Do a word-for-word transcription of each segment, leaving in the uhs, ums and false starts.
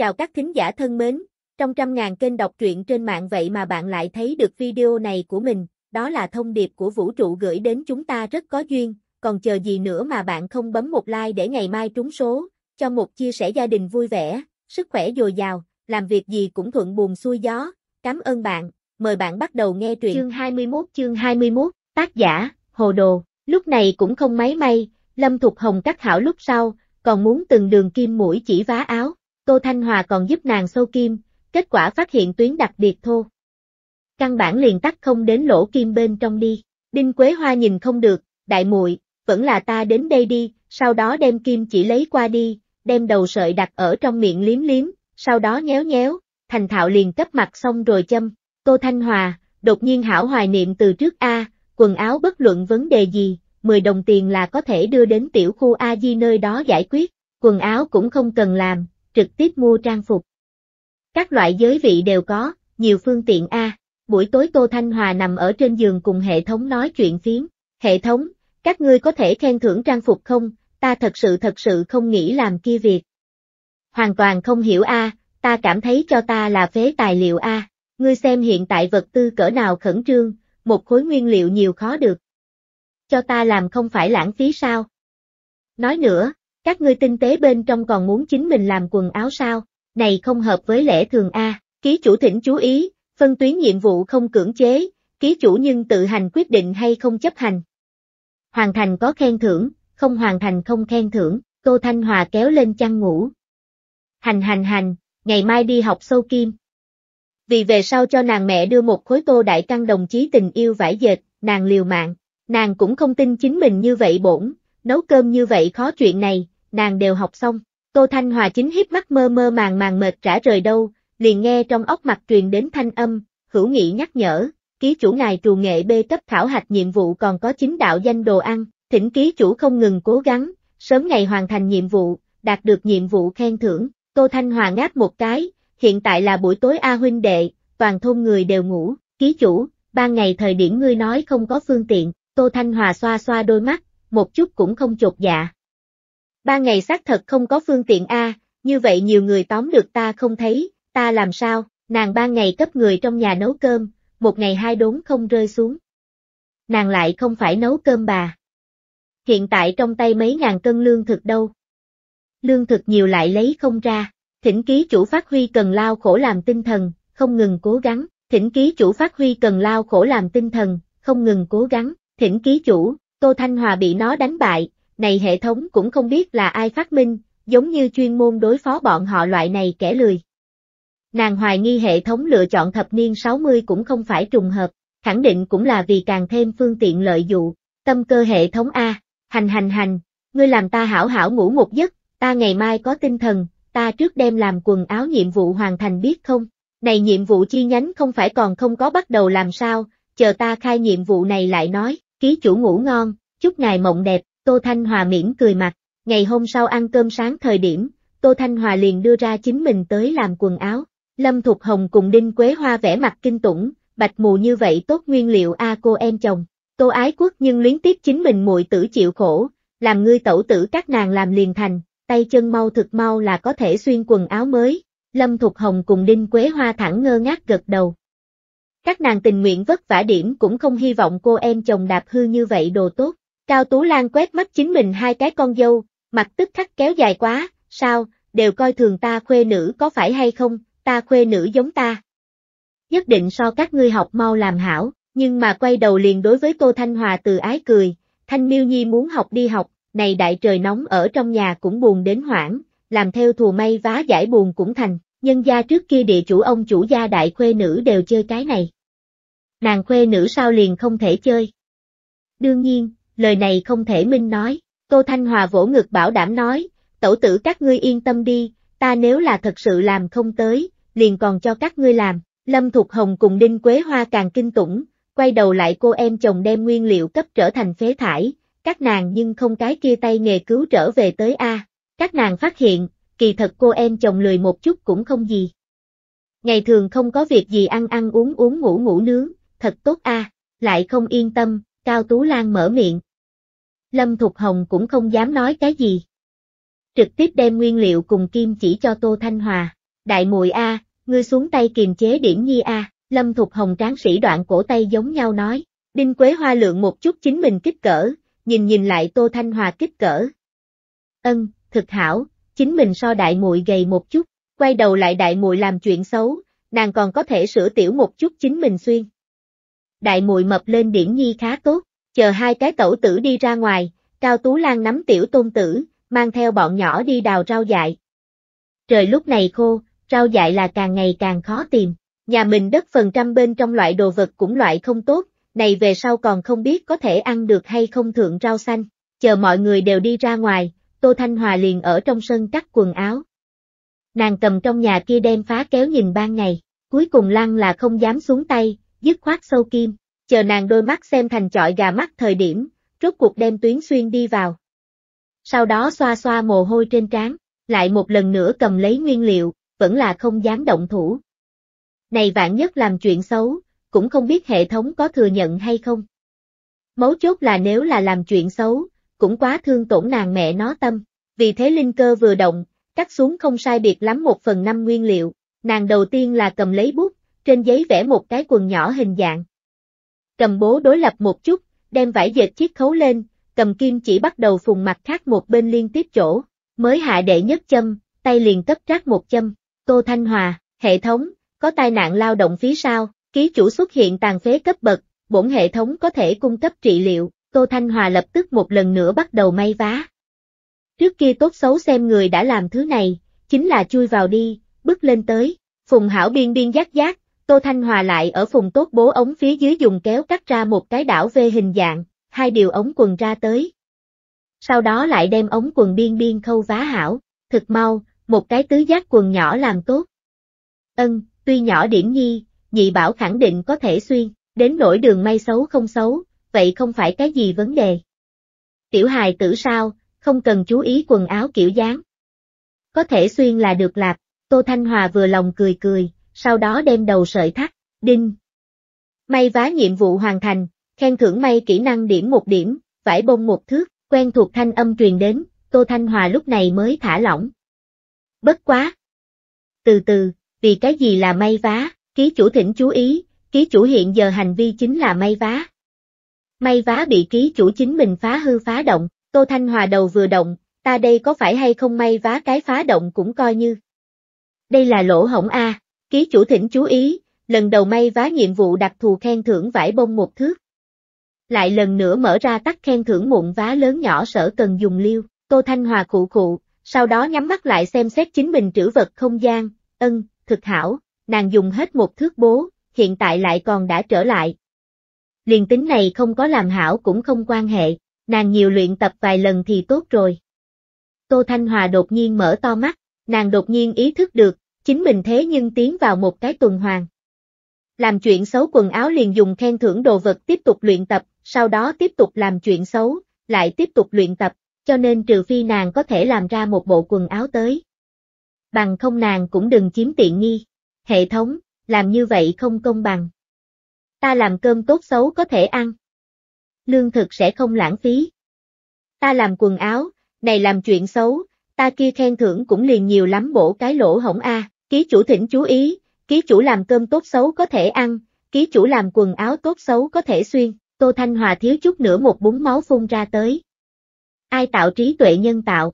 Chào các thính giả thân mến, trong trăm ngàn kênh đọc truyện trên mạng vậy mà bạn lại thấy được video này của mình, đó là thông điệp của vũ trụ gửi đến chúng ta rất có duyên, còn chờ gì nữa mà bạn không bấm một like để ngày mai trúng số, cho một chia sẻ gia đình vui vẻ, sức khỏe dồi dào, làm việc gì cũng thuận buồm xuôi gió, cảm ơn bạn, mời bạn bắt đầu nghe truyện. Chương hai mươi mốt chương hai mươi mốt, tác giả, Hồ Đồ, lúc này cũng không máy may, Lâm Thục Hồng cắt hảo lúc sau, còn muốn từng đường kim mũi chỉ vá áo. Tô Thanh Hòa còn giúp nàng sâu kim, kết quả phát hiện tuyến đặc biệt thô. Căn bản liền tắt không đến lỗ kim bên trong đi. Đinh Quế Hoa nhìn không được, đại muội, vẫn là ta đến đây đi, sau đó đem kim chỉ lấy qua đi, đem đầu sợi đặt ở trong miệng liếm liếm, sau đó nhéo nhéo, thành thạo liền cấp mặt xong rồi châm. Tô Thanh Hòa, đột nhiên hảo hoài niệm từ trước a, quần áo bất luận vấn đề gì, mười đồng tiền là có thể đưa đến tiểu khu A Di nơi đó giải quyết, quần áo cũng không cần làm. Trực tiếp mua trang phục. Các loại giới vị đều có, nhiều phương tiện a. Buổi tối Tô Thanh Hòa nằm ở trên giường cùng hệ thống nói chuyện phiếm. Hệ thống, các ngươi có thể khen thưởng trang phục không? Ta thật sự thật sự không nghĩ làm kia việc. Hoàn toàn không hiểu a, ta cảm thấy cho ta là phế tài liệu a. Ngươi xem hiện tại vật tư cỡ nào khẩn trương, một khối nguyên liệu nhiều khó được. Cho ta làm không phải lãng phí sao? Nói nữa. Các ngươi tinh tế bên trong còn muốn chính mình làm quần áo sao, này không hợp với lẽ thường a. Ký chủ thỉnh chú ý, phân tuyến nhiệm vụ không cưỡng chế, ký chủ nhưng tự hành quyết định hay không chấp hành. Hoàn thành có khen thưởng, không hoàn thành không khen thưởng. Tô Thanh Hòa kéo lên chăn ngủ. Hành hành hành, ngày mai đi học sâu kim. Vì về sau cho nàng mẹ đưa một khối Tô Đại Căn đồng chí tình yêu vải dệt, nàng liều mạng, nàng cũng không tin chính mình như vậy bổn, nấu cơm như vậy khó chuyện này. Nàng đều học xong, Tô Thanh Hòa chính híp mắt mơ mơ màng màng mệt trả rời đâu, liền nghe trong óc mặt truyền đến thanh âm, hữu nghị nhắc nhở, ký chủ ngài trù nghệ B cấp khảo hạch nhiệm vụ còn có chính đạo danh đồ ăn, thỉnh ký chủ không ngừng cố gắng, sớm ngày hoàn thành nhiệm vụ, đạt được nhiệm vụ khen thưởng. Tô Thanh Hòa ngáp một cái, hiện tại là buổi tối a huynh đệ, toàn thôn người đều ngủ, ký chủ, ban ngày thời điểm ngươi nói không có phương tiện. Tô Thanh Hòa xoa xoa đôi mắt, một chút cũng không chột dạ. Ba ngày xác thật không có phương tiện a, như vậy nhiều người tóm được ta không thấy, ta làm sao, nàng ba ngày cấp người trong nhà nấu cơm, một ngày hai đốn không rơi xuống. Nàng lại không phải nấu cơm bà. Hiện tại trong tay mấy ngàn cân lương thực đâu. Lương thực nhiều lại lấy không ra, thỉnh ký chủ phát huy cần lao khổ làm tinh thần, không ngừng cố gắng, thỉnh ký chủ phát huy cần lao khổ làm tinh thần, không ngừng cố gắng, thỉnh ký chủ, Tô Thanh Hòa bị nó đánh bại. Này hệ thống cũng không biết là ai phát minh, giống như chuyên môn đối phó bọn họ loại này kẻ lười. Nàng hoài nghi hệ thống lựa chọn thập niên sáu mươi cũng không phải trùng hợp, khẳng định cũng là vì càng thêm phương tiện lợi dụ. Tâm cơ hệ thống a, hành hành hành, ngươi làm ta hảo hảo ngủ một giấc, ta ngày mai có tinh thần, ta trước đem làm quần áo nhiệm vụ hoàn thành biết không? Này nhiệm vụ chi nhánh không phải còn không có bắt đầu làm sao, chờ ta khai nhiệm vụ này lại nói, ký chủ ngủ ngon, chúc ngài mộng đẹp. Tô Thanh Hòa mỉm cười mặt, ngày hôm sau ăn cơm sáng thời điểm, Tô Thanh Hòa liền đưa ra chính mình tới làm quần áo. Lâm Thục Hồng cùng Đinh Quế Hoa vẽ mặt kinh tủng, bạch mù như vậy tốt nguyên liệu a cô em chồng, Tô Ái Quốc nhưng luyến tiếc chính mình muội tử chịu khổ, làm ngươi tẩu tử các nàng làm liền thành, tay chân mau thực mau là có thể xuyên quần áo mới. Lâm Thục Hồng cùng Đinh Quế Hoa thẳng ngơ ngác gật đầu. Các nàng tình nguyện vất vả điểm cũng không hy vọng cô em chồng đạp hư như vậy đồ tốt. Cao Tú Lan quét mắt chính mình hai cái con dâu, mặt tức khắc kéo dài quá, sao, đều coi thường ta khuê nữ có phải hay không, ta khuê nữ giống ta. Nhất định so các ngươi học mau làm hảo, nhưng mà quay đầu liền đối với Tô Thanh Hòa từ ái cười, Thanh Miêu Nhi muốn học đi học, này đại trời nóng ở trong nhà cũng buồn đến hoảng, làm theo thù may vá giải buồn cũng thành, nhân gia trước kia địa chủ ông chủ gia đại khuê nữ đều chơi cái này. Nàng khuê nữ sao liền không thể chơi? Đương nhiên. Lời này không thể minh nói, Tô Thanh Hòa vỗ ngực bảo đảm nói, tẩu tử các ngươi yên tâm đi, ta nếu là thật sự làm không tới, liền còn cho các ngươi làm. Lâm Thục Hồng cùng Đinh Quế Hoa càng kinh tủng, quay đầu lại cô em chồng đem nguyên liệu cấp trở thành phế thải, các nàng nhưng không cái kia tay nghề cứu trở về tới a. Các nàng phát hiện, kỳ thật cô em chồng lười một chút cũng không gì. Ngày thường không có việc gì ăn ăn uống uống ngủ ngủ nướng, thật tốt a, lại không yên tâm, Cao Tú Lan mở miệng. Lâm Thục Hồng cũng không dám nói cái gì. Trực tiếp đem nguyên liệu cùng kim chỉ cho Tô Thanh Hòa, Đại muội a, ngươi xuống tay kiềm chế Điển Nhi a, Lâm Thục Hồng tráng sĩ đoạn cổ tay giống nhau nói. Đinh Quế Hoa lượng một chút chính mình kích cỡ, nhìn nhìn lại Tô Thanh Hòa kích cỡ. Ân, thực hảo, chính mình so đại muội gầy một chút, quay đầu lại đại muội làm chuyện xấu, nàng còn có thể sửa tiểu một chút chính mình xuyên. Đại muội mập lên Điển Nhi khá tốt, chờ hai cái tẩu tử đi ra ngoài, Cao Tú Lan nắm tiểu tôn tử, mang theo bọn nhỏ đi đào rau dại. Trời lúc này khô, rau dại là càng ngày càng khó tìm, nhà mình đất phần trăm bên trong loại đồ vật cũng loại không tốt, này về sau còn không biết có thể ăn được hay không thượng rau xanh, chờ mọi người đều đi ra ngoài, Tô Thanh Hòa liền ở trong sân cắt quần áo. Nàng cầm trong nhà kia đem phá kéo nhìn ban ngày, cuối cùng lăng là không dám xuống tay, dứt khoát sâu kim, chờ nàng đôi mắt xem thành chọi gà mắt thời điểm, rốt cuộc đem tuyến xuyên đi vào. Sau đó xoa xoa mồ hôi trên trán, lại một lần nữa cầm lấy nguyên liệu, vẫn là không dám động thủ. Này vạn nhất làm chuyện xấu, cũng không biết hệ thống có thừa nhận hay không. Mấu chốt là nếu là làm chuyện xấu, cũng quá thương tổn nàng mẹ nó tâm, vì thế linh cơ vừa động, cắt xuống không sai biệt lắm một phần năm nguyên liệu, nàng đầu tiên là cầm lấy bút, trên giấy vẽ một cái quần nhỏ hình dạng. Cầm bố đối lập một chút, đem vải dệt chiết khấu lên, cầm kim chỉ bắt đầu phùng mặt khác một bên liên tiếp chỗ, mới hạ đệ nhất châm, tay liền cấp trát một châm. Tô Thanh Hòa, hệ thống, có tai nạn lao động phí sao, ký chủ xuất hiện tàn phế cấp bậc, bổn hệ thống có thể cung cấp trị liệu. Tô Thanh Hòa lập tức một lần nữa bắt đầu may vá. Trước kia tốt xấu xem người đã làm thứ này, chính là chui vào đi, bước lên tới, phùng hảo biên biên giác giác, Tô Thanh Hòa lại ở phùng tốt bố ống phía dưới dùng kéo cắt ra một cái đảo vê hình dạng, hai điều ống quần ra tới. Sau đó lại đem ống quần biên biên khâu vá hảo, thực mau, một cái tứ giác quần nhỏ làm tốt. Ân, tuy nhỏ Điển Nhi, nhị bảo khẳng định có thể xuyên, đến nỗi đường may xấu không xấu, vậy không phải cái gì vấn đề. Tiểu hài tử sao, không cần chú ý quần áo kiểu dáng. Có thể xuyên là được lạp, Tô Thanh Hòa vừa lòng cười cười, sau đó đem đầu sợi thắt, đinh. May vá nhiệm vụ hoàn thành, khen thưởng may kỹ năng điểm một điểm, vải bông một thước, quen thuộc thanh âm truyền đến, Tô Thanh Hòa lúc này mới thả lỏng. Bất quá. Từ từ, vì cái gì là may vá, ký chủ thỉnh chú ý, ký chủ hiện giờ hành vi chính là may vá. May vá bị ký chủ chính mình phá hư phá động, Tô Thanh Hòa đầu vừa động, ta đây có phải hay không may vá cái phá động cũng coi như. Đây là lỗ hổng a, ký chủ thỉnh chú ý, lần đầu may vá nhiệm vụ đặc thù khen thưởng vải bông một thước. Lại lần nữa mở ra tắt khen thưởng mụn vá lớn nhỏ sở cần dùng liêu, Tô Thanh Hòa khụ khụ, sau đó nhắm mắt lại xem xét chính mình trữ vật không gian, ân, thực hảo, nàng dùng hết một thước bố, hiện tại lại còn đã trở lại. Liền tính này không có làm hảo cũng không quan hệ, nàng nhiều luyện tập vài lần thì tốt rồi. Tô Thanh Hòa đột nhiên mở to mắt, nàng đột nhiên ý thức được, chính mình thế nhưng tiến vào một cái tuần hoàn. Làm chuyện xấu quần áo liền dùng khen thưởng đồ vật tiếp tục luyện tập, sau đó tiếp tục làm chuyện xấu, lại tiếp tục luyện tập, cho nên trừ phi nàng có thể làm ra một bộ quần áo tới. Bằng không nàng cũng đừng chiếm tiện nghi. Hệ thống, làm như vậy không công bằng. Ta làm cơm tốt xấu có thể ăn. Lương thực sẽ không lãng phí. Ta làm quần áo, này làm chuyện xấu, ta kia khen thưởng cũng liền nhiều lắm bổ cái lỗ hổng a, ký chủ thỉnh chú ý, ký chủ làm cơm tốt xấu có thể ăn, ký chủ làm quần áo tốt xấu có thể xuyên, Tô Thanh Hòa thiếu chút nữa một búng máu phun ra tới. Ai tạo trí tuệ nhân tạo?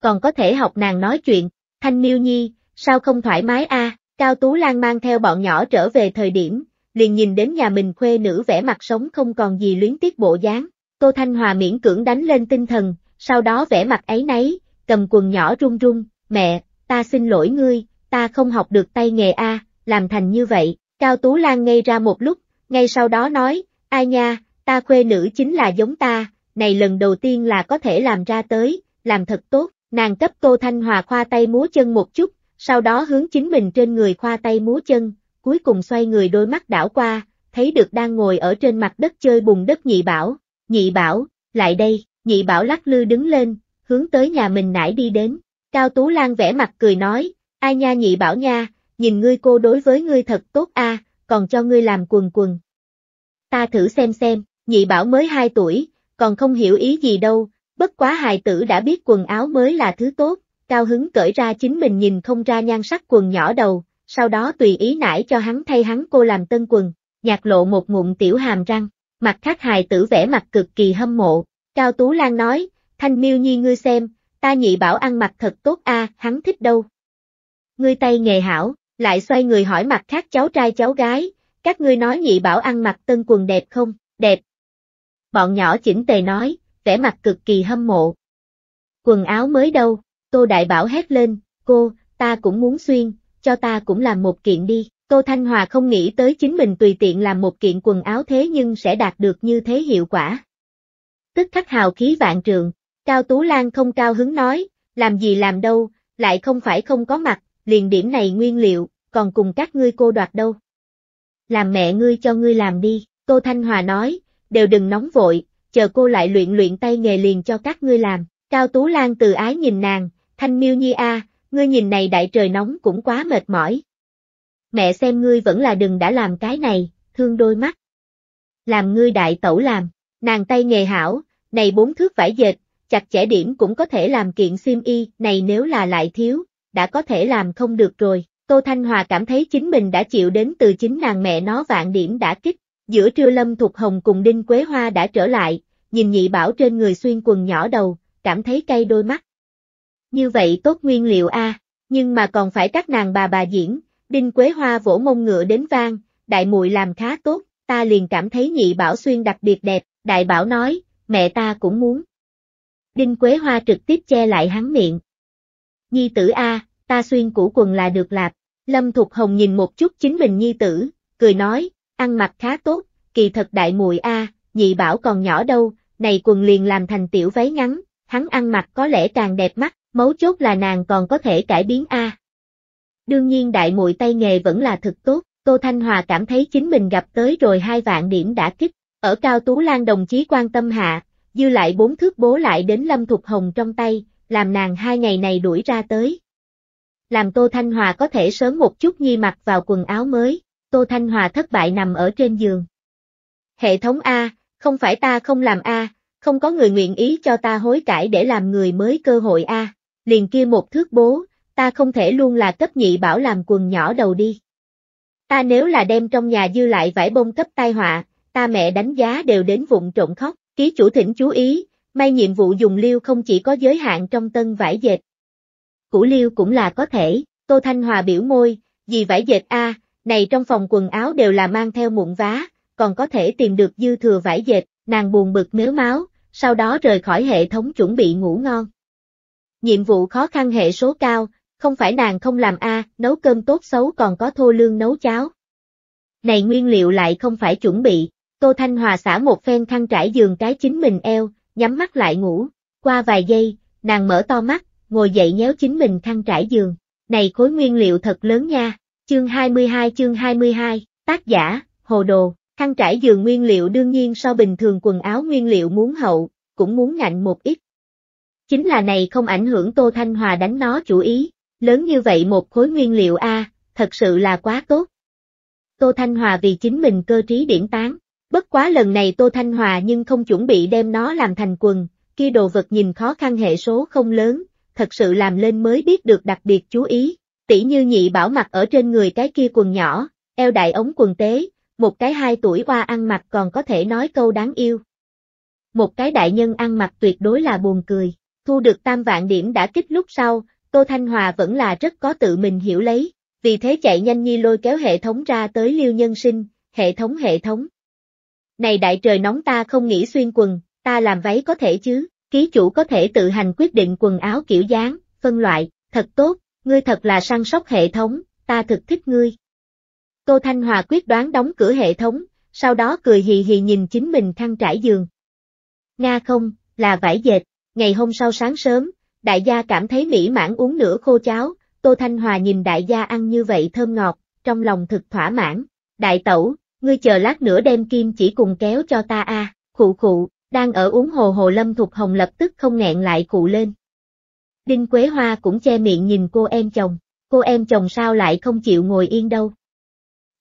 Còn có thể học nàng nói chuyện, Thanh Miêu Nhi, sao không thoải mái a? Cao Tú Lan mang theo bọn nhỏ trở về thời điểm, liền nhìn đến nhà mình khuê nữ vẻ mặt sống không còn gì luyến tiếc bộ dáng, Tô Thanh Hòa miễn cưỡng đánh lên tinh thần, sau đó vẻ mặt áy náy, cầm quần nhỏ run run, mẹ, ta xin lỗi ngươi, ta không học được tay nghề a, làm thành như vậy. Cao Tú Lan ngây ra một lúc, ngay sau đó nói, ai nha, ta khuê nữ chính là giống ta, này lần đầu tiên là có thể làm ra tới, làm thật tốt, nàng cấp Tô Thanh Hòa khoa tay múa chân một chút, sau đó hướng chính mình trên người khoa tay múa chân. Cuối cùng xoay người đôi mắt đảo qua, thấy được đang ngồi ở trên mặt đất chơi bùn đất nhị bảo, nhị bảo, lại đây, nhị bảo lắc lư đứng lên, hướng tới nhà mình nãy đi đến, Cao Tú Lan vẽ mặt cười nói, ai nha nhị bảo nha, nhìn ngươi cô đối với ngươi thật tốt a, à, còn cho ngươi làm quần quần. Ta thử xem xem, nhị bảo mới hai tuổi, còn không hiểu ý gì đâu, bất quá hài tử đã biết quần áo mới là thứ tốt, cao hứng cởi ra chính mình nhìn không ra nhan sắc quần nhỏ đầu, sau đó tùy ý nải cho hắn thay hắn cô làm tân quần. Nhạc Lộ một ngụm tiểu hàm răng, mặt khác hài tử vẻ mặt cực kỳ hâm mộ. Cao Tú Lan nói, Thanh Miêu Nhi ngươi xem, ta nhị bảo ăn mặc thật tốt a, à, hắn thích đâu. Ngươi tay nghề hảo, lại xoay người hỏi mặt khác cháu trai cháu gái, các ngươi nói nhị bảo ăn mặc tân quần đẹp không, đẹp. Bọn nhỏ chỉnh tề nói, vẻ mặt cực kỳ hâm mộ. Quần áo mới đâu, Tô Đại Bảo hét lên, cô, ta cũng muốn xuyên, cho ta cũng làm một kiện đi. Tô Thanh Hòa không nghĩ tới chính mình tùy tiện làm một kiện quần áo thế nhưng sẽ đạt được như thế hiệu quả. Tức khắc hào khí vạn trượng, Cao Tú Lan không cao hứng nói, làm gì làm đâu, lại không phải không có mặt, liền điểm này nguyên liệu, còn cùng các ngươi cô đoạt đâu. Làm mẹ ngươi cho ngươi làm đi, Tô Thanh Hòa nói, đều đừng nóng vội, chờ cô lại luyện luyện tay nghề liền cho các ngươi làm. Cao Tú Lan từ ái nhìn nàng, Thanh Miêu Nhi a, ngươi nhìn này đại trời nóng cũng quá mệt mỏi. Mẹ xem ngươi vẫn là đừng đã làm cái này, thương đôi mắt. Làm ngươi đại tẩu làm, nàng tay nghề hảo, này bốn thước vải dệt, chặt chẽ điểm cũng có thể làm kiện xiêm y, này nếu là lại thiếu, đã có thể làm không được rồi. Tô Thanh Hòa cảm thấy chính mình đã chịu đến từ chính nàng mẹ nó vạn điểm đã kích. Giữa trưa Lâm Thục Hồng cùng Đinh Quế Hoa đã trở lại, nhìn nhị bảo trên người xuyên quần nhỏ đầu, cảm thấy cay đôi mắt. Như vậy tốt nguyên liệu a, à, nhưng mà còn phải các nàng bà bà diễn. Đinh Quế Hoa vỗ mông ngựa đến vang, đại muội làm khá tốt, ta liền cảm thấy nhị bảo xuyên đặc biệt đẹp, đại bảo nói, mẹ ta cũng muốn. Đinh Quế Hoa trực tiếp che lại hắn miệng. Nhi tử a, ta xuyên cũ quần là được lạp. Lâm Thục Hồng nhìn một chút chính mình nhi tử, cười nói, ăn mặc khá tốt, kỳ thật đại muội a, nhị bảo còn nhỏ đâu, này quần liền làm thành tiểu váy ngắn, hắn ăn mặc có lẽ càng đẹp mắt, mấu chốt là nàng còn có thể cải biến a. Đương nhiên đại muội tay nghề vẫn là thực tốt, Tô Thanh Hòa cảm thấy chính mình gặp tới rồi hai vạn điểm đã kích, ở Cao Tú Lan đồng chí quan tâm hạ, dư lại bốn thước bố lại đến Lâm Thục Hồng trong tay, làm nàng hai ngày này đuổi ra tới. Làm Tô Thanh Hòa có thể sớm một chút nhi mặc vào quần áo mới, Tô Thanh Hòa thất bại nằm ở trên giường. Hệ thống a, không phải ta không làm a, không có người nguyện ý cho ta hối cải để làm người mới cơ hội a, liền kia một thước bố. Ta không thể luôn là cấp nhị bảo làm quần nhỏ đầu đi. Ta nếu là đem trong nhà dư lại vải bông cấp tai họa, ta mẹ đánh giá đều đến vụn trộn khóc. Ký chủ thỉnh chú ý, may nhiệm vụ dùng liêu không chỉ có giới hạn trong tân vải dệt. Cũ liêu cũng là có thể, Tô Thanh Hòa biểu môi, vì vải dệt a, này trong phòng quần áo đều là mang theo mụn vá, còn có thể tìm được dư thừa vải dệt, nàng buồn bực mếu máu, sau đó rời khỏi hệ thống chuẩn bị ngủ ngon. Nhiệm vụ khó khăn hệ số cao. Không phải nàng không làm a, à, nấu cơm tốt xấu còn có thô lương nấu cháo. Này nguyên liệu lại không phải chuẩn bị, Tô Thanh Hòa xả một phen khăn trải giường cái chính mình eo, nhắm mắt lại ngủ. Qua vài giây, nàng mở to mắt, ngồi dậy nhéo chính mình khăn trải giường. Này khối nguyên liệu thật lớn nha, chương hai mươi hai chương hai mươi hai, tác giả, hồ đồ, khăn trải giường nguyên liệu đương nhiên so bình thường quần áo nguyên liệu muốn hậu, cũng muốn ngạnh một ít. Chính là này không ảnh hưởng Tô Thanh Hòa đánh nó chủ ý. Lớn như vậy một khối nguyên liệu a, thật sự là quá tốt. Tô Thanh Hòa vì chính mình cơ trí điểm tán, bất quá lần này Tô Thanh Hòa nhưng không chuẩn bị đem nó làm thành quần, kia đồ vật nhìn khó khăn hệ số không lớn, thật sự làm lên mới biết được đặc biệt chú ý, tỉ như nhị bảo mặc ở trên người cái kia quần nhỏ, eo đại ống quần tế, một cái hai tuổi oa ăn mặc còn có thể nói câu đáng yêu. Một cái đại nhân ăn mặc tuyệt đối là buồn cười, thu được tam vạn điểm đã kích lúc sau. Tô Thanh Hòa vẫn là rất có tự mình hiểu lấy, vì thế chạy nhanh nhi lôi kéo hệ thống ra tới Liêu Nhân Sinh, hệ thống hệ thống. Này đại trời nóng ta không nghĩ xuyên quần, ta làm váy có thể chứ, ký chủ có thể tự hành quyết định quần áo kiểu dáng, phân loại, thật tốt, ngươi thật là săn sóc hệ thống, ta thực thích ngươi. Tô Thanh Hòa quyết đoán đóng cửa hệ thống, sau đó cười hì hì nhìn chính mình khăn trải giường. Nga không, là vải dệt, ngày hôm sau sáng sớm. Đại gia cảm thấy mỹ mãn uống nửa khô cháo, Tô Thanh Hòa nhìn đại gia ăn như vậy thơm ngọt, trong lòng thực thỏa mãn. Đại tẩu, ngươi chờ lát nữa đem kim chỉ cùng kéo cho ta a. À, khụ khụ, đang ở uống hồ hồ Lâm Thục Hồng lập tức không nghẹn lại khụ lên. Đinh Quế Hoa cũng che miệng nhìn cô em chồng, cô em chồng sao lại không chịu ngồi yên đâu.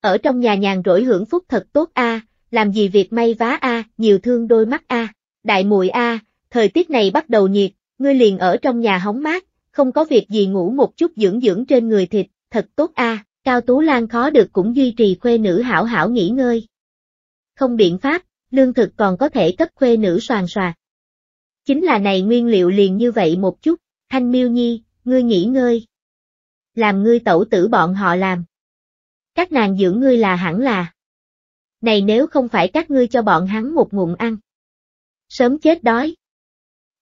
Ở trong nhà nhàn rỗi hưởng phúc thật tốt a, à, làm gì việc may vá a, à, nhiều thương đôi mắt a, à, đại muội a, à, thời tiết này bắt đầu nhiệt. Ngươi liền ở trong nhà hóng mát, không có việc gì ngủ một chút dưỡng dưỡng trên người thịt, thật tốt a. À. Cao Tú Lan khó được cũng duy trì khuê nữ hảo hảo nghỉ ngơi. Không biện pháp, lương thực còn có thể cấp khuê nữ soàn soạt. Chính là này nguyên liệu liền như vậy một chút, Thanh Miêu Nhi, ngươi nghỉ ngơi. Làm ngươi tẩu tử bọn họ làm. Các nàng dưỡng ngươi là hẳn là. Này nếu không phải các ngươi cho bọn hắn một ngụm ăn. Sớm chết đói.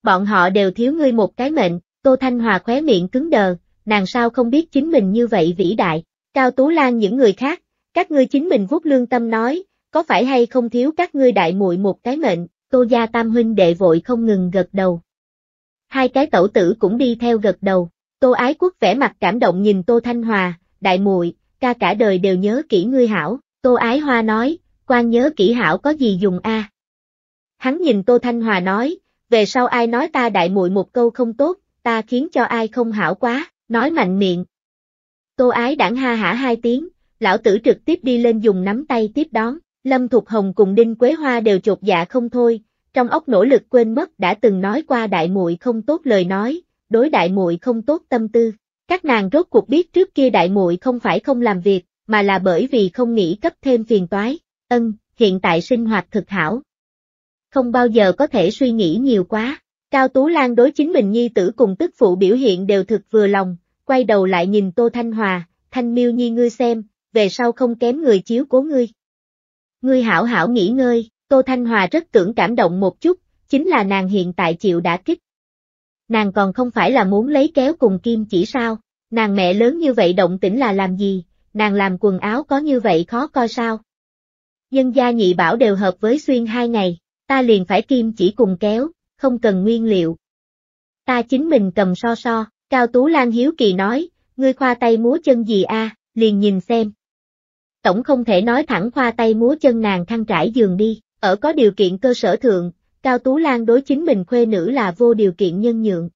Bọn họ đều thiếu ngươi một cái mệnh, Tô Thanh Hòa khóe miệng cứng đờ, nàng sao không biết chính mình như vậy vĩ đại. Cao Tú Lan những người khác, các ngươi chính mình vuốt lương tâm nói, có phải hay không thiếu các ngươi đại muội một cái mệnh, Tô gia tam huynh đệ vội không ngừng gật đầu. Hai cái tẩu tử cũng đi theo gật đầu, Tô Ái Quốc vẻ mặt cảm động nhìn Tô Thanh Hòa, đại muội, ca cả đời đều nhớ kỹ ngươi hảo, Tô Ái Hoa nói, quan nhớ kỹ hảo có gì dùng a? À? Hắn nhìn Tô Thanh Hòa nói, về sau ai nói ta đại muội một câu không tốt, ta khiến cho ai không hảo quá, nói mạnh miệng. Tô Ái đãng ha hả hai tiếng, lão tử trực tiếp đi lên dùng nắm tay tiếp đón, Lâm Thục Hồng cùng Đinh Quế Hoa đều chột dạ không thôi, trong óc nỗ lực quên mất đã từng nói qua đại muội không tốt lời nói, đối đại muội không tốt tâm tư. Các nàng rốt cuộc biết trước kia đại muội không phải không làm việc, mà là bởi vì không nghĩ cấp thêm phiền toái, ân, hiện tại sinh hoạt thực hảo. Không bao giờ có thể suy nghĩ nhiều quá, Cao Tú Lan đối chính mình nhi tử cùng tức phụ biểu hiện đều thực vừa lòng. Quay đầu lại nhìn Tô Thanh Hòa, Thanh Miêu Nhi ngươi xem, về sau không kém người chiếu cố ngươi. Ngươi hảo hảo nghỉ ngơi, Tô Thanh Hòa rất tưởng cảm động một chút, chính là nàng hiện tại chịu đả kích. Nàng còn không phải là muốn lấy kéo cùng kim chỉ sao, nàng mẹ lớn như vậy động tĩnh là làm gì, nàng làm quần áo có như vậy khó coi sao. Nhân gia nhị bảo đều hợp với xuyên hai ngày, ta liền phải kim chỉ cùng kéo, không cần nguyên liệu. Ta chính mình cầm so so. Cao Tú Lan hiếu kỳ nói, ngươi khoa tay múa chân gì a? À, liền nhìn xem. Tổng không thể nói thẳng khoa tay múa chân nàng khăn trải giường đi, ở có điều kiện cơ sở thượng, Cao Tú Lan đối chính mình khuê nữ là vô điều kiện nhân nhượng.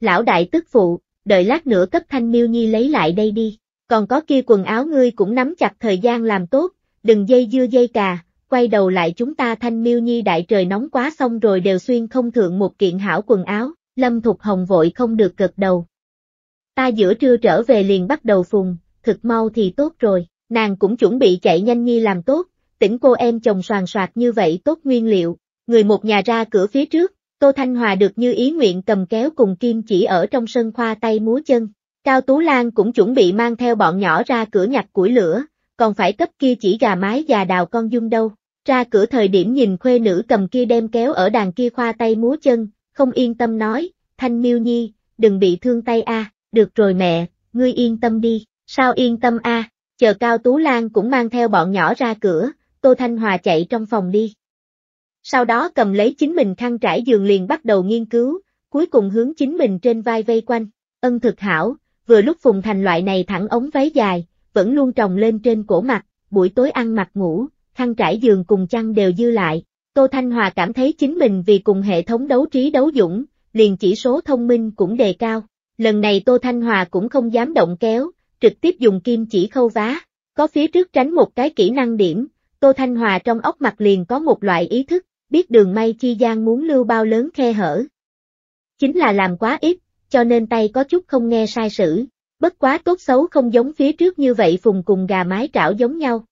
Lão đại tức phụ, đợi lát nữa cấp Thanh Miêu Nhi lấy lại đây đi, còn có kia quần áo ngươi cũng nắm chặt thời gian làm tốt, đừng dây dưa dây cà, quay đầu lại chúng ta Thanh Miêu Nhi đại trời nóng quá xong rồi đều xuyên không thượng một kiện hảo quần áo. Lâm Thục Hồng vội không được gật đầu. Ta giữa trưa trở về liền bắt đầu phùng, thực mau thì tốt rồi, nàng cũng chuẩn bị chạy nhanh nhi làm tốt, tỉnh cô em chồng soàn soạt như vậy tốt nguyên liệu. Người một nhà ra cửa phía trước, Tô Thanh Hòa được như ý nguyện cầm kéo cùng kim chỉ ở trong sân khoa tay múa chân. Cao Tú Lan cũng chuẩn bị mang theo bọn nhỏ ra cửa nhặt củi lửa, còn phải cấp kia chỉ gà mái già đào con dung đâu. Ra cửa thời điểm nhìn khuê nữ cầm kia đem kéo ở đàn kia khoa tay múa chân. Không yên tâm nói, Thanh Miêu Nhi, đừng bị thương tay a. À, được rồi mẹ, ngươi yên tâm đi. Sao yên tâm a? À, chờ Cao Tú Lan cũng mang theo bọn nhỏ ra cửa, Tô Thanh Hòa chạy trong phòng đi. Sau đó cầm lấy chính mình khăn trải giường liền bắt đầu nghiên cứu, cuối cùng hướng chính mình trên vai vây quanh, ân thực hảo, vừa lúc phùng thành loại này thẳng ống váy dài, vẫn luôn trồng lên trên cổ mặt, buổi tối ăn mặc ngủ, khăn trải giường cùng chăn đều dư lại. Tô Thanh Hòa cảm thấy chính mình vì cùng hệ thống đấu trí đấu dũng, liền chỉ số thông minh cũng đề cao. Lần này Tô Thanh Hòa cũng không dám động kéo, trực tiếp dùng kim chỉ khâu vá. Có phía trước tránh một cái kỹ năng điểm, Tô Thanh Hòa trong óc mặt liền có một loại ý thức, biết đường may chi gian muốn lưu bao lớn khe hở. Chính là làm quá ít, cho nên tay có chút không nghe sai sử, bất quá tốt xấu không giống phía trước như vậy phùng cùng gà mái trảo giống nhau.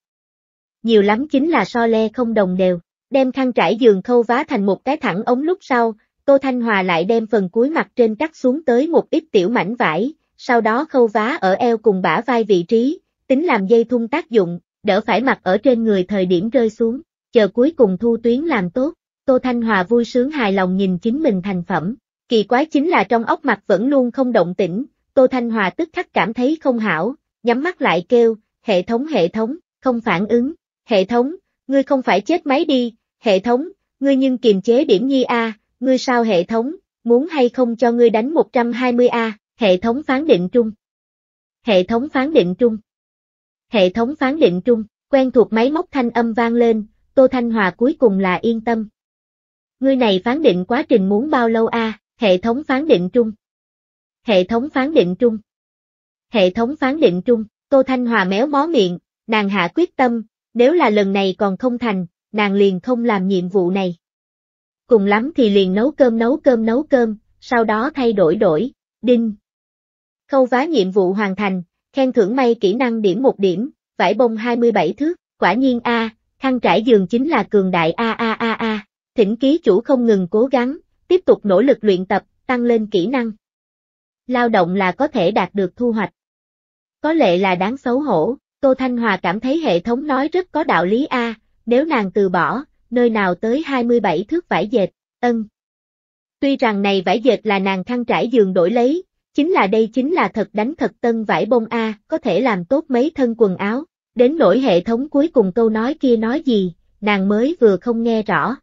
Nhiều lắm chính là so le không đồng đều. Đem khăn trải giường khâu vá thành một cái thẳng ống lúc sau, Tô Thanh Hòa lại đem phần cuối mặt trên cắt xuống tới một ít tiểu mảnh vải, sau đó khâu vá ở eo cùng bả vai vị trí, tính làm dây thun tác dụng, đỡ phải mặc ở trên người thời điểm rơi xuống, chờ cuối cùng thu tuyến làm tốt. Tô Thanh Hòa vui sướng hài lòng nhìn chính mình thành phẩm, kỳ quái chính là trong óc mặt vẫn luôn không động tĩnh, Tô Thanh Hòa tức khắc cảm thấy không hảo, nhắm mắt lại kêu, hệ thống hệ thống, không phản ứng, hệ thống, ngươi không phải chết máy đi. Hệ thống, ngươi nhưng kiềm chế điểm nhi a, ngươi sao hệ thống, muốn hay không cho ngươi đánh một trăm hai mươi a, hệ thống phán định trung. Hệ thống phán định trung. Hệ thống phán định trung, quen thuộc máy móc thanh âm vang lên, Tô Thanh Hòa cuối cùng là yên tâm. Ngươi này phán định quá trình muốn bao lâu a, hệ thống phán định trung. Hệ thống phán định trung. Hệ thống phán định trung, Tô Thanh Hòa méo mó miệng, nàng hạ quyết tâm, nếu là lần này còn không thành, nàng liền không làm nhiệm vụ này. Cùng lắm thì liền nấu cơm nấu cơm nấu cơm, sau đó thay đổi đổi, Đinh. Khâu vá nhiệm vụ hoàn thành, khen thưởng may kỹ năng điểm một điểm, vải bông hai mươi bảy thước, quả nhiên a, à, khăn trải giường chính là cường đại a a a a. Thỉnh ký chủ không ngừng cố gắng, tiếp tục nỗ lực luyện tập, tăng lên kỹ năng. Lao động là có thể đạt được thu hoạch. Có lẽ là đáng xấu hổ, Tô Thanh Hòa cảm thấy hệ thống nói rất có đạo lý a, à, nếu nàng từ bỏ, nơi nào tới hai mươi bảy thước vải dệt, ân. Tuy rằng này vải dệt là nàng khăn trải giường đổi lấy, chính là đây chính là thật đánh thật tân vải bông a, à, có thể làm tốt mấy thân quần áo, đến nỗi hệ thống cuối cùng câu nói kia nói gì, nàng mới vừa không nghe rõ.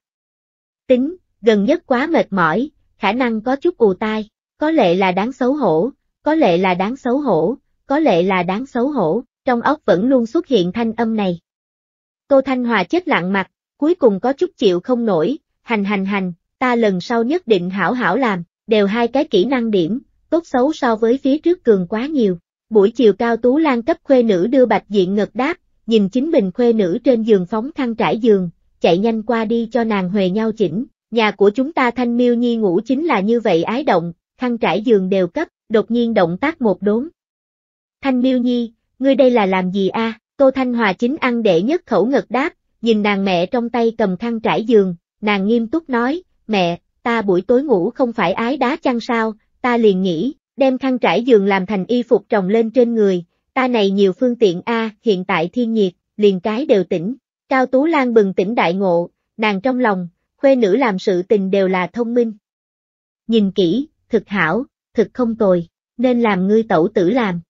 Tính, gần nhất quá mệt mỏi, khả năng có chút ù tai, có lẽ là đáng xấu hổ, có lẽ là đáng xấu hổ, có lẽ là đáng xấu hổ, trong óc vẫn luôn xuất hiện thanh âm này. Tô Thanh Hòa chết lặng mặt, cuối cùng có chút chịu không nổi, hành hành hành, ta lần sau nhất định hảo hảo làm, đều hai cái kỹ năng điểm, tốt xấu so với phía trước cường quá nhiều. Buổi chiều Cao Tú Lan cấp khuê nữ đưa Bạch Diện Ngật đáp, nhìn chính mình khuê nữ trên giường phóng khăn trải giường, chạy nhanh qua đi cho nàng huề nhau chỉnh, nhà của chúng ta Thanh Miêu Nhi ngủ chính là như vậy ái động, khăn trải giường đều cấp, đột nhiên động tác một đốn. Thanh Miêu Nhi, ngươi đây là làm gì a? À? Tô Thanh Hòa chính ăn đệ nhất khẩu Ngật đáp, nhìn nàng mẹ trong tay cầm khăn trải giường, nàng nghiêm túc nói, mẹ, ta buổi tối ngủ không phải ái đá chăng sao, ta liền nghĩ, đem khăn trải giường làm thành y phục trồng lên trên người, ta này nhiều phương tiện a, à, hiện tại thiên nhiệt, liền cái đều tỉnh. Cao Tú Lan bừng tỉnh đại ngộ, nàng trong lòng, khuê nữ làm sự tình đều là thông minh. Nhìn kỹ, thực hảo, thực không tồi, nên làm ngươi tẩu tử làm.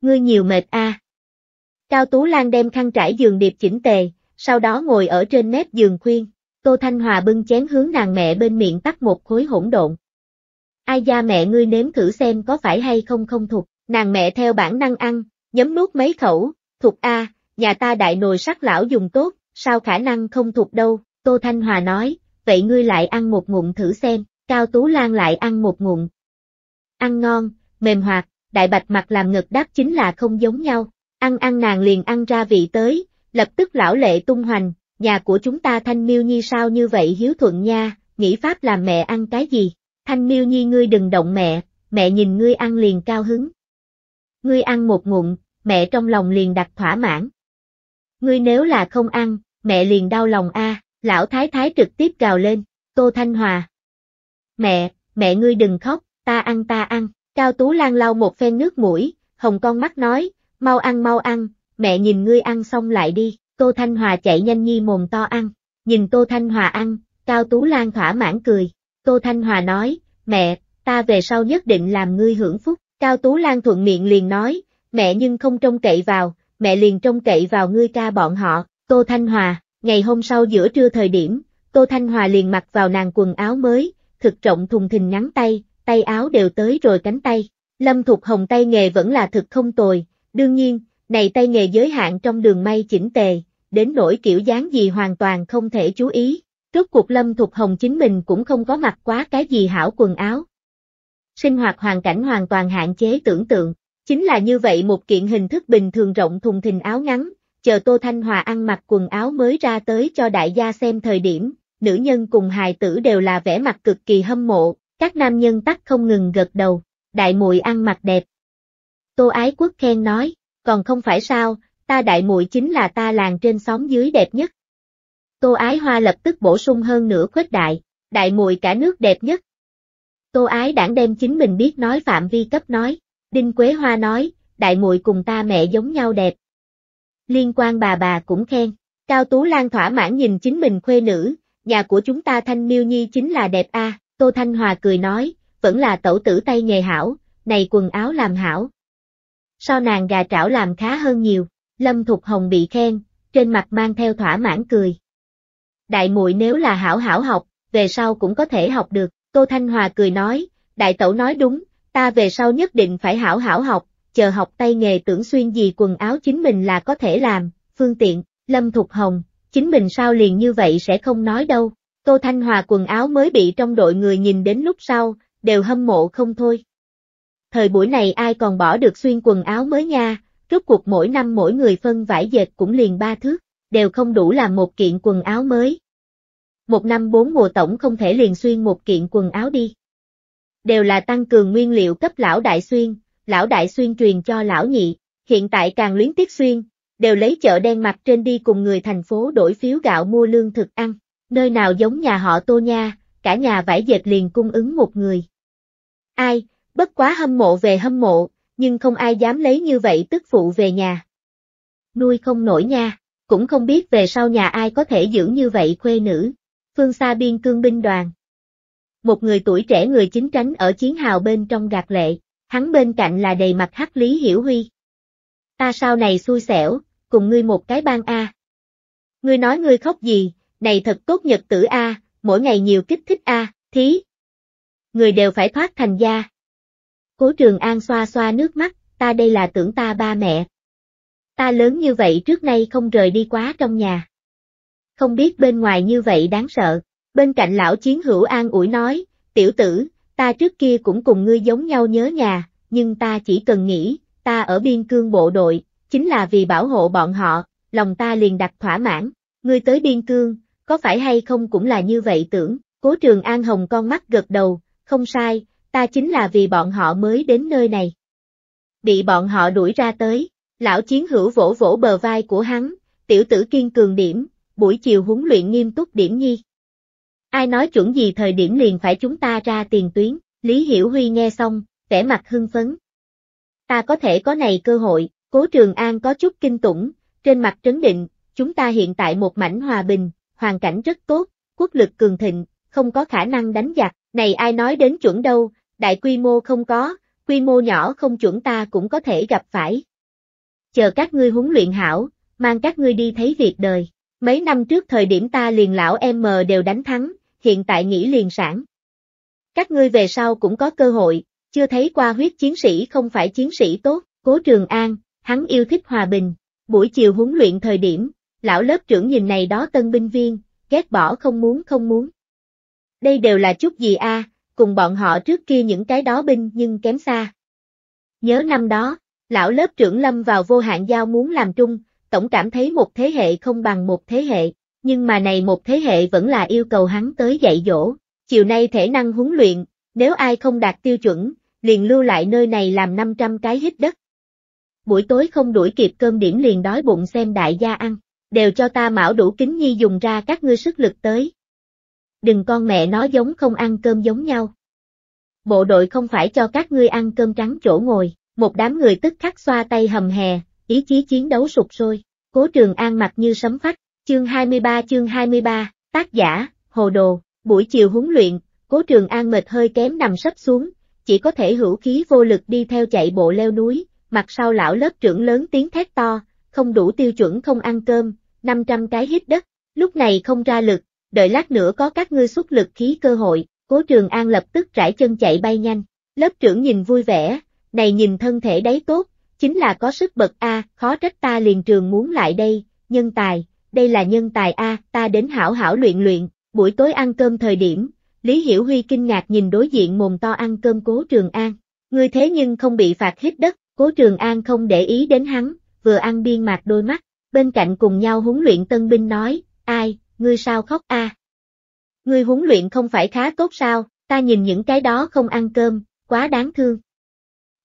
Ngươi nhiều mệt a. À. Cao Tú Lan đem khăn trải giường điệp chỉnh tề, sau đó ngồi ở trên mép giường khuyên, Tô Thanh Hòa bưng chén hướng nàng mẹ bên miệng tắt một khối hỗn độn. Ai da mẹ ngươi nếm thử xem có phải hay không không thuộc, nàng mẹ theo bản năng ăn, nhấm nuốt mấy khẩu, thuộc a, à, nhà ta đại nồi sắc lão dùng tốt, sao khả năng không thuộc đâu, Tô Thanh Hòa nói, vậy ngươi lại ăn một ngụm thử xem, Cao Tú Lan lại ăn một ngụm. Ăn ngon, mềm hoạt, đại bạch mặt làm Ngật đáp chính là không giống nhau, ăn ăn nàng liền ăn ra vị tới, lập tức lão lệ tung hoành, nhà của chúng ta Thanh Miêu Nhi sao như vậy hiếu thuận nha, nghĩ pháp làm mẹ ăn cái gì. Thanh Miêu Nhi ngươi đừng động mẹ, mẹ nhìn ngươi ăn liền cao hứng. Ngươi ăn một ngụm, mẹ trong lòng liền đặt thỏa mãn. Ngươi nếu là không ăn, mẹ liền đau lòng a, à, lão thái thái trực tiếp gào lên, Tô Thanh Hòa. Mẹ, mẹ ngươi đừng khóc, ta ăn ta ăn, Cao Tú Lan lau một phen nước mũi, hồng con mắt nói, mau ăn mau ăn, mẹ nhìn ngươi ăn xong lại đi, Tô Thanh Hòa chạy nhanh nhi mồm to ăn, nhìn Tô Thanh Hòa ăn, Cao Tú Lan thỏa mãn cười. Tô Thanh Hòa nói, mẹ, ta về sau nhất định làm ngươi hưởng phúc, Cao Tú Lan thuận miệng liền nói, mẹ nhưng không trông cậy vào, mẹ liền trông cậy vào ngươi ca bọn họ, Tô Thanh Hòa. Ngày hôm sau giữa trưa thời điểm, Tô Thanh Hòa liền mặc vào nàng quần áo mới, thực rộng thùng thình ngắn tay, tay áo đều tới rồi cánh tay, Lâm Thục Hồng tay nghề vẫn là thực không tồi, đương nhiên, này tay nghề giới hạn trong đường may chỉnh tề, đến nỗi kiểu dáng gì hoàn toàn không thể chú ý. Rốt cuộc Lâm Thục Hồng chính mình cũng không có mặc quá cái gì hảo quần áo. Sinh hoạt hoàn cảnh hoàn toàn hạn chế tưởng tượng, chính là như vậy một kiện hình thức bình thường rộng thùng thình áo ngắn, chờ Tô Thanh Hòa ăn mặc quần áo mới ra tới cho đại gia xem thời điểm, nữ nhân cùng hài tử đều là vẻ mặt cực kỳ hâm mộ, các nam nhân tắc không ngừng gật đầu, đại muội ăn mặc đẹp. Tô Ái Quốc khen nói, còn không phải sao, ta đại muội chính là ta làng trên xóm dưới đẹp nhất. Tô Ái Hoa lập tức bổ sung hơn nửa khuếch đại, đại muội cả nước đẹp nhất. Tô Ái Đảng đem chính mình biết nói phạm vi cấp nói, Đinh Quế Hoa nói, đại muội cùng ta mẹ giống nhau đẹp. Liên quan bà bà cũng khen, Cao Tú Lan thỏa mãn nhìn chính mình khuê nữ, nhà của chúng ta Thanh Miêu Nhi chính là đẹp a, à. Tô Thanh Hòa cười nói, vẫn là tẩu tử tay nghề hảo, này quần áo làm hảo. So nàng gà trảo làm khá hơn nhiều, Lâm Thục Hồng bị khen, trên mặt mang theo thỏa mãn cười. Đại muội nếu là hảo hảo học, về sau cũng có thể học được, Tô Thanh Hòa cười nói, đại tẩu nói đúng, ta về sau nhất định phải hảo hảo học, chờ học tay nghề tưởng xuyên gì quần áo chính mình là có thể làm, phương tiện, Lâm Thục Hồng, chính mình sao liền như vậy sẽ không nói đâu, Tô Thanh Hòa quần áo mới bị trong đội người nhìn đến lúc sau, đều hâm mộ không thôi. Thời buổi này ai còn bỏ được xuyên quần áo mới nha, rốt cuộc mỗi năm mỗi người phân vải dệt cũng liền ba thước. Đều không đủ làm một kiện quần áo mới. Một năm bốn mùa tổng không thể liền xuyên một kiện quần áo đi. đều là tăng cường nguyên liệu cấp lão đại xuyên, lão đại xuyên truyền cho lão nhị, hiện tại càng luyến tiếc xuyên, đều lấy chợ đen mặt trên đi cùng người thành phố đổi phiếu gạo mua lương thực ăn, nơi nào giống nhà họ Tô nha, cả nhà vải dệt liền cung ứng một người. Ai, bất quá hâm mộ về hâm mộ, nhưng không ai dám lấy như vậy tức phụ về nhà. Nuôi không nổi nha, cũng không biết về sau nhà ai có thể giữ như vậy khuê nữ. Phương xa biên cương binh đoàn. Một người tuổi trẻ người chính tránh ở chiến hào bên trong gạt lệ, hắn bên cạnh là đầy mặt hắc Lý Hiểu Huy. Ta sau này xui xẻo, cùng ngươi một cái bang a. Ngươi nói ngươi khóc gì, này thật tốt nhật tử a, mỗi ngày nhiều kích thích a, thí. Người đều phải thoát thành gia. Cố Trường An xoa xoa nước mắt, ta đây là tưởng ta ba mẹ. Ta lớn như vậy trước nay không rời đi quá trong nhà. Không biết bên ngoài như vậy đáng sợ. Bên cạnh lão chiến hữu an ủi nói, tiểu tử, ta trước kia cũng cùng ngươi giống nhau nhớ nhà, nhưng ta chỉ cần nghĩ, ta ở biên cương bộ đội, chính là vì bảo hộ bọn họ, lòng ta liền đặt thỏa mãn, ngươi tới biên cương, có phải hay không cũng là như vậy tưởng. Cố Trường An hồng con mắt gật đầu, không sai, ta chính là vì bọn họ mới đến nơi này. Bị bọn họ đuổi ra tới, lão chiến hữu vỗ vỗ bờ vai của hắn, tiểu tử kiên cường điểm, buổi chiều huấn luyện nghiêm túc điểm nhi. Ai nói chuẩn gì thời điểm liền phải chúng ta ra tiền tuyến, Lý Hiểu Huy nghe xong, vẻ mặt hưng phấn. Ta có thể có này cơ hội, Cố Trường An có chút kinh tủng, trên mặt trấn định, chúng ta hiện tại một mảnh hòa bình, hoàn cảnh rất tốt, quốc lực cường thịnh, không có khả năng đánh giặc, này ai nói đến chuẩn đâu, đại quy mô không có, quy mô nhỏ không chuẩn ta cũng có thể gặp phải. Chờ các ngươi huấn luyện hảo, mang các ngươi đi thấy việc đời, mấy năm trước thời điểm ta liền lão em mờ đều đánh thắng. Hiện tại nghĩ liền sản. Các ngươi về sau cũng có cơ hội, chưa thấy qua huyết chiến sĩ không phải chiến sĩ tốt. Cố Trường An, hắn yêu thích hòa bình, buổi chiều huấn luyện thời điểm, lão lớp trưởng nhìn này đó tân binh viên, ghét bỏ không muốn không muốn. Đây đều là chút gì a, à, cùng bọn họ trước kia những cái đó binh nhưng kém xa. Nhớ năm đó, lão lớp trưởng lâm vào vô hạn giao muốn làm trung, tổng cảm thấy một thế hệ không bằng một thế hệ. Nhưng mà này một thế hệ vẫn là yêu cầu hắn tới dạy dỗ, chiều nay thể năng huấn luyện, nếu ai không đạt tiêu chuẩn, liền lưu lại nơi này làm năm trăm cái hít đất. Buổi tối không đuổi kịp cơm điểm liền đói bụng xem đại gia ăn, đều cho ta mão đủ kính nhi dùng ra các ngươi sức lực tới. Đừng con mẹ nó giống không ăn cơm giống nhau. Bộ đội không phải cho các ngươi ăn cơm trắng chỗ ngồi, một đám người tức khắc xoa tay hầm hè, ý chí chiến đấu sụp sôi, Cố Trường An mặt như sấm phách. Chương hai mươi ba chương hai mươi ba, tác giả, hồ đồ. Buổi chiều huấn luyện, Cố Trường An mệt hơi kém nằm sấp xuống, chỉ có thể hữu khí vô lực đi theo chạy bộ leo núi, mặt sau lão lớp trưởng lớn tiếng thét to, không đủ tiêu chuẩn không ăn cơm, năm trăm cái hít đất, lúc này không ra lực, đợi lát nữa có các ngươi xuất lực khí cơ hội. Cố Trường An lập tức rải chân chạy bay nhanh, lớp trưởng nhìn vui vẻ, này nhìn thân thể đấy tốt, chính là có sức bật a, khó trách ta liền trường muốn lại đây, nhân tài. Đây là nhân tài a, ta đến hảo hảo luyện luyện. Buổi tối ăn cơm thời điểm, Lý Hiểu Huy kinh ngạc nhìn đối diện mồm to ăn cơm Cố Trường An. Ngươi thế nhưng không bị phạt hít đất, Cố Trường An không để ý đến hắn, vừa ăn biên mạc đôi mắt, bên cạnh cùng nhau huấn luyện tân binh nói, ai, ngươi sao khóc a? Ngươi huấn luyện không phải khá tốt sao, ta nhìn những cái đó không ăn cơm, quá đáng thương.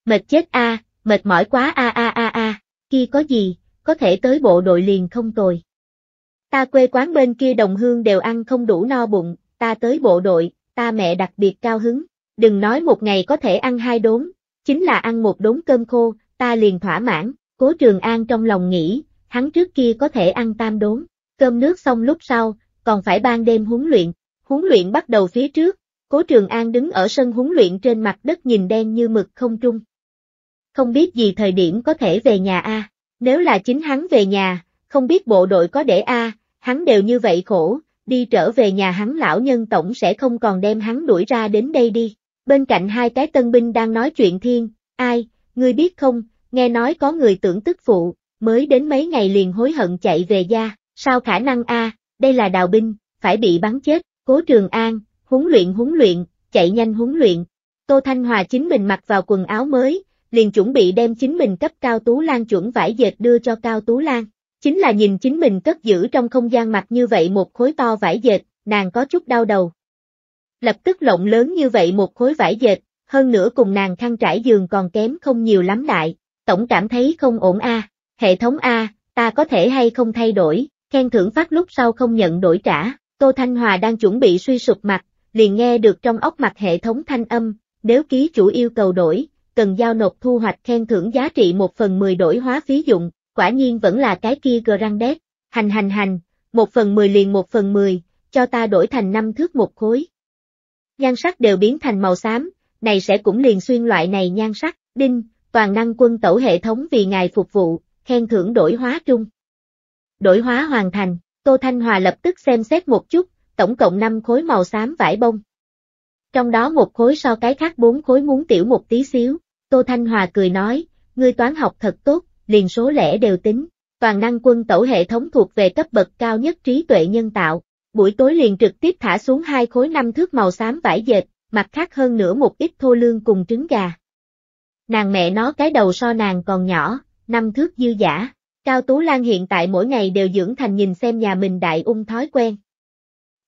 Mệt chết a, mệt mỏi quá a a a a, kia có gì, có thể tới bộ đội liền không tồi. Ta quê quán bên kia đồng hương đều ăn không đủ no bụng, ta tới bộ đội, ta mẹ đặc biệt cao hứng, đừng nói một ngày có thể ăn hai đốn, chính là ăn một đốn cơm khô, ta liền thỏa mãn. Cố Trường An trong lòng nghĩ, hắn trước kia có thể ăn tam đốn, cơm nước xong lúc sau, còn phải ban đêm huấn luyện, huấn luyện bắt đầu phía trước, Cố Trường An đứng ở sân huấn luyện trên mặt đất nhìn đen như mực không trung. Không biết gì thời điểm có thể về nhà a, nếu là chính hắn về nhà, không biết bộ đội có để a. Hắn đều như vậy khổ, đi trở về nhà hắn lão nhân tổng sẽ không còn đem hắn đuổi ra đến đây đi. Bên cạnh hai cái tân binh đang nói chuyện thiên, ai, ngươi biết không, nghe nói có người tưởng tức phụ, mới đến mấy ngày liền hối hận chạy về gia, sao khả năng a, đây là đào binh, phải bị bắn chết. Cố Trường An, huấn luyện huấn luyện, chạy nhanh huấn luyện. Tô Thanh Hòa chính mình mặc vào quần áo mới, liền chuẩn bị đem chính mình cấp Cao Tú Lan chuẩn vải dệt đưa cho Cao Tú Lan. Chính là nhìn chính mình cất giữ trong không gian mặt như vậy một khối to vải dệt, nàng có chút đau đầu. lập tức lộng lớn như vậy một khối vải dệt, hơn nữa cùng nàng khăn trải giường còn kém không nhiều lắm đại, tổng cảm thấy không ổn a. À. Hệ thống a, ta có thể hay không thay đổi, khen thưởng phát lúc sau không nhận đổi trả, Tô Thanh Hòa đang chuẩn bị suy sụp mặt, liền nghe được trong óc mặt hệ thống thanh âm, nếu ký chủ yêu cầu đổi, cần giao nộp thu hoạch khen thưởng giá trị một phần mười đổi hóa phí dụng, quả nhiên vẫn là cái kia Grandes, hành hành hành, một phần mười liền một phần mười, cho ta đổi thành năm thước một khối. Nhan sắc đều biến thành màu xám, này sẽ cũng liền xuyên loại này nhan sắc, đinh, toàn năng quân tẩu hệ thống vì ngài phục vụ, khen thưởng đổi hóa trung. Đổi hóa hoàn thành, Tô Thanh Hòa lập tức xem xét một chút, tổng cộng năm khối màu xám vải bông. Trong đó một khối so cái khác bốn khối muốn tiểu một tí xíu, Tô Thanh Hòa cười nói, ngươi toán học thật tốt, liền số lẻ đều tính, toàn năng quân tẩu hệ thống thuộc về cấp bậc cao nhất trí tuệ nhân tạo, buổi tối liền trực tiếp thả xuống hai khối năm thước màu xám vải dệt, mặt khác hơn nữa một ít thô lương cùng trứng gà. Nàng mẹ nó cái đầu so nàng còn nhỏ, năm thước dư giả, Cao Tú Lan hiện tại mỗi ngày đều dưỡng thành nhìn xem nhà mình đại ung thói quen.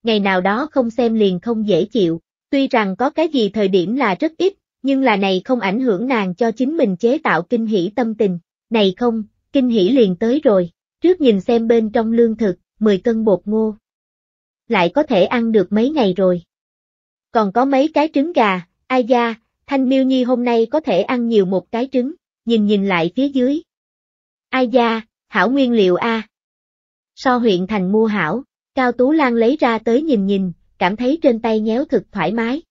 Ngày nào đó không xem liền không dễ chịu. Tuy rằng có cái gì thời điểm là rất ít, nhưng là này không ảnh hưởng nàng cho chính mình chế tạo kinh hỷ tâm tình. Này không, kinh hỷ liền tới rồi, trước nhìn xem bên trong lương thực, mười cân bột ngô. Lại có thể ăn được mấy ngày rồi. Còn có mấy cái trứng gà, ai da, Thanh Miêu Nhi hôm nay có thể ăn nhiều một cái trứng, nhìn nhìn lại phía dưới. Ai da, hảo nguyên liệu a. So huyện thành mua hảo, Cao Tú Lan lấy ra tới nhìn nhìn. Cảm thấy trên tay nhéo thực thoải mái.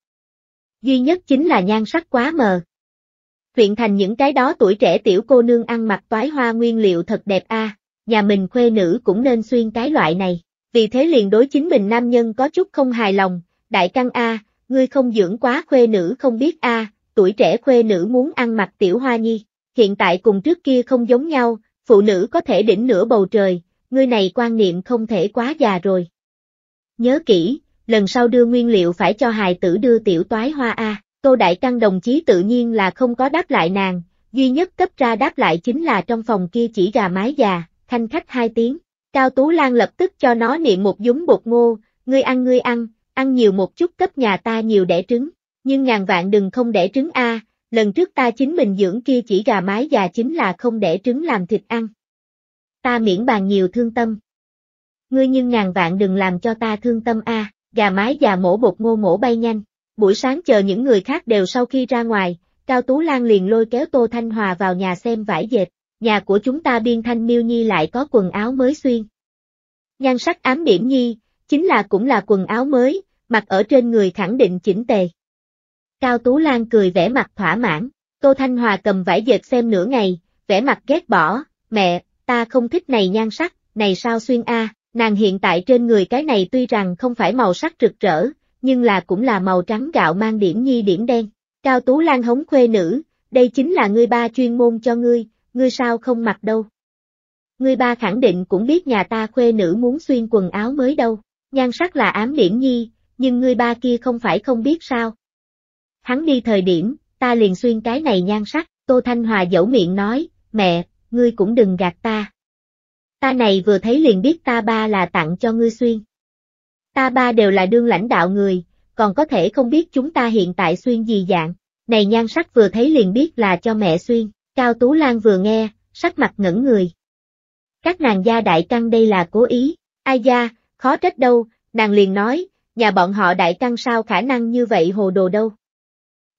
Duy nhất chính là nhan sắc quá mờ. Huyện thành những cái đó tuổi trẻ tiểu cô nương ăn mặc toái hoa nguyên liệu thật đẹp a, à, nhà mình khuê nữ cũng nên xuyên cái loại này, vì thế liền đối chính mình nam nhân có chút không hài lòng, đại căng a, à, ngươi không dưỡng quá khuê nữ không biết a, à, tuổi trẻ khuê nữ muốn ăn mặc tiểu hoa nhi, hiện tại cùng trước kia không giống nhau, phụ nữ có thể đỉnh nửa bầu trời, ngươi này quan niệm không thể quá già rồi. Nhớ kỹ. Lần sau đưa nguyên liệu phải cho hài tử đưa tiểu toái hoa a. Tô đại căn đồng chí tự nhiên là không có đáp lại nàng, duy nhất cấp ra đáp lại chính là trong phòng kia chỉ gà mái già, thanh khách hai tiếng. Cao Tú Lan lập tức cho nó niệm một dúng bột ngô, ngươi ăn ngươi ăn, ăn nhiều một chút cấp nhà ta nhiều đẻ trứng, nhưng ngàn vạn đừng không đẻ trứng a, lần trước ta chính mình dưỡng kia chỉ gà mái già chính là không đẻ trứng làm thịt ăn. Ta miễn bàn nhiều thương tâm. Ngươi nhưng ngàn vạn đừng làm cho ta thương tâm a. Gà mái già mổ bột ngô mổ bay nhanh, buổi sáng chờ những người khác đều sau khi ra ngoài, Cao Tú Lan liền lôi kéo Tô Thanh Hòa vào nhà xem vải dệt, nhà của chúng ta biên Thanh Miêu Nhi lại có quần áo mới xuyên. Nhan sắc ám điểm nhi, chính là cũng là quần áo mới, mặc ở trên người khẳng định chỉnh tề. Cao Tú Lan cười vẻ mặt thỏa mãn, Tô Thanh Hòa cầm vải dệt xem nửa ngày, vẻ mặt ghét bỏ, mẹ, ta không thích này nhan sắc, này sao xuyên a. Nàng hiện tại trên người cái này tuy rằng không phải màu sắc rực rỡ, nhưng là cũng là màu trắng gạo mang điểm nhi điểm đen. Cao Tú Lan hống khuê nữ, đây chính là ngươi ba chuyên môn cho ngươi, ngươi sao không mặc đâu. Ngươi ba khẳng định cũng biết nhà ta khuê nữ muốn xuyên quần áo mới đâu, nhan sắc là ám điểm nhi, nhưng ngươi ba kia không phải không biết sao. Hắn đi thời điểm, ta liền xuyên cái này nhan sắc, Tô Thanh Hòa dẫu miệng nói, mẹ, ngươi cũng đừng gạt ta. Ta này vừa thấy liền biết ta ba là tặng cho ngươi xuyên. Ta ba đều là đương lãnh đạo người, còn có thể không biết chúng ta hiện tại xuyên gì dạng. Này nhan sắc vừa thấy liền biết là cho mẹ xuyên. Cao Tú Lan vừa nghe, sắc mặt ngẩn người. Các nàng gia đại căng đây là cố ý, ai da, khó trách đâu, nàng liền nói, nhà bọn họ đại căng sao khả năng như vậy hồ đồ đâu.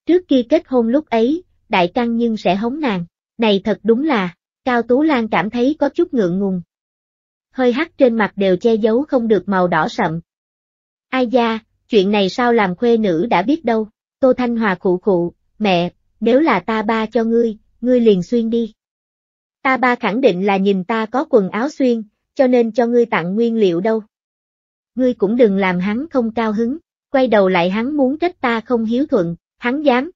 Trước kia kết hôn lúc ấy, đại căng nhưng sẽ hống nàng, này thật đúng là, Cao Tú Lan cảm thấy có chút ngượng ngùng. Hơi hắt trên mặt đều che giấu không được màu đỏ sậm. Ai da, chuyện này sao làm khuê nữ đã biết đâu, Tô Thanh Hòa khụ khụ, mẹ, nếu là ta ba cho ngươi, ngươi liền xuyên đi. Ta ba khẳng định là nhìn ta có quần áo xuyên, cho nên cho ngươi tặng nguyên liệu đâu. Ngươi cũng đừng làm hắn không cao hứng, quay đầu lại hắn muốn trách ta không hiếu thuận, hắn dám.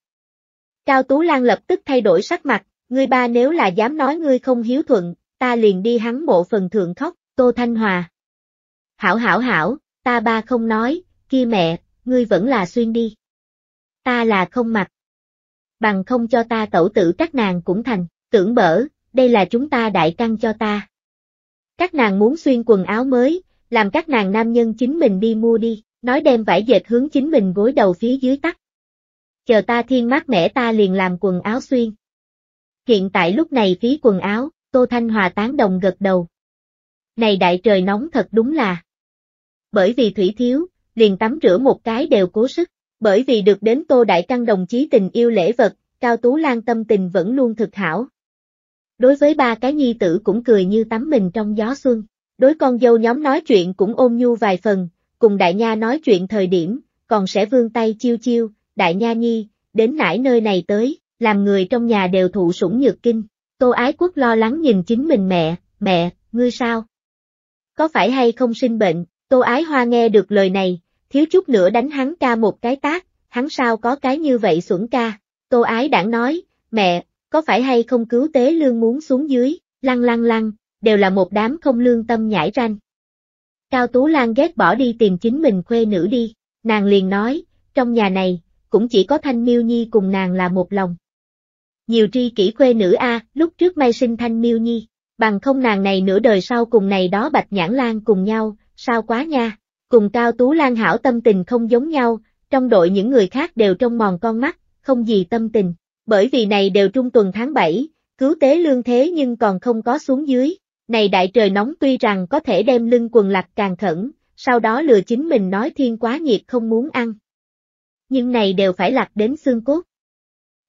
Cao Tú Lan lập tức thay đổi sắc mặt, ngươi ba nếu là dám nói ngươi không hiếu thuận, ta liền đi hắn mộ phần thượng khóc. Tô Thanh Hòa. Hảo hảo hảo, ta ba không nói, kia mẹ, ngươi vẫn là xuyên đi. Ta là không mặc. Bằng không cho ta tẩu tử các nàng cũng thành, tưởng bở, đây là chúng ta đại căng cho ta. Các nàng muốn xuyên quần áo mới, làm các nàng nam nhân chính mình đi mua đi, Nói đem vải dệt hướng chính mình gối đầu phía dưới tắt. Chờ ta thiên mát mẻ ta liền làm quần áo xuyên. Hiện tại lúc này phí quần áo, Tô Thanh Hòa tán đồng gật đầu. Này đại trời nóng thật đúng là. Bởi vì thủy thiếu, liền tắm rửa một cái đều cố sức, bởi vì được đến Tô Đại Căn đồng chí tình yêu lễ vật, Cao Tú Lan tâm tình vẫn luôn thực hảo. Đối với ba cái nhi tử cũng cười như tắm mình trong gió xuân, đối con dâu nhóm nói chuyện cũng ôn nhu vài phần, cùng Đại Nha nói chuyện thời điểm, còn sẽ vươn tay chiêu chiêu, Đại Nha nhi, đến nải nơi này tới, làm người trong nhà đều thụ sủng nhược kinh. Tô Ái Quốc lo lắng nhìn chính mình mẹ, mẹ, ngươi sao? Có phải hay không sinh bệnh? Tô Ái Hoa nghe được lời này, thiếu chút nữa đánh hắn ca một cái tát, hắn sao có cái như vậy xuẩn ca. Tô Ái Đảng nói, mẹ, có phải hay không cứu tế lương muốn xuống dưới, lăng lăng lăng, đều là một đám không lương tâm nhãi ranh. Cao Tú Lan ghét bỏ đi tìm chính mình khuê nữ đi, nàng liền nói, trong nhà này, cũng chỉ có Thanh Miêu Nhi cùng nàng là một lòng. Nhiều tri kỷ khuê nữ a, à, lúc trước may sinh Thanh Miêu Nhi, bằng không nàng này nửa đời sau cùng này đó Bạch Nhãn Lan cùng nhau, sao quá nha, cùng Cao Tú Lan hảo tâm tình không giống nhau, trong đội những người khác đều trông mòn con mắt, không gì tâm tình, bởi vì này đều trung tuần tháng bảy, cứu tế lương thế nhưng còn không có xuống dưới, này đại trời nóng tuy rằng có thể đem lưng quần lạc càng khẩn, sau đó lừa chính mình nói thiên quá nhiệt không muốn ăn. Nhưng này đều phải lạc đến xương cốt.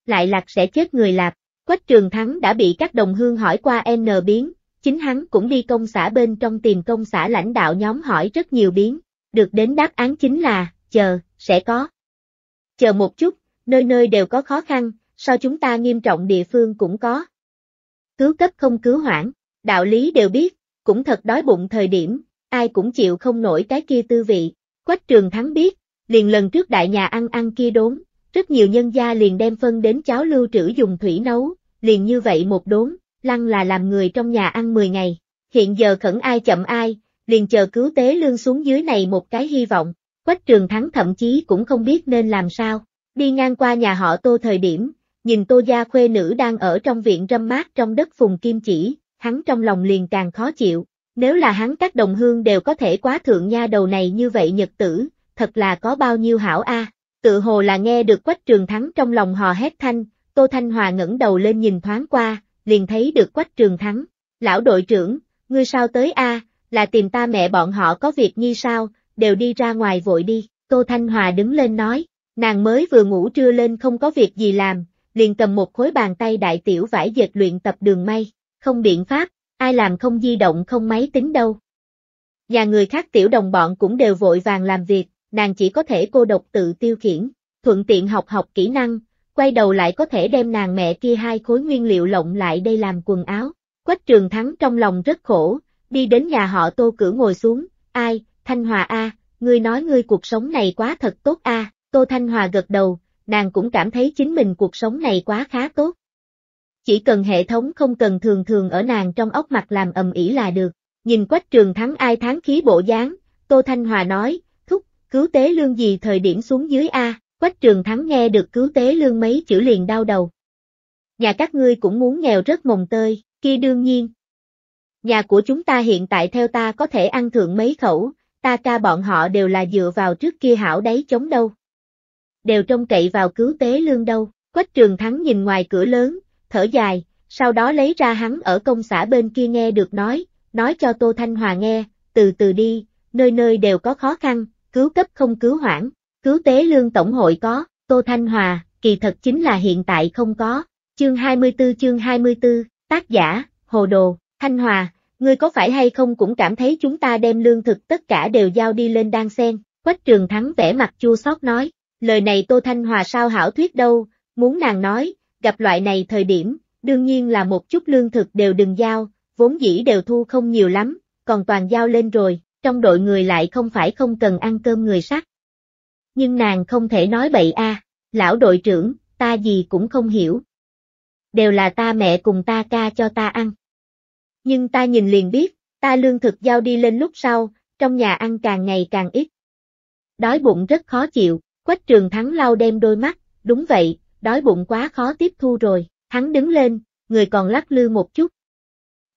Lại lạc sẽ chết người lạc, Quách Trường Thắng đã bị các đồng hương hỏi qua N biến, chính hắn cũng đi công xã bên trong tìm công xã lãnh đạo nhóm hỏi rất nhiều biến, được đến đáp án chính là, chờ, sẽ có. Chờ một chút, nơi nơi đều có khó khăn, sao chúng ta nghiêm trọng địa phương cũng có. Cứu cấp không cứu hoãn, đạo lý đều biết, cũng thật đói bụng thời điểm, ai cũng chịu không nổi cái kia tư vị. Quách Trường Thắng biết, liền lần trước đại nhà ăn ăn kia đốn, rất nhiều nhân gia liền đem phân đến cháo lưu trữ dùng thủy nấu, liền như vậy một đốn. Lăng là làm người trong nhà ăn mười ngày, hiện giờ khẩn ai chậm ai, liền chờ cứu tế lương xuống dưới này một cái hy vọng. Quách Trường Thắng thậm chí cũng không biết nên làm sao, đi ngang qua nhà họ Tô thời điểm, nhìn Tô gia khuê nữ đang ở trong viện râm mát trong đất phùng kim chỉ, hắn trong lòng liền càng khó chịu, nếu là hắn các đồng hương đều có thể quá thượng nha đầu này như vậy nhật tử, thật là có bao nhiêu hảo a. À. Tự hồ là nghe được Quách Trường Thắng trong lòng hò hét thanh, Tô Thanh Hòa ngẩng đầu lên nhìn thoáng qua, liền thấy được Quách Trường Thắng. Lão đội trưởng, ngươi sao tới a? À, là tìm ta mẹ bọn họ có việc nhi sao, đều đi ra ngoài vội đi. Tô Thanh Hòa đứng lên nói, nàng mới vừa ngủ trưa lên không có việc gì làm, liền cầm một khối bàn tay đại tiểu vải dệt luyện tập đường may, không biện pháp, ai làm không di động không máy tính đâu. Nhà người khác tiểu đồng bọn cũng đều vội vàng làm việc, nàng chỉ có thể cô độc tự tiêu khiển, thuận tiện học học kỹ năng. Quay đầu lại có thể đem nàng mẹ kia hai khối nguyên liệu lộng lại đây làm quần áo. Quách Trường Thắng trong lòng rất khổ, đi đến nhà họ Tô cửa ngồi xuống, ai, Thanh Hòa a, à, ngươi nói ngươi cuộc sống này quá thật tốt a. À. Tô Thanh Hòa gật đầu, nàng cũng cảm thấy chính mình cuộc sống này quá khá tốt. Chỉ cần hệ thống không cần thường thường ở nàng trong ốc mặt làm ầm ĩ là được, nhìn Quách Trường Thắng ai tháng khí bộ dáng, Tô Thanh Hòa nói, thúc, cứu tế lương gì thời điểm xuống dưới a. À. Quách Trường Thắng nghe được cứu tế lương mấy chữ liền đau đầu. Nhà các ngươi cũng muốn nghèo rất mồng tơi, kia đương nhiên. Nhà của chúng ta hiện tại theo ta có thể ăn thượng mấy khẩu, ta ca bọn họ đều là dựa vào trước kia hảo đáy chống đâu. Đều trông cậy vào cứu tế lương đâu. Quách Trường Thắng nhìn ngoài cửa lớn, thở dài, sau đó lấy ra hắn ở công xã bên kia nghe được nói, nói cho Tô Thanh Hòa nghe, từ từ đi, nơi nơi đều có khó khăn, cứu cấp không cứu hoãn. Cứu tế lương tổng hội có, Tô Thanh Hòa, kỳ thật chính là hiện tại không có. Chương hai mươi tư chương hai mươi tư, tác giả, hồ đồ. Thanh Hòa, ngươi có phải hay không cũng cảm thấy chúng ta đem lương thực tất cả đều giao đi lên đan sen. Quách Trường Thắng vẻ mặt chua xót nói, lời này Tô Thanh Hòa sao hảo thuyết đâu, muốn nàng nói, gặp loại này thời điểm, đương nhiên là một chút lương thực đều đừng giao, vốn dĩ đều thu không nhiều lắm, còn toàn giao lên rồi, trong đội người lại không phải không cần ăn cơm người sắc. Nhưng nàng không thể nói bậy a, à, lão đội trưởng, ta gì cũng không hiểu. Đều là ta mẹ cùng ta ca cho ta ăn. Nhưng ta nhìn liền biết, ta lương thực giao đi lên lúc sau, trong nhà ăn càng ngày càng ít. Đói bụng rất khó chịu, Quách Trường Thắng lau đem đôi mắt, đúng vậy, đói bụng quá khó tiếp thu rồi, hắn đứng lên, người còn lắc lư một chút.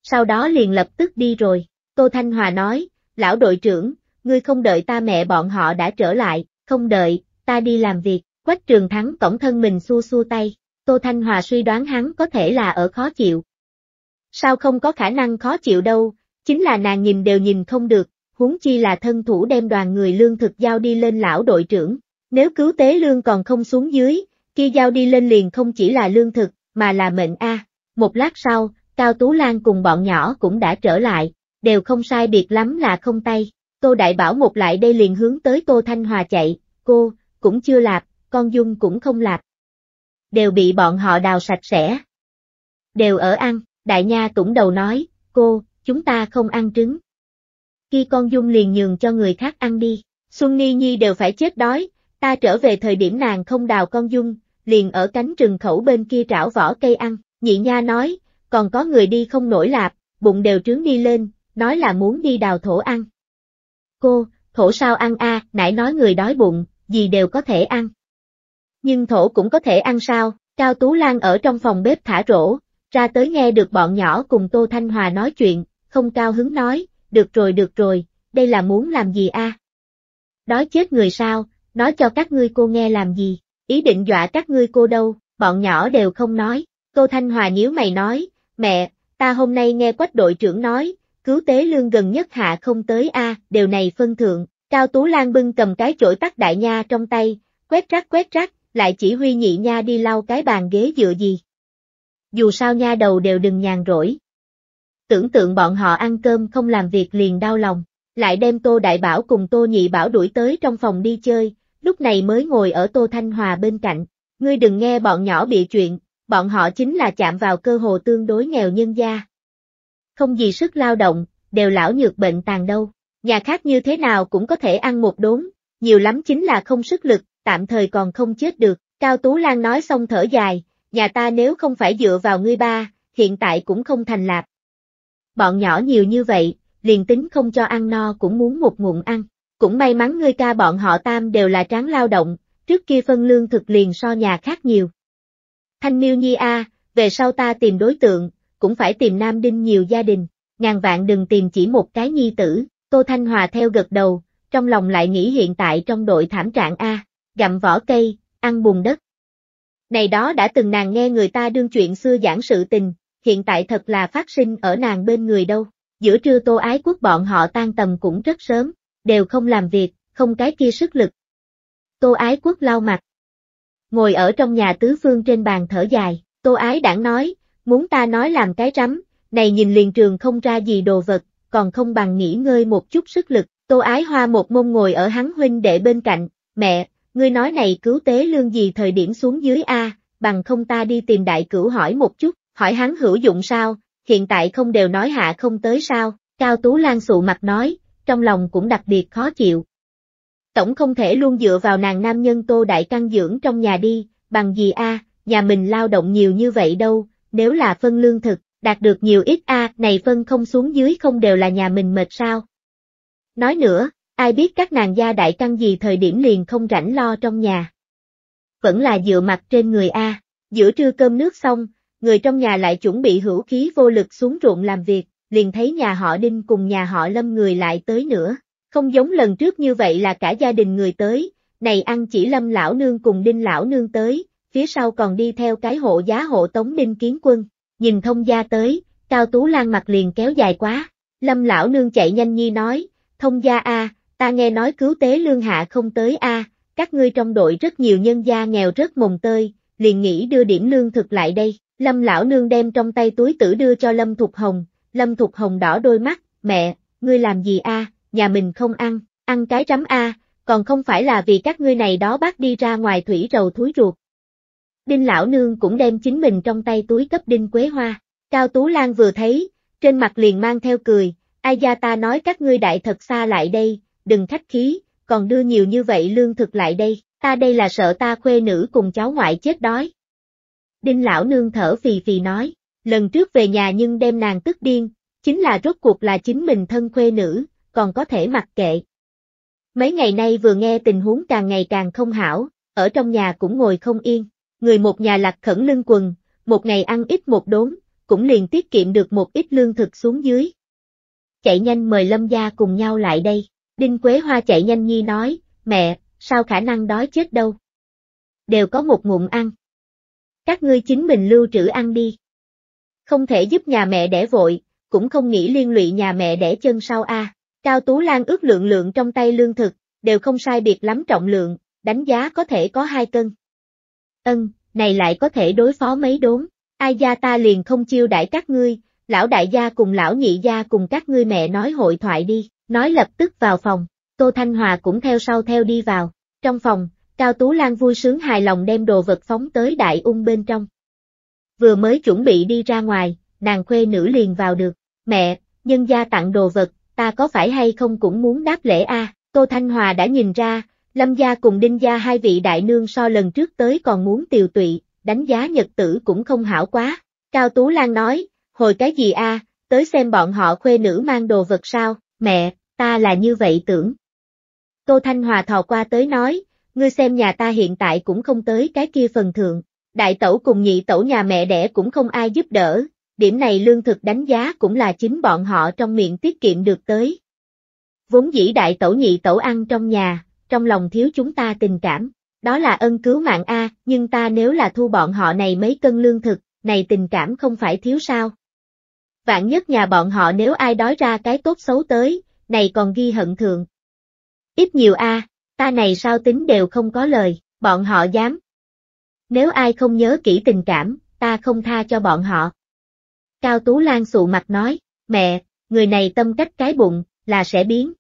Sau đó liền lập tức đi rồi, Tô Thanh Hòa nói, lão đội trưởng, ngươi không đợi ta, mẹ bọn họ đã trở lại, không đợi, ta đi làm việc. Quách Trường Thắng cõng thân mình xua xua tay, Tô Thanh Hòa suy đoán hắn có thể là ở khó chịu. Sao không có khả năng khó chịu đâu, chính là nàng nhìn đều nhìn không được, huống chi là thân thủ đem đoàn người lương thực giao đi lên lão đội trưởng, nếu cứu tế lương còn không xuống dưới, kia giao đi lên liền không chỉ là lương thực, mà là mệnh a. À. Một lát sau, Cao Tú Lan cùng bọn nhỏ cũng đã trở lại, đều không sai biệt lắm là không tay, Tô Đại Bảo một lại đây liền hướng tới Tô Thanh Hòa chạy, cô, cũng chưa lạp, con Dung cũng không lạp. Đều bị bọn họ đào sạch sẽ. Đều ở ăn, Đại Nha cũng đầu nói, cô, chúng ta không ăn trứng. Khi con Dung liền nhường cho người khác ăn đi, Xuân Ni Nhi đều phải chết đói, ta trở về thời điểm nàng không đào con Dung, liền ở cánh rừng khẩu bên kia trảo vỏ cây ăn, nhị nha nói, còn có người đi không nổi lạp, bụng đều trướng đi lên, nói là muốn đi đào thổ ăn. Cô, thổ sao ăn a? À, nãy nói người đói bụng, gì đều có thể ăn. Nhưng thổ cũng có thể ăn sao? Cao Tú Lan ở trong phòng bếp thả rổ, ra tới nghe được bọn nhỏ cùng Tô Thanh Hòa nói chuyện, không cao hứng nói, được rồi được rồi, đây là muốn làm gì a? À? Đói chết người sao, nói cho các ngươi cô nghe làm gì, ý định dọa các ngươi cô đâu, bọn nhỏ đều không nói. Tô Thanh Hòa nhíu mày nói, mẹ, ta hôm nay nghe Quách đội trưởng nói, cứu tế lương gần nhất hạ không tới a, à, điều này phân thượng. Cao Tú Lan bưng cầm cái chổi tắt Đại Nha trong tay, quét rác quét rác, lại chỉ huy nhị nha đi lau cái bàn ghế dựa gì. Dù sao nha đầu đều đừng nhàn rỗi. Tưởng tượng bọn họ ăn cơm không làm việc liền đau lòng, lại đem Tô Đại Bảo cùng Tô Nhị Bảo đuổi tới trong phòng đi chơi, lúc này mới ngồi ở Tô Thanh Hòa bên cạnh, ngươi đừng nghe bọn nhỏ bịa chuyện, bọn họ chính là chạm vào cơ hồ tương đối nghèo nhân gia. Không gì sức lao động, đều lão nhược bệnh tàn đâu, nhà khác như thế nào cũng có thể ăn một đốn, nhiều lắm chính là không sức lực, tạm thời còn không chết được. Cao Tú Lan nói xong thở dài, nhà ta nếu không phải dựa vào ngươi ba, hiện tại cũng không thành lạp. Bọn nhỏ nhiều như vậy, liền tính không cho ăn no cũng muốn một ngụm ăn, cũng may mắn ngươi ca bọn họ tam đều là tráng lao động, trước kia phân lương thực liền so nhà khác nhiều. Thanh Miêu Nhi a, à, về sau ta tìm đối tượng, cũng phải tìm nam đinh nhiều gia đình, ngàn vạn đừng tìm chỉ một cái nhi tử. Tô Thanh Hòa theo gật đầu, trong lòng lại nghĩ hiện tại trong đội thảm trạng a, à, gặm vỏ cây, ăn bùn đất. Này đó đã từng nàng nghe người ta đương chuyện xưa giảng sự tình, hiện tại thật là phát sinh ở nàng bên người đâu. Giữa trưa Tô Ái Quốc bọn họ tan tầm cũng rất sớm, đều không làm việc, không cái kia sức lực. Tô Ái Quốc lau mặt, ngồi ở trong nhà tứ phương trên bàn thở dài. Tô Ái Đảng nói, muốn ta nói làm cái rắm, này nhìn liền trường không ra gì đồ vật, còn không bằng nghỉ ngơi một chút sức lực. Tô Ái Hoa một mông ngồi ở hắn huynh đệ bên cạnh, mẹ, ngươi nói này cứu tế lương gì thời điểm xuống dưới a, bằng không ta đi tìm Đại Cửu hỏi một chút, hỏi hắn hữu dụng sao, hiện tại không đều nói hạ không tới sao. Cao Tú Lan sụ mặt nói, trong lòng cũng đặc biệt khó chịu. Tổng không thể luôn dựa vào nàng nam nhân Tô Đại Căn dưỡng trong nhà đi, bằng gì a, nhà mình lao động nhiều như vậy đâu, nếu là phân lương thực, đạt được nhiều ít a, này phân không xuống dưới không đều là nhà mình mệt sao. Nói nữa, ai biết các nàng gia Đại Căn gì thời điểm liền không rảnh lo trong nhà. Vẫn là dựa mặt trên người a. Giữa trưa cơm nước xong, người trong nhà lại chuẩn bị hữu khí vô lực xuống ruộng làm việc, liền thấy nhà họ Đinh cùng nhà họ Lâm người lại tới nữa. Không giống lần trước như vậy là cả gia đình người tới, này ăn chỉ Lâm lão nương cùng Đinh lão nương tới, phía sau còn đi theo cái hộ giá hộ tống Đinh Kiến Quân. Nhìn Thông gia tới, Cao Tú Lan mặt liền kéo dài quá. Lâm lão nương chạy nhanh nhi nói, Thông gia a, ta nghe nói cứu tế lương hạ không tới a, à, các ngươi trong đội rất nhiều nhân gia nghèo rất mồng tơi, liền nghĩ đưa điểm lương thực lại đây. Lâm lão nương đem trong tay túi tử đưa cho Lâm Thục Hồng, Lâm Thục Hồng đỏ đôi mắt, mẹ, ngươi làm gì a, à, nhà mình không ăn, ăn cái rắm a, à, còn không phải là vì các ngươi này đó bác đi ra ngoài thủy rầu thúi ruột. Đinh lão nương cũng đem chính mình trong tay túi cấp Đinh Quế Hoa. Cao Tú Lan vừa thấy, trên mặt liền mang theo cười, ai da ta nói các ngươi đại thật xa lại đây. Đừng khách khí, còn đưa nhiều như vậy lương thực lại đây, ta đây là sợ ta khuê nữ cùng cháu ngoại chết đói. Đinh lão nương thở phì phì nói, lần trước về nhà nhưng đem nàng tức điên, chính là rốt cuộc là chính mình thân khuê nữ, còn có thể mặc kệ. Mấy ngày nay vừa nghe tình huống càng ngày càng không hảo, ở trong nhà cũng ngồi không yên, người một nhà lặt khẩn lưng quần, một ngày ăn ít một đốn, cũng liền tiết kiệm được một ít lương thực xuống dưới. Chạy nhanh mời Lâm gia cùng nhau lại đây. Đinh Quế Hoa chạy nhanh nhi nói, mẹ, sao khả năng đói chết đâu. Đều có một ngụm ăn. Các ngươi chính mình lưu trữ ăn đi. Không thể giúp nhà mẹ đẻ vội, cũng không nghĩ liên lụy nhà mẹ đẻ chân sau a. À. Cao Tú Lan ước lượng lượng trong tay lương thực, đều không sai biệt lắm trọng lượng, đánh giá có thể có hai cân. Ân, này lại có thể đối phó mấy đốn, ai gia ta liền không chiêu đãi các ngươi, lão đại gia cùng lão nhị gia cùng các ngươi mẹ nói hội thoại đi, nói lập tức vào phòng, Tô Thanh Hòa cũng theo sau theo đi vào, trong phòng, Cao Tú Lan vui sướng hài lòng đem đồ vật phóng tới đại ung bên trong. Vừa mới chuẩn bị đi ra ngoài, nàng khuê nữ liền vào được, mẹ, nhân gia tặng đồ vật, ta có phải hay không cũng muốn đáp lễ a? À? Tô Thanh Hòa đã nhìn ra, Lâm gia cùng Đinh gia hai vị đại nương so lần trước tới còn muốn tiều tụy, đánh giá nhật tử cũng không hảo quá. Cao Tú Lan nói, hồi cái gì a? À? Tới xem bọn họ khuê nữ mang đồ vật sao, mẹ, ta là như vậy tưởng. Tô Thanh Hòa thò qua tới nói, ngươi xem nhà ta hiện tại cũng không tới cái kia phần thượng, đại tẩu cùng nhị tẩu nhà mẹ đẻ cũng không ai giúp đỡ, điểm này lương thực đánh giá cũng là chính bọn họ trong miệng tiết kiệm được tới. Vốn dĩ đại tẩu nhị tẩu ăn trong nhà, trong lòng thiếu chúng ta tình cảm, đó là ân cứu mạng a, nhưng ta nếu là thu bọn họ này mấy cân lương thực, này tình cảm không phải thiếu sao. Vạn nhất nhà bọn họ nếu ai đói ra cái tốt xấu tới, này còn ghi hận thượng. Ít nhiều a, ta này sao tính đều không có lời, bọn họ dám. Nếu ai không nhớ kỹ tình cảm, ta không tha cho bọn họ. Cao Tú Lan sụ mặt nói, mẹ, người này tâm cách cái bụng, là sẽ biến.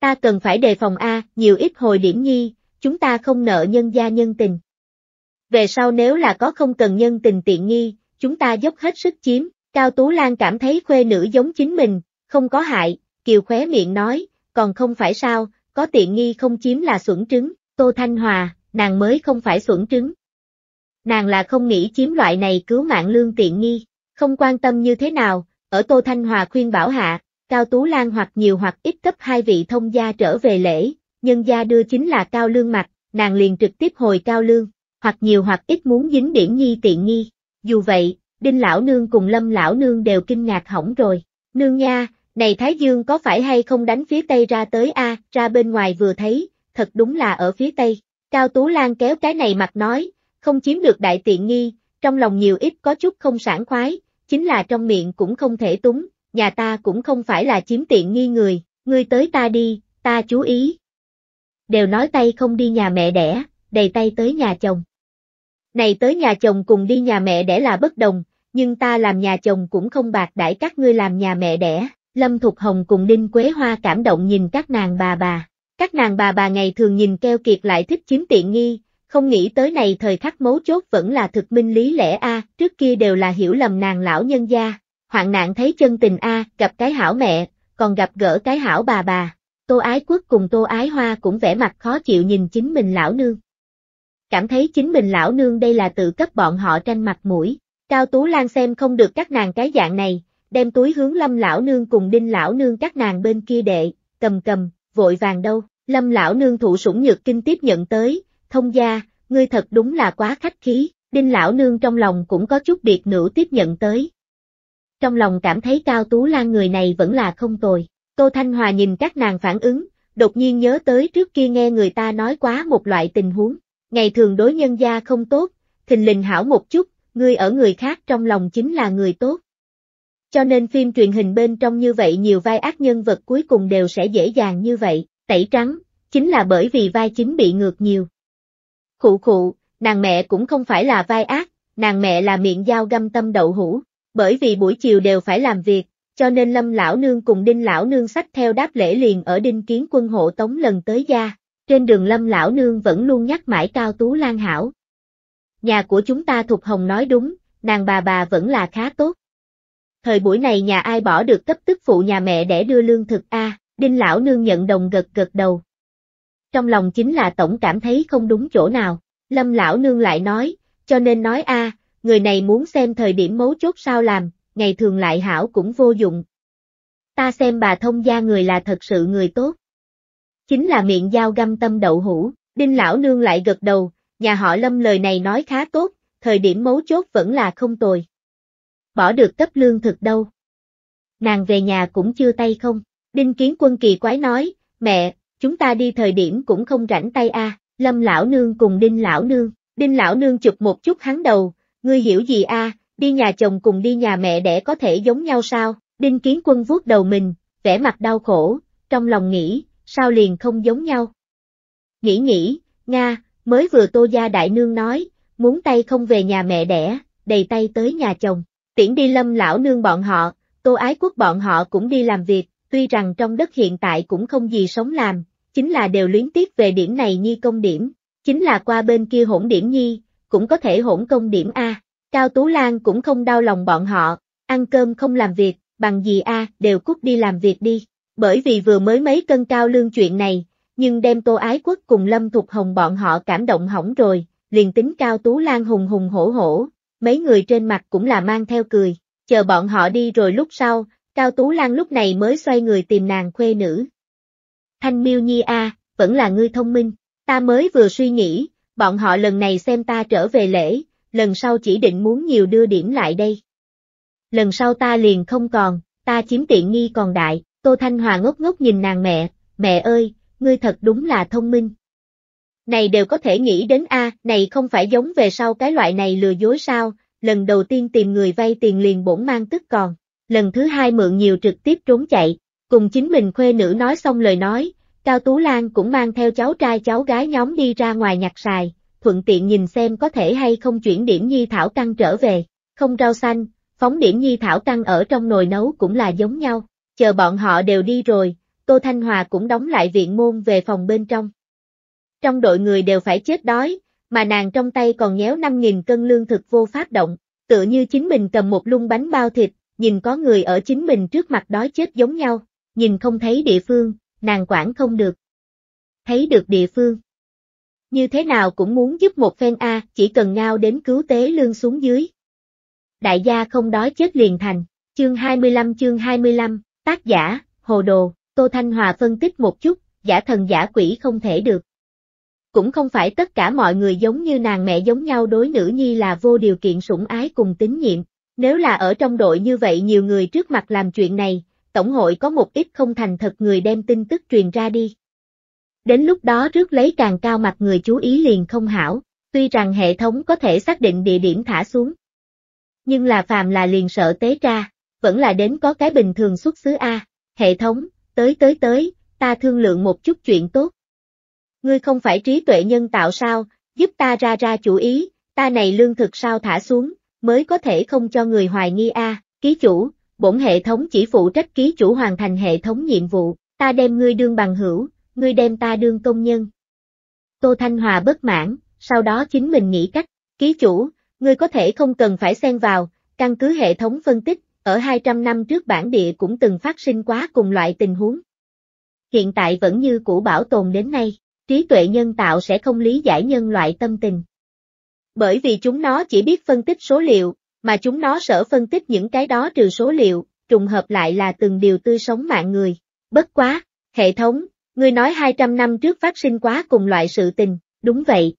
Ta cần phải đề phòng a, nhiều ít hồi điểm nhi, chúng ta không nợ nhân gia nhân tình. Về sau nếu là có không cần nhân tình tiện nghi, chúng ta dốc hết sức chiếm. Cao Tú Lan cảm thấy khuê nữ giống chính mình, không có hại, kiều khóe miệng nói, còn không phải sao, có tiện nghi không chiếm là xuẩn trứng. Tô Thanh Hòa, nàng mới không phải xuẩn trứng. Nàng là không nghĩ chiếm loại này cứu mạng lương tiện nghi, không quan tâm như thế nào, ở Tô Thanh Hòa khuyên bảo hạ, Cao Tú Lan hoặc nhiều hoặc ít cấp hai vị thông gia trở về lễ, nhân gia đưa chính là cao lương mặt, nàng liền trực tiếp hồi cao lương, hoặc nhiều hoặc ít muốn dính điểm nhi tiện nghi. Dù vậy, Đinh lão nương cùng Lâm lão nương đều kinh ngạc hỏng rồi, nương nha, này Thái Dương có phải hay không đánh phía tây ra tới a, à, ra bên ngoài vừa thấy, thật đúng là ở phía tây. Cao Tú Lan kéo cái này mặt nói, không chiếm được đại tiện nghi, trong lòng nhiều ít có chút không sảng khoái, chính là trong miệng cũng không thể túng, nhà ta cũng không phải là chiếm tiện nghi người, ngươi tới ta đi, ta chú ý. Đều nói tay không đi nhà mẹ đẻ, đầy tay tới nhà chồng. Này tới nhà chồng cùng đi nhà mẹ đẻ là bất đồng, nhưng ta làm nhà chồng cũng không bạc đãi các ngươi làm nhà mẹ đẻ. Lâm Thục Hồng cùng Đinh Quế Hoa cảm động nhìn các nàng bà bà. Các nàng bà bà ngày thường nhìn keo kiệt lại thích chiếm tiện nghi, không nghĩ tới này thời khắc mấu chốt vẫn là thực minh lý lẽ a, trước kia đều là hiểu lầm nàng lão nhân gia. Hoạn nạn thấy chân tình a, gặp cái hảo mẹ, còn gặp gỡ cái hảo bà bà. Tô Ái Quốc cùng Tô Ái Hoa cũng vẻ mặt khó chịu nhìn chính mình lão nương. Cảm thấy chính mình lão nương đây là tự cấp bọn họ tranh mặt mũi. Cao Tú Lan xem không được các nàng cái dạng này, đem túi hướng Lâm lão nương cùng Đinh lão nương các nàng bên kia đệ, cầm cầm, vội vàng đâu. Lâm lão nương thụ sủng nhược kinh tiếp nhận tới, thông gia, ngươi thật đúng là quá khách khí. Đinh lão nương trong lòng cũng có chút biệt nữ tiếp nhận tới. Trong lòng cảm thấy Cao Tú Lan người này vẫn là không tồi. Tô Thanh Hòa nhìn các nàng phản ứng, đột nhiên nhớ tới trước kia nghe người ta nói quá một loại tình huống. Ngày thường đối nhân gia không tốt, thình lình hảo một chút, ngươi ở người khác trong lòng chính là người tốt. Cho nên phim truyền hình bên trong như vậy nhiều vai ác nhân vật cuối cùng đều sẽ dễ dàng như vậy, tẩy trắng, chính là bởi vì vai chính bị ngược nhiều. Khụ khụ, nàng mẹ cũng không phải là vai ác, nàng mẹ là miệng dao găm tâm đậu hũ, bởi vì buổi chiều đều phải làm việc, cho nên Lâm lão nương cùng Đinh lão nương xách theo đáp lễ liền ở Đinh Kiến Quân hộ tống lần tới gia. Trên đường Lâm lão nương vẫn luôn nhắc mãi Cao Tú Lan hảo. Nhà của chúng ta Thục Hồng nói đúng, nàng bà bà vẫn là khá tốt. Thời buổi này nhà ai bỏ được cấp tức phụ nhà mẹ để đưa lương thực a, à, Đinh lão nương nhận đồng gật gật đầu. Trong lòng chính là tổng cảm thấy không đúng chỗ nào, Lâm lão nương lại nói, cho nên nói a, à, người này muốn xem thời điểm mấu chốt sao làm, ngày thường lại hảo cũng vô dụng. Ta xem bà thông gia người là thật sự người tốt. Chính là miệng dao găm tâm đậu hũ. Đinh lão nương lại gật đầu, nhà họ Lâm lời này nói khá tốt, thời điểm mấu chốt vẫn là không tồi. Bỏ được cấp lương thực đâu. Nàng về nhà cũng chưa tay không, Đinh Kiến Quân kỳ quái nói, Mẹ, chúng ta đi thời điểm cũng không rảnh tay a. À. Lâm lão nương cùng Đinh lão nương, Đinh lão nương chụp một chút hắn đầu, ngươi hiểu gì a? À? Đi nhà chồng cùng đi nhà mẹ đẻ có thể giống nhau sao? Đinh Kiến Quân vuốt đầu mình, vẻ mặt đau khổ, trong lòng nghĩ, sao liền không giống nhau? Nghĩ nghĩ, nga, mới vừa Tô gia đại nương nói, muốn tay không về nhà mẹ đẻ, đầy tay tới nhà chồng, tiễn đi Lâm lão nương bọn họ, Tô Ái Quốc bọn họ cũng đi làm việc, tuy rằng trong đất hiện tại cũng không gì sống làm, chính là đều luyến tiếc về điểm này nhi công điểm, chính là qua bên kia hỗn điểm nhi, cũng có thể hỗn công điểm a. Cao Tú Lan cũng không đau lòng bọn họ, ăn cơm không làm việc, bằng gì a, đều cút đi làm việc đi, bởi vì vừa mới mấy cân cao lương chuyện này, nhưng đem Tô Ái Quốc cùng Lâm Thục Hồng bọn họ cảm động hỏng rồi, liền tính Cao Tú Lan hùng hùng hổ hổ, mấy người trên mặt cũng là mang theo cười, chờ bọn họ đi rồi lúc sau, Cao Tú Lan lúc này mới xoay người tìm nàng khuê nữ. Thanh Miêu Nhi a, vẫn là ngươi thông minh, ta mới vừa suy nghĩ, bọn họ lần này xem ta trở về lễ, lần sau chỉ định muốn nhiều đưa điểm lại đây. Lần sau ta liền không còn, ta chiếm tiện nghi còn đại. Tô Thanh Hòa ngốc ngốc nhìn nàng mẹ, mẹ ơi, ngươi thật đúng là thông minh. Này đều có thể nghĩ đến a, à, này không phải giống về sau cái loại này lừa dối sao, lần đầu tiên tìm người vay tiền liền bổn mang tức còn, lần thứ hai mượn nhiều trực tiếp trốn chạy, cùng chính mình khuê nữ nói xong lời nói, Cao Tú Lan cũng mang theo cháu trai cháu gái nhóm đi ra ngoài nhặt sài, thuận tiện nhìn xem có thể hay không chuyển điểm nhi thảo căng trở về, không rau xanh, phóng điểm nhi thảo căng ở trong nồi nấu cũng là giống nhau, chờ bọn họ đều đi rồi, Tô Thanh Hòa cũng đóng lại viện môn về phòng bên trong. Trong đội người đều phải chết đói, mà nàng trong tay còn nhéo năm nghìn cân lương thực vô pháp động, tựa như chính mình cầm một lung bánh bao thịt, nhìn có người ở chính mình trước mặt đói chết giống nhau, nhìn không thấy địa phương, nàng quản không được. Thấy được địa phương. Như thế nào cũng muốn giúp một phen a, chỉ cần ngao đến cứu tế lương xuống dưới. Đại gia không đói chết liền thành, chương hai mươi lăm chương hai mươi lăm, tác giả, hồ đồ, Tô Thanh Hòa phân tích một chút, giả thần giả quỷ không thể được. Cũng không phải tất cả mọi người giống như nàng mẹ giống nhau đối nữ nhi là vô điều kiện sủng ái cùng tín nhiệm, nếu là ở trong đội như vậy nhiều người trước mặt làm chuyện này, tổng hội có một ít không thành thật người đem tin tức truyền ra đi. Đến lúc đó rước lấy càng cao mặt người chú ý liền không hảo, tuy rằng hệ thống có thể xác định địa điểm thả xuống. Nhưng là phàm là liền sợ tế ra, vẫn là đến có cái bình thường xuất xứ a, hệ thống, tới tới tới, ta thương lượng một chút chuyện tốt. Ngươi không phải trí tuệ nhân tạo sao, giúp ta ra ra chủ ý, ta này lương thực sao thả xuống, mới có thể không cho người hoài nghi a. À, ký chủ, bổn hệ thống chỉ phụ trách ký chủ hoàn thành hệ thống nhiệm vụ, ta đem ngươi đương bằng hữu, ngươi đem ta đương công nhân. Tô Thanh Hòa bất mãn, sau đó chính mình nghĩ cách, ký chủ, ngươi có thể không cần phải xen vào, căn cứ hệ thống phân tích, ở hai trăm năm trước bản địa cũng từng phát sinh quá cùng loại tình huống. Hiện tại vẫn như cũ bảo tồn đến nay. Trí tuệ nhân tạo sẽ không lý giải nhân loại tâm tình. Bởi vì chúng nó chỉ biết phân tích số liệu, mà chúng nó sở phân tích những cái đó trừ số liệu, trùng hợp lại là từng điều tươi sống mạng người. Bất quá, hệ thống, ngươi nói hai trăm năm trước phát sinh quá cùng loại sự tình, đúng vậy.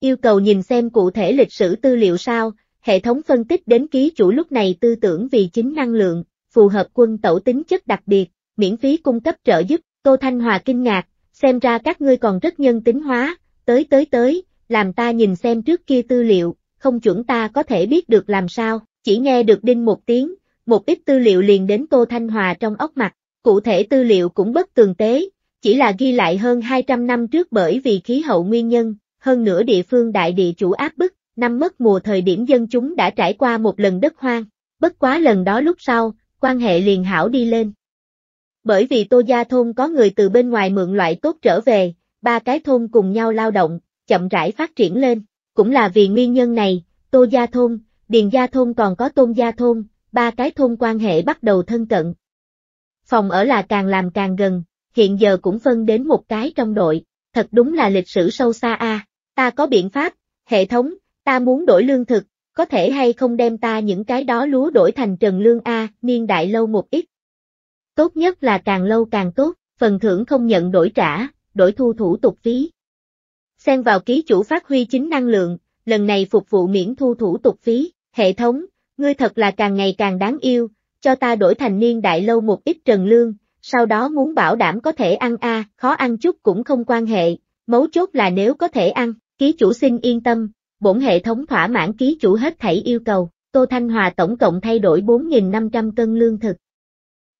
Yêu cầu nhìn xem cụ thể lịch sử tư liệu sao, hệ thống phân tích đến ký chủ lúc này tư tưởng vì chính năng lượng, phù hợp quân tẩu tính chất đặc biệt, miễn phí cung cấp trợ giúp. Tô Thanh Hòa kinh ngạc. Xem ra các ngươi còn rất nhân tính hóa, tới tới tới, làm ta nhìn xem trước kia tư liệu, không chuẩn ta có thể biết được làm sao, chỉ nghe được đinh một tiếng, một ít tư liệu liền đến Tô Thanh Hòa trong óc mặt, cụ thể tư liệu cũng bất tường tế, chỉ là ghi lại hơn hai trăm năm trước bởi vì khí hậu nguyên nhân, hơn nửa địa phương đại địa chủ áp bức, năm mất mùa thời điểm dân chúng đã trải qua một lần đất hoang, bất quá lần đó lúc sau, quan hệ liền hảo đi lên. Bởi vì Tô gia thôn có người từ bên ngoài mượn loại tốt trở về, ba cái thôn cùng nhau lao động, chậm rãi phát triển lên, cũng là vì nguyên nhân này, Tô gia thôn, Điền gia thôn còn có Tôn gia thôn, ba cái thôn quan hệ bắt đầu thân cận. Phòng ở là càng làm càng gần, hiện giờ cũng phân đến một cái trong đội, thật đúng là lịch sử sâu xa a, ta có biện pháp, hệ thống, ta muốn đổi lương thực, có thể hay không đem ta những cái đó lúa đổi thành trần lương a, niên đại lâu một ít. Tốt nhất là càng lâu càng tốt, phần thưởng không nhận đổi trả, đổi thu thủ tục phí. Xen vào ký chủ phát huy chính năng lượng, lần này phục vụ miễn thu thủ tục phí, hệ thống, ngươi thật là càng ngày càng đáng yêu, cho ta đổi thành niên đại lâu một ít trần lương, sau đó muốn bảo đảm có thể ăn a, à, khó ăn chút cũng không quan hệ, mấu chốt là nếu có thể ăn, ký chủ xin yên tâm, bổn hệ thống thỏa mãn ký chủ hết thảy yêu cầu. Tô Thanh Hòa tổng cộng thay đổi bốn nghìn năm trăm cân lương thực.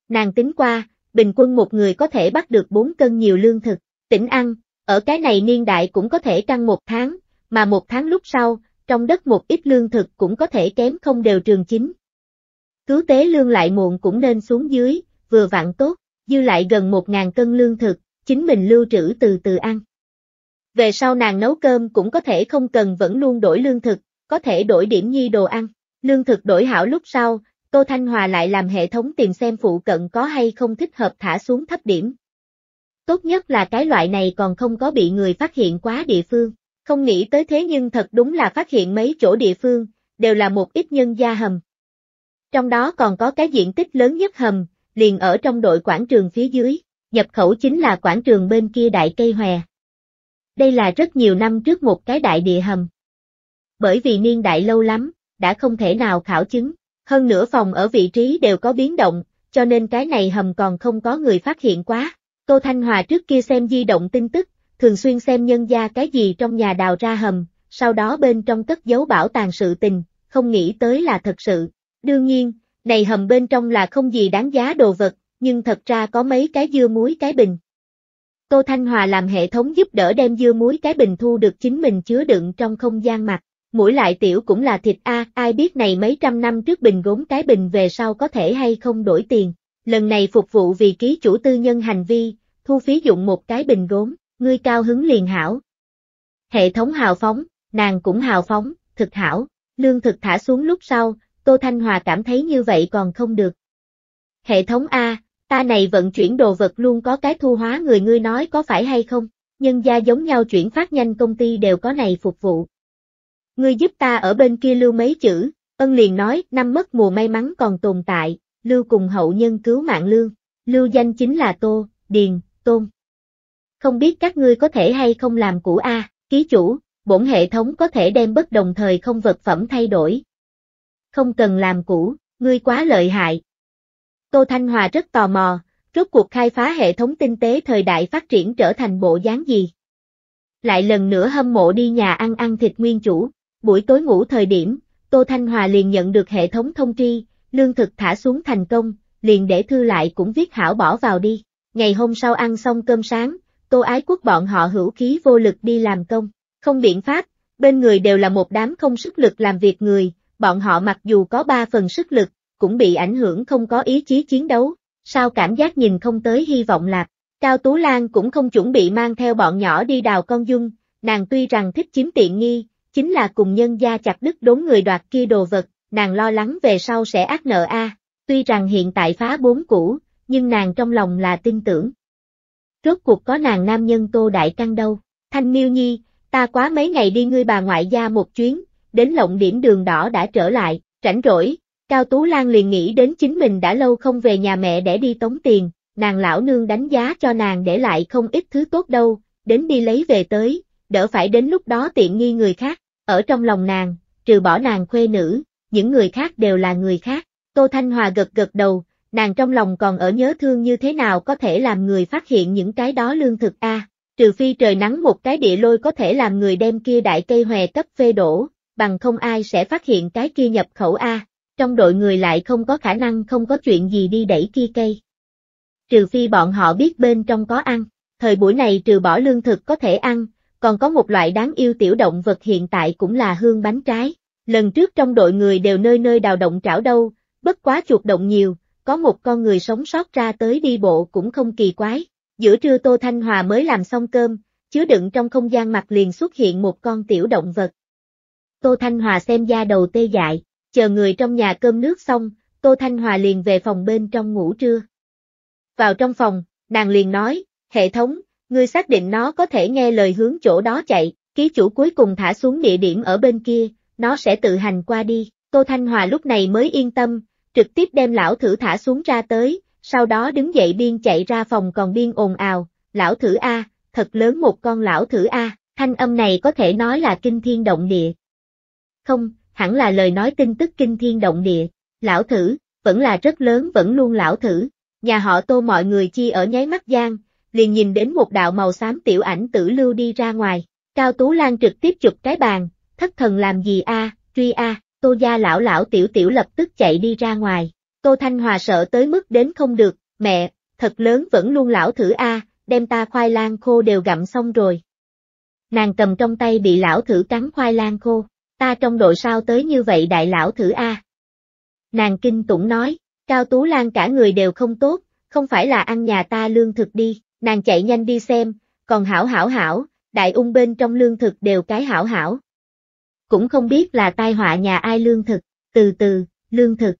Nàng tính qua, bình quân một người có thể bắt được bốn cân nhiều lương thực, tỉnh ăn, ở cái này niên đại cũng có thể căng một tháng, mà một tháng lúc sau, trong đất một ít lương thực cũng có thể kém không đều trường chính. Cứu tế lương lại muộn cũng nên xuống dưới, vừa vặn tốt, dư lại gần một nghìn cân lương thực, chính mình lưu trữ từ từ ăn. Về sau nàng nấu cơm cũng có thể không cần vẫn luôn đổi lương thực, có thể đổi điểm nhi đồ ăn. Lương thực đổi hảo lúc sau, Tô Thanh Hòa lại làm hệ thống tìm xem phụ cận có hay không thích hợp thả xuống thấp điểm. Tốt nhất là cái loại này còn không có bị người phát hiện quá địa phương, không nghĩ tới thế nhưng thật đúng là phát hiện mấy chỗ địa phương, đều là một ít nhân gia hầm. Trong đó còn có cái diện tích lớn nhất hầm, liền ở trong đội quảng trường phía dưới, nhập khẩu chính là quảng trường bên kia đại cây hòe. Đây là rất nhiều năm trước một cái đại địa hầm. Bởi vì niên đại lâu lắm, đã không thể nào khảo chứng, hơn nữa phòng ở vị trí đều có biến động, cho nên cái này hầm còn không có người phát hiện quá. Tô Thanh Hòa trước kia xem di động tin tức, thường xuyên xem nhân gia cái gì trong nhà đào ra hầm, sau đó bên trong cất giấu bảo tàng sự tình, không nghĩ tới là thật sự. Đương nhiên, này hầm bên trong là không gì đáng giá đồ vật, nhưng thật ra có mấy cái dưa muối cái bình. Tô Thanh Hòa làm hệ thống giúp đỡ đem dưa muối cái bình thu được chính mình chứa đựng trong không gian mặt. Mũi lại tiểu cũng là thịt a, ai biết này mấy trăm năm trước bình gốm cái bình về sau có thể hay không đổi tiền. Lần này phục vụ vì ký chủ tư nhân hành vi, thu phí dụng một cái bình gốm, ngươi cao hứng liền hảo. Hệ thống hào phóng, nàng cũng hào phóng, thực hảo. Lương thực thả xuống lúc sau, Tô Thanh Hòa cảm thấy như vậy còn không được. Hệ thống a, ta này vận chuyển đồ vật luôn có cái thu hóa người, ngươi nói có phải hay không, nhân gia giống nhau chuyển phát nhanh công ty đều có này phục vụ. Ngươi giúp ta ở bên kia lưu mấy chữ, ân liền nói, năm mất mùa may mắn còn tồn tại, lưu cùng hậu nhân cứu mạng lương, lưu danh chính là Tô, Điền, Tôn. Không biết các ngươi có thể hay không làm cũ a, ký chủ, bổn hệ thống có thể đem bất đồng thời không vật phẩm thay đổi. Không cần làm cũ, ngươi quá lợi hại. Tô Thanh Hòa rất tò mò, rốt cuộc khai phá hệ thống tinh tế thời đại phát triển trở thành bộ dáng gì. Lại lần nữa hâm mộ đi nhà ăn ăn thịt nguyên chủ. Buổi tối ngủ thời điểm, Tô Thanh Hòa liền nhận được hệ thống thông tri, lương thực thả xuống thành công, liền để thư lại cũng viết hảo bỏ vào đi. Ngày hôm sau ăn xong cơm sáng, Tô Ái Quốc bọn họ hữu khí vô lực đi làm công, không biện pháp, bên người đều là một đám không sức lực làm việc người, bọn họ mặc dù có ba phần sức lực, cũng bị ảnh hưởng không có ý chí chiến đấu, sao cảm giác nhìn không tới hy vọng lạc. Cao Tú Lan cũng không chuẩn bị mang theo bọn nhỏ đi đào con dung, nàng tuy rằng thích chiếm tiện nghi, chính là cùng nhân gia chặt đứt đốn người đoạt kia đồ vật, nàng lo lắng về sau sẽ ác nợ a. À, tuy rằng hiện tại phá bốn cũ, nhưng nàng trong lòng là tin tưởng. Rốt cuộc có nàng nam nhân Tô Đại Căng đâu. Thanh Miêu Nhi, ta quá mấy ngày đi ngươi bà ngoại gia một chuyến, đến lộng điểm đường đỏ đã trở lại, rảnh rỗi, Cao Tú Lan liền nghĩ đến chính mình đã lâu không về nhà mẹ để đi tống tiền, nàng lão nương đánh giá cho nàng để lại không ít thứ tốt đâu, đến đi lấy về tới, đỡ phải đến lúc đó tiện nghi người khác. Ở trong lòng nàng, trừ bỏ nàng khuê nữ, những người khác đều là người khác. Tô Thanh Hòa gật gật đầu, nàng trong lòng còn ở nhớ thương như thế nào có thể làm người phát hiện những cái đó lương thực a, à, trừ phi trời nắng một cái địa lôi có thể làm người đem kia đại cây hòe cấp phê đổ, bằng không ai sẽ phát hiện cái kia nhập khẩu a, à, trong đội người lại không có khả năng không có chuyện gì đi đẩy kia cây. Trừ phi bọn họ biết bên trong có ăn, thời buổi này trừ bỏ lương thực có thể ăn, còn có một loại đáng yêu tiểu động vật hiện tại cũng là hương bánh trái. Lần trước trong đội người đều nơi nơi đào động trảo đâu, bất quá chuột động nhiều, có một con người sống sót ra tới đi bộ cũng không kỳ quái. Giữa trưa Tô Thanh Hòa mới làm xong cơm, chứa đựng trong không gian mặt liền xuất hiện một con tiểu động vật. Tô Thanh Hòa xem da đầu tê dại, chờ người trong nhà cơm nước xong, Tô Thanh Hòa liền về phòng bên trong ngủ trưa. Vào trong phòng, nàng liền nói, hệ thống, ngươi xác định nó có thể nghe lời hướng chỗ đó chạy, ký chủ cuối cùng thả xuống địa điểm ở bên kia, nó sẽ tự hành qua đi. Tô Thanh Hòa lúc này mới yên tâm, trực tiếp đem lão thử thả xuống ra tới, sau đó đứng dậy biên chạy ra phòng còn biên ồn ào, lão thử a, thật lớn một con lão thử a, thanh âm này có thể nói là kinh thiên động địa. Không, hẳn là lời nói tin tức kinh thiên động địa, lão thử, vẫn là rất lớn vẫn luôn lão thử, Nhà họ Tô mọi người chi ở nháy mắt gian, liền nhìn đến một đạo màu xám tiểu ảnh tử lưu đi ra ngoài. Cao Tú Lan trực tiếp chụp cái bàn, thất thần làm gì a, à, truy a, à, Tô gia lão lão tiểu tiểu lập tức chạy đi ra ngoài. Tô Thanh Hòa sợ tới mức đến không được, mẹ, thật lớn vẫn luôn lão thử a, à, đem ta khoai lang khô đều gặm xong rồi. Nàng cầm trong tay bị lão thử cắn khoai lang khô, ta trong đội sao tới như vậy đại lão thử a. À. Nàng kinh tủng nói, Cao Tú Lan cả người đều không tốt, không phải là ăn nhà ta lương thực đi, nàng chạy nhanh đi xem, còn hảo hảo hảo, đại ung bên trong lương thực đều cái hảo hảo. Cũng không biết là tai họa nhà ai lương thực, từ từ, lương thực.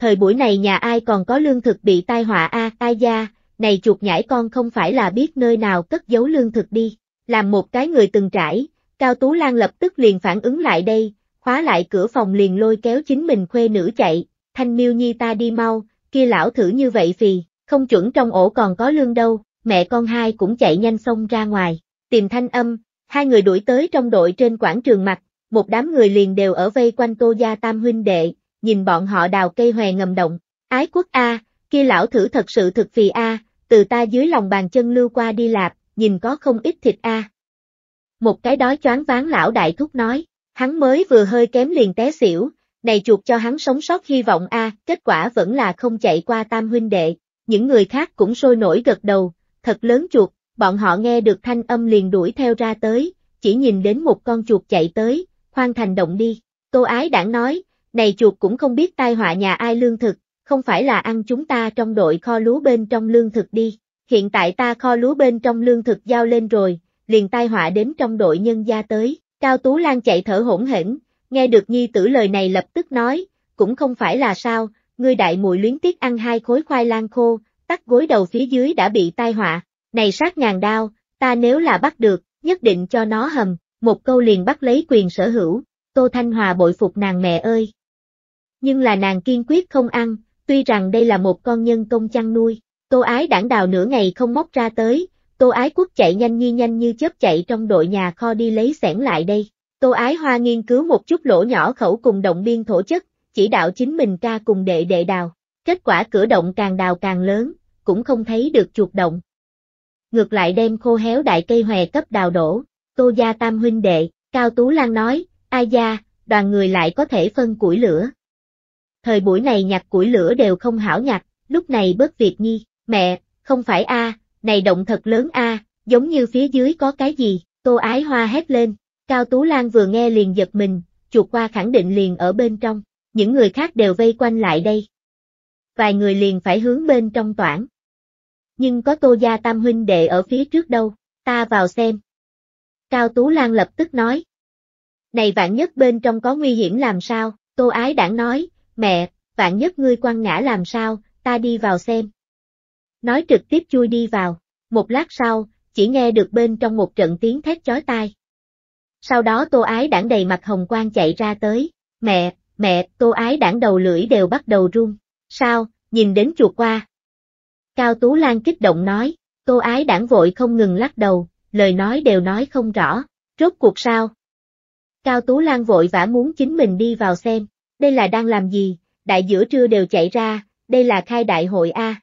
Thời buổi này nhà ai còn có lương thực bị tai họa a, ai da, này chuột nhãi con không phải là biết nơi nào cất giấu lương thực đi. Làm một cái người từng trải, Cao Tú Lan lập tức liền phản ứng lại đây, khóa lại cửa phòng liền lôi kéo chính mình khuê nữ chạy, Thanh Miêu Nhi ta đi mau, kia lão thử như vậy phì, không chuẩn trong ổ còn có lương đâu, mẹ con hai cũng chạy nhanh xông ra ngoài, tìm Thanh Âm, hai người đuổi tới trong đội trên quảng trường mặt, một đám người liền đều ở vây quanh Tô gia tam huynh đệ, nhìn bọn họ đào cây hòe ngầm động, ái quốc a, kia lão thử thật sự thực phì a, từ ta dưới lòng bàn chân lưu qua đi lạp. Nhìn có không ít thịt a. À. Một cái đói choáng váng lão đại thúc nói, hắn mới vừa hơi kém liền té xỉu, này chuột cho hắn sống sót hy vọng a, à, kết quả vẫn là không chạy qua tam huynh đệ, những người khác cũng sôi nổi gật đầu, thật lớn chuột, bọn họ nghe được Thanh Âm liền đuổi theo ra tới, chỉ nhìn đến một con chuột chạy tới, khoan thành động đi, Tô Ái đãng nói, này chuột cũng không biết tai họa nhà ai lương thực, không phải là ăn chúng ta trong đội kho lúa bên trong lương thực đi. Hiện tại ta kho lúa bên trong lương thực giao lên rồi, liền tai họa đến trong đội nhân gia tới, Cao Tú Lan chạy thở hổn hển, nghe được nhi tử lời này lập tức nói, cũng không phải là sao, ngươi đại muội luyến tiếc ăn hai khối khoai lang khô, tắt gối đầu phía dưới đã bị tai họa, này sát ngàn đao, ta nếu là bắt được, nhất định cho nó hầm, một câu liền bắt lấy quyền sở hữu, Tô Thanh Hòa bội phục nàng mẹ ơi. Nhưng là nàng kiên quyết không ăn, tuy rằng đây là một con nhân công chăn nuôi. Tô Ái đãng đào nửa ngày không móc ra tới, Tô Ái Quốc chạy nhanh như nhanh như chớp chạy trong đội nhà kho đi lấy xẻng lại đây. Tô Ái Hoa nghiên cứu một chút lỗ nhỏ khẩu cùng động biên thổ chất, chỉ đạo chính mình ca cùng đệ đệ đào. Kết quả cửa động càng đào càng lớn, cũng không thấy được chuột động. Ngược lại đem khô héo đại cây hòe cấp đào đổ, Tô gia tam huynh đệ, Cao Tú Lan nói, ai da, đoàn người lại có thể phân củi lửa. Thời buổi này nhặt củi lửa đều không hảo nhặt, lúc này bớt việc nhi. Mẹ, không phải a, à, này động thật lớn a, à, giống như phía dưới có cái gì, Tô Ái Hoa hét lên, Cao Tú Lan vừa nghe liền giật mình, chuột qua khẳng định liền ở bên trong, những người khác đều vây quanh lại đây. Vài người liền phải hướng bên trong toảng. Nhưng có Tô gia tam huynh đệ ở phía trước đâu, ta vào xem. Cao Tú Lan lập tức nói. Này vạn nhất bên trong có nguy hiểm làm sao, Tô Ái đãng nói, mẹ, vạn nhất ngươi quăng ngã làm sao, ta đi vào xem. Nói trực tiếp chui đi vào, một lát sau, chỉ nghe được bên trong một trận tiếng thét chói tai. Sau đó Tô Ái đãng đầy mặt hồng quang chạy ra tới, mẹ, mẹ, Tô Ái đãng đầu lưỡi đều bắt đầu run, sao, nhìn đến chuột qua. Cao Tú Lan kích động nói, Tô Ái đãng vội không ngừng lắc đầu, lời nói đều nói không rõ, rốt cuộc sao. Cao Tú Lan vội vã muốn chính mình đi vào xem, đây là đang làm gì, đại giữa trưa đều chạy ra, đây là khai đại hội a.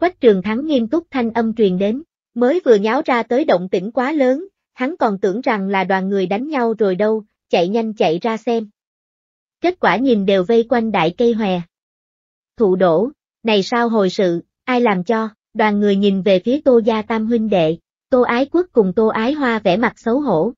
Quách Trường Thắng nghiêm túc thanh âm truyền đến, mới vừa nháo ra tới động tĩnh quá lớn, hắn còn tưởng rằng là đoàn người đánh nhau rồi đâu, chạy nhanh chạy ra xem. Kết quả nhìn đều vây quanh đại cây hòe. Thụ đổ, này sao hồi sự, ai làm cho, đoàn người nhìn về phía Tô gia tam huynh đệ, Tô Ái Quốc cùng Tô Ái Hoa vẻ mặt xấu hổ.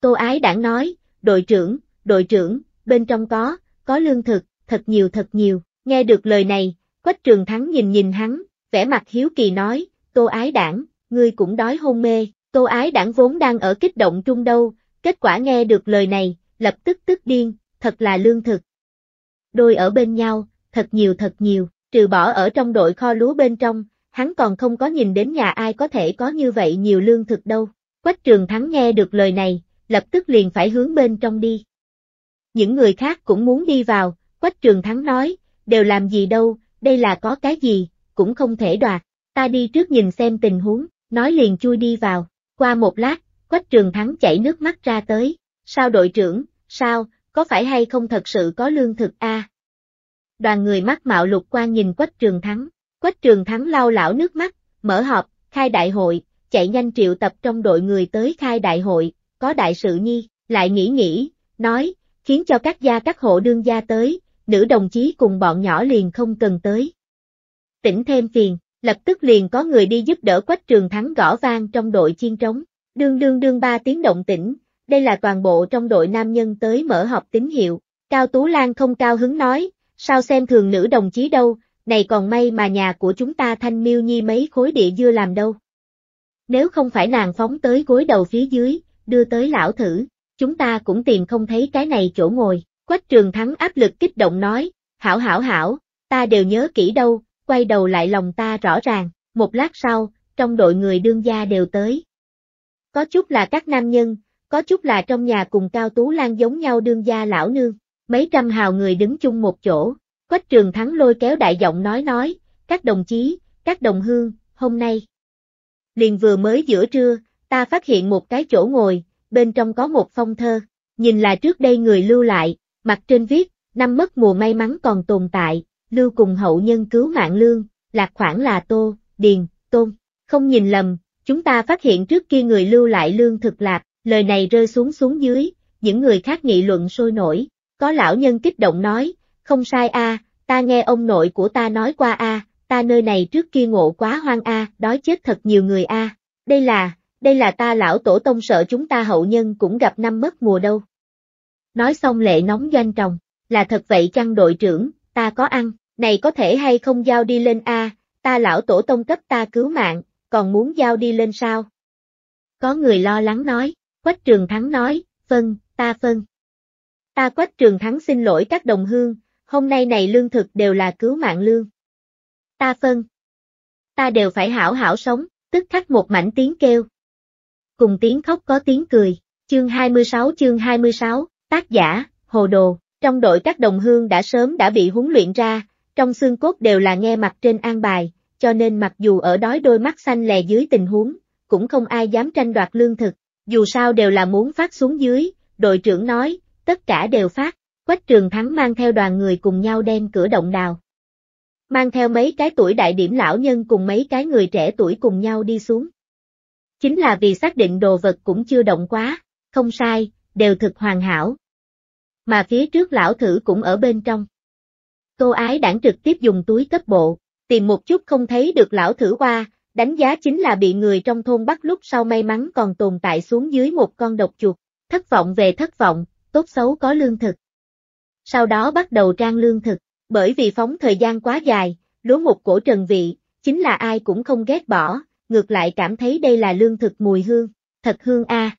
Tô Ái đãng nói, đội trưởng, đội trưởng, bên trong có, có lương thực, thật nhiều thật nhiều, nghe được lời này, Quách Trường Thắng nhìn nhìn hắn. Vẻ mặt hiếu kỳ nói, Tô Ái đãng, ngươi cũng đói hôn mê, Tô Ái đãng vốn đang ở kích động trung đâu, kết quả nghe được lời này, lập tức tức điên, thật là lương thực. Đôi ở bên nhau, thật nhiều thật nhiều, trừ bỏ ở trong đội kho lúa bên trong, hắn còn không có nhìn đến nhà ai có thể có như vậy nhiều lương thực đâu. Quách Trường Thắng nghe được lời này, lập tức liền phải hướng bên trong đi. Những người khác cũng muốn đi vào, Quách Trường Thắng nói, đều làm gì đâu, đây là có cái gì. Cũng không thể đoạt, ta đi trước nhìn xem tình huống, nói liền chui đi vào, qua một lát, Quách Trường Thắng chảy nước mắt ra tới, sao đội trưởng, sao, có phải hay không thật sự có lương thực a? À? Đoàn người mắt mạo lục quan nhìn Quách Trường Thắng. Quách Trường Thắng lau lão nước mắt, mở họp, khai đại hội, chạy nhanh triệu tập trong đội người tới khai đại hội, có đại sự nhi, lại nghĩ nghĩ, nói, khiến cho các gia các hộ đương gia tới, nữ đồng chí cùng bọn nhỏ liền không cần tới. Tỉnh thêm phiền, lập tức liền có người đi giúp đỡ Quách Trường Thắng gõ vang trong đội chiên trống, đương đương đương ba tiếng động tĩnh, đây là toàn bộ trong đội nam nhân tới mở họp tín hiệu. Cao Tú Lan không cao hứng nói, sao xem thường nữ đồng chí đâu, này còn may mà nhà của chúng ta Thanh Miêu Nhi mấy khối địa dưa làm đâu. Nếu không phải nàng phóng tới gối đầu phía dưới, đưa tới lão thử, chúng ta cũng tìm không thấy cái này chỗ ngồi. Quách Trường Thắng áp lực kích động nói, hảo hảo hảo, ta đều nhớ kỹ đâu, quay đầu lại lòng ta rõ ràng. Một lát sau, trong đội người đương gia đều tới. Có chút là các nam nhân, có chút là trong nhà cùng Cao Tú Lan giống nhau đương gia lão nương, mấy trăm hào người đứng chung một chỗ. Quách Trường Thắng lôi kéo đại giọng nói nói, các đồng chí, các đồng hương, hôm nay. Liền vừa mới giữa trưa, ta phát hiện một cái chỗ ngồi, bên trong có một phong thơ, nhìn là trước đây người lưu lại, mặt trên viết, năm mất mùa may mắn còn tồn tại, lưu cùng hậu nhân cứu mạng lương, lạc khoản là Tô, Điền, Tôn, không nhìn lầm, chúng ta phát hiện trước kia người lưu lại lương thực lạc, lời này rơi xuống xuống dưới, những người khác nghị luận sôi nổi, có lão nhân kích động nói, không sai a, à, ta nghe ông nội của ta nói qua a, à, ta nơi này trước kia ngộ quá hoang a, à, đói chết thật nhiều người a, à. Đây là, đây là ta lão tổ tông sợ chúng ta hậu nhân cũng gặp năm mất mùa đâu. Nói xong lệ nóng doanh tròng, là thật vậy chăng đội trưởng, ta có ăn, này có thể hay không giao đi lên a, à, ta lão tổ tông cấp ta cứu mạng, còn muốn giao đi lên sao? Có người lo lắng nói, Quách Trường Thắng nói, phân, ta phân. Ta Quách Trường Thắng xin lỗi các đồng hương. Hôm nay này lương thực đều là cứu mạng lương. Ta phân. Ta đều phải hảo hảo sống, tức khắc một mảnh tiếng kêu. Cùng tiếng khóc có tiếng cười, chương hai mươi sáu chương hai mươi sáu, tác giả, hồ đồ, trong đội các đồng hương đã sớm đã bị huấn luyện ra, trong xương cốt đều là nghe mặt trên an bài, cho nên mặc dù ở đói đôi mắt xanh lè dưới tình huống, cũng không ai dám tranh đoạt lương thực, dù sao đều là muốn phát xuống dưới, đội trưởng nói, tất cả đều phát. Quách Trường Thắng mang theo đoàn người cùng nhau đem cửa động đào. Mang theo mấy cái tuổi đại điểm lão nhân cùng mấy cái người trẻ tuổi cùng nhau đi xuống. Chính là vì xác định đồ vật cũng chưa động quá, không sai, đều thực hoàn hảo. Mà phía trước lão thử cũng ở bên trong. Tô Ái Đản trực tiếp dùng túi cấp bộ, tìm một chút không thấy được lão thử qua, đánh giá chính là bị người trong thôn bắt lúc sau may mắn còn tồn tại xuống dưới một con độc chuột, thất vọng về thất vọng, tốt xấu có lương thực. Sau đó bắt đầu trang lương thực, bởi vì phóng thời gian quá dài, lúa một cổ trần vị, chính là ai cũng không ghét bỏ, ngược lại cảm thấy đây là lương thực mùi hương, thật hương a. À.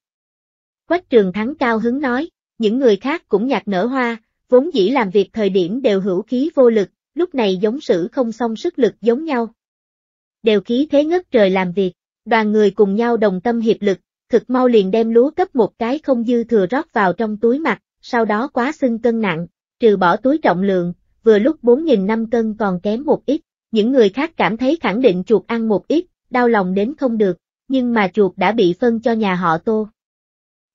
Quách Trường Thắng cao hứng nói, những người khác cũng nhạt nở hoa, vốn dĩ làm việc thời điểm đều hữu khí vô lực, lúc này giống sử không xong sức lực giống nhau. Đều khí thế ngất trời làm việc, đoàn người cùng nhau đồng tâm hiệp lực, thực mau liền đem lúa cấp một cái không dư thừa rót vào trong túi mặt, sau đó quá xưng cân nặng. Trừ bỏ túi trọng lượng, vừa lúc bốn nghìn năm cân còn kém một ít, những người khác cảm thấy khẳng định chuột ăn một ít, đau lòng đến không được, nhưng mà chuột đã bị phân cho nhà họ Tô.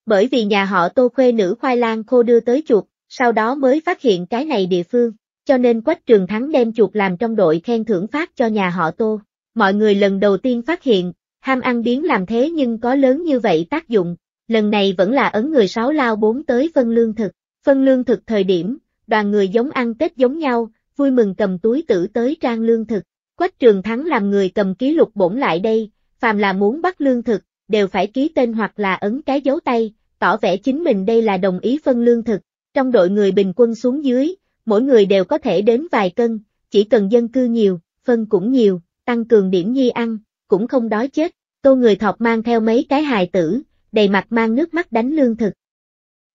Bởi vì nhà họ Tô khuê nữ khoai lang khô đưa tới chuột, sau đó mới phát hiện cái này địa phương, cho nên Quách Trường Thắng đem chuột làm trong đội khen thưởng phát cho nhà họ Tô. Mọi người lần đầu tiên phát hiện, ham ăn biếng làm thế nhưng có lớn như vậy tác dụng, lần này vẫn là ấn người sáu lao bốn tới phân lương thực, phân lương thực thời điểm. Đoàn người giống ăn Tết giống nhau, vui mừng cầm túi tử tới trang lương thực. Quách Trường Thắng làm người cầm ký lục bổn lại đây, phàm là muốn bắt lương thực, đều phải ký tên hoặc là ấn cái dấu tay, tỏ vẻ chính mình đây là đồng ý phân lương thực. Trong đội người bình quân xuống dưới, mỗi người đều có thể đến vài cân, chỉ cần dân cư nhiều, phân cũng nhiều, tăng cường điểm nhi ăn, cũng không đói chết. Tô Người Thọt mang theo mấy cái hài tử, đầy mặt mang nước mắt đánh lương thực.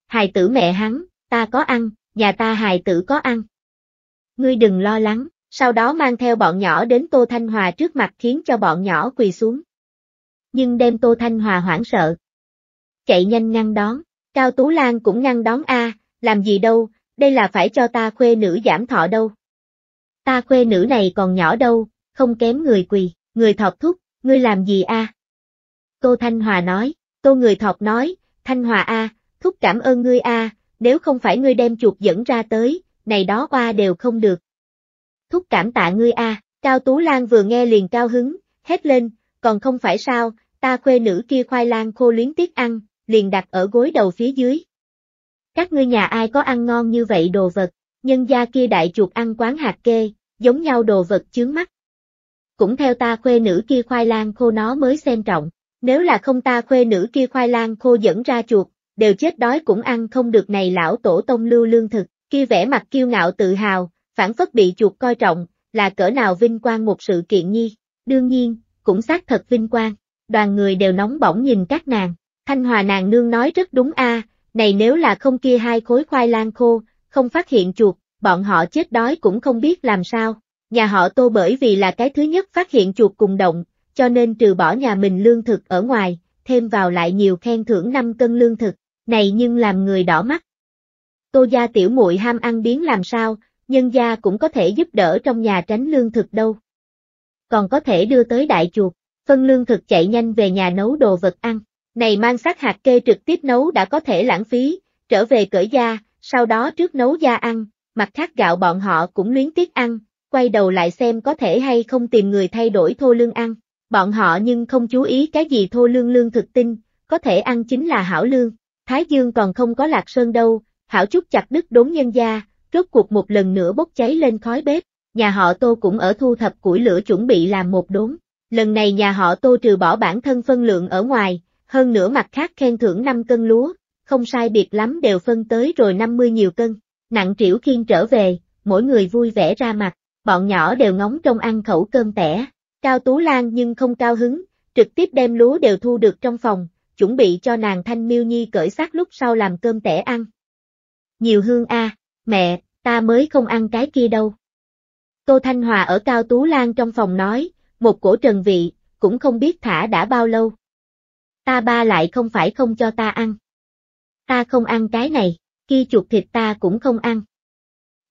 Hài tử mẹ hắn, ta có ăn. Nhà ta hài tử có ăn. Ngươi đừng lo lắng, sau đó mang theo bọn nhỏ đến Tô Thanh Hòa trước mặt khiến cho bọn nhỏ quỳ xuống. Nhưng đem Tô Thanh Hòa hoảng sợ. Chạy nhanh ngăn đón, Cao Tú Lan cũng ngăn đón a, à, làm gì đâu, đây là phải cho ta khuê nữ giảm thọ đâu. Ta khuê nữ này còn nhỏ đâu, không kém người quỳ, Người Thọt thúc, ngươi làm gì a? À? Tô Thanh Hòa nói, Tô Người Thọt nói, Thanh Hòa a, à, thúc cảm ơn ngươi a. À. Nếu không phải ngươi đem chuột dẫn ra tới, này đó qua đều không được, thúc cảm tạ ngươi a. À. Cao Tú Lan vừa nghe liền cao hứng, hét lên, còn không phải sao, ta khuê nữ kia khoai lang khô luyến tiếc ăn, liền đặt ở gối đầu phía dưới. Các ngươi nhà ai có ăn ngon như vậy đồ vật, nhân gia kia đại chuột ăn quán hạt kê, giống nhau đồ vật chướng mắt. Cũng theo ta khuê nữ kia khoai lang khô nó mới xem trọng, nếu là không ta khuê nữ kia khoai lang khô dẫn ra chuột, đều chết đói cũng ăn không được này lão tổ tông lưu lương thực, kia vẻ mặt kiêu ngạo tự hào, phảng phất bị chuột coi trọng, là cỡ nào vinh quang một sự kiện nhi, đương nhiên, cũng xác thật vinh quang, đoàn người đều nóng bỏng nhìn các nàng, Thanh Hòa nàng nương nói rất đúng a, à, này nếu là không kia hai khối khoai lang khô, không phát hiện chuột, bọn họ chết đói cũng không biết làm sao, nhà họ Tô bởi vì là cái thứ nhất phát hiện chuột cùng động, cho nên trừ bỏ nhà mình lương thực ở ngoài, thêm vào lại nhiều khen thưởng năm cân lương thực, này nhưng làm người đỏ mắt. Tô gia tiểu muội ham ăn biến làm sao, nhân gia cũng có thể giúp đỡ trong nhà tránh lương thực đâu. Còn có thể đưa tới đại chuột, phân lương thực chạy nhanh về nhà nấu đồ vật ăn, này mang xác hạt kê trực tiếp nấu đã có thể lãng phí, trở về cởi da, sau đó trước nấu da ăn, mặt khác gạo bọn họ cũng luyến tiếc ăn, quay đầu lại xem có thể hay không tìm người thay đổi thô lương ăn, bọn họ nhưng không chú ý cái gì thô lương lương thực tinh, có thể ăn chính là hảo lương, Thái Dương còn không có Lạc Sơn đâu, hảo chút chặt đứt đốn nhân gia, rốt cuộc một lần nữa bốc cháy lên khói bếp. Nhà họ Tô cũng ở thu thập củi lửa chuẩn bị làm một đốn, lần này nhà họ Tô trừ bỏ bản thân phân lượng ở ngoài, hơn nửa mặt khác khen thưởng năm cân lúa, không sai biệt lắm đều phân tới rồi năm mươi nhiều cân, nặng trĩu khiêng trở về, mỗi người vui vẻ ra mặt, bọn nhỏ đều ngóng trông ăn khẩu cơm tẻ. Cao Tú Lan nhưng không cao hứng, trực tiếp đem lúa đều thu được trong phòng, chuẩn bị cho nàng Thanh Miêu Nhi cởi xác lúc sau làm cơm tẻ ăn. Nhiều hương a, à, mẹ, ta mới không ăn cái kia đâu. Tô Thanh Hòa ở Cao Tú Lan trong phòng nói, một cổ trần vị, cũng không biết thả đã bao lâu. Ta ba lại không phải không cho ta ăn. Ta không ăn cái này, kia chuột thịt ta cũng không ăn.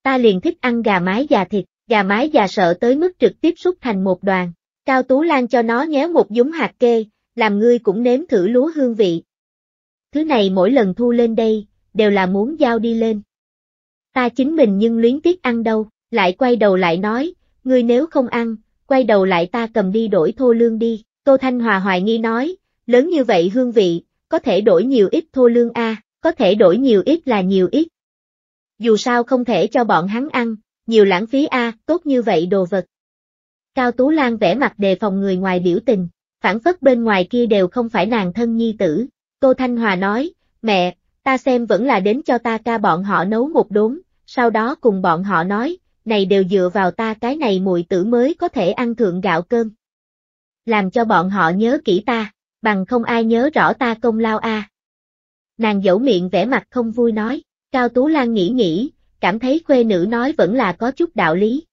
Ta liền thích ăn gà mái già thịt, gà mái già sợ tới mức trực tiếp xúc thành một đoàn. Cao Tú Lan cho nó nhéo một dúng hạt kê, làm ngươi cũng nếm thử lúa hương vị. Thứ này mỗi lần thu lên đây, đều là muốn giao đi lên. Ta chính mình nhưng luyến tiếc ăn đâu. Lại quay đầu lại nói, ngươi nếu không ăn, quay đầu lại ta cầm đi đổi thô lương đi. Tô Thanh Hòa hoài nghi nói, lớn như vậy hương vị, có thể đổi nhiều ít thô lương a, có thể đổi nhiều ít là nhiều ít. Dù sao không thể cho bọn hắn ăn, nhiều lãng phí a, tốt như vậy đồ vật. Cao Tú Lan vẻ mặt đề phòng người ngoài biểu tình, phảng phất bên ngoài kia đều không phải nàng thân nhi tử. Tô Thanh Hòa nói, mẹ, ta xem vẫn là đến cho ta ca bọn họ nấu một đốn, sau đó cùng bọn họ nói. Này đều dựa vào ta cái này muội tử mới có thể ăn thượng gạo cơm. Làm cho bọn họ nhớ kỹ ta, bằng không ai nhớ rõ ta công lao a. À. Nàng dẫu miệng vẻ mặt không vui nói, Cao Tú Lan nghĩ nghĩ, cảm thấy khuê nữ nói vẫn là có chút đạo lý.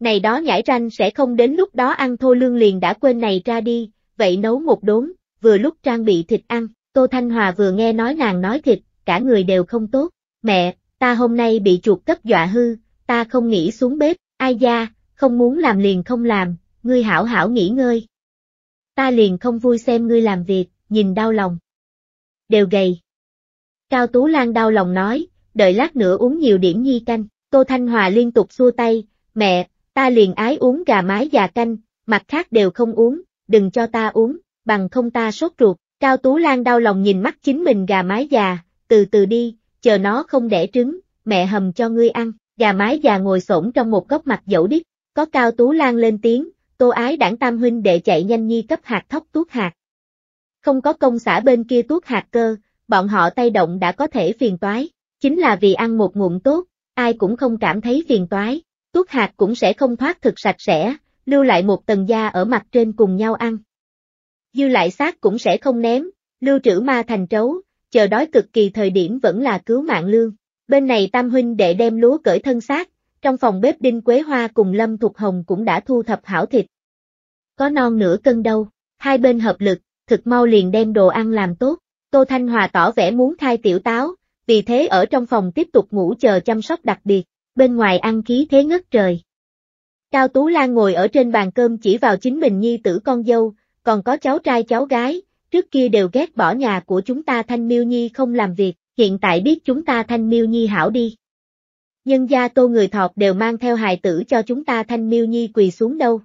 Này đó nhãi ranh sẽ không đến lúc đó ăn thô lương liền đã quên này ra đi, vậy nấu một đốn, vừa lúc trang bị thịt ăn. Tô Thanh Hòa vừa nghe nói nàng nói thịt, cả người đều không tốt, mẹ, ta hôm nay bị chuột cấp dọa hư. Ta không nghĩ xuống bếp, ai da, không muốn làm liền không làm, ngươi hảo hảo nghỉ ngơi. Ta liền không vui xem ngươi làm việc, nhìn đau lòng. Đều gầy. Cao Tú Lan đau lòng nói, đợi lát nữa uống nhiều điểm nhi canh. Tô Thanh Hòa liên tục xua tay, mẹ, ta liền ái uống gà mái già canh, mặt khác đều không uống, đừng cho ta uống, bằng không ta sốt ruột. Cao Tú Lan đau lòng nhìn mắt chính mình gà mái già, từ từ đi, chờ nó không đẻ trứng, mẹ hầm cho ngươi ăn. Gà mái già ngồi xổm trong một góc mặt dẫu đít, có Cao Tú Lan lên tiếng, Tô Ái Đảng tam huynh đệ chạy nhanh nhi cấp hạt thóc tuốt hạt. Không có công xã bên kia tuốt hạt cơ, bọn họ tay động đã có thể phiền toái, chính là vì ăn một ngụm tốt, ai cũng không cảm thấy phiền toái, tuốt hạt cũng sẽ không thoát thực sạch sẽ, lưu lại một tầng da ở mặt trên cùng nhau ăn. Dư lại xác cũng sẽ không ném, lưu trữ ma thành trấu, chờ đói cực kỳ thời điểm vẫn là cứu mạng lương. Bên này tam huynh đệ đem lúa cởi thân xác, trong phòng bếp Đinh Quế Hoa cùng Lâm Thục Hồng cũng đã thu thập hảo thịt. Có non nửa cân đâu, hai bên hợp lực, thực mau liền đem đồ ăn làm tốt. Tô Thanh Hòa tỏ vẻ muốn khai tiểu táo, vì thế ở trong phòng tiếp tục ngủ chờ chăm sóc đặc biệt, bên ngoài ăn khí thế ngất trời. Cao Tú Lan ngồi ở trên bàn cơm chỉ vào chính mình nhi tử con dâu, còn có cháu trai cháu gái, trước kia đều ghét bỏ nhà của chúng ta Thanh Miêu Nhi không làm việc. Hiện tại biết chúng ta Thanh Miêu Nhi hảo đi. Nhân gia Tô người Thọt đều mang theo hài tử cho chúng ta Thanh Miêu Nhi quỳ xuống đâu.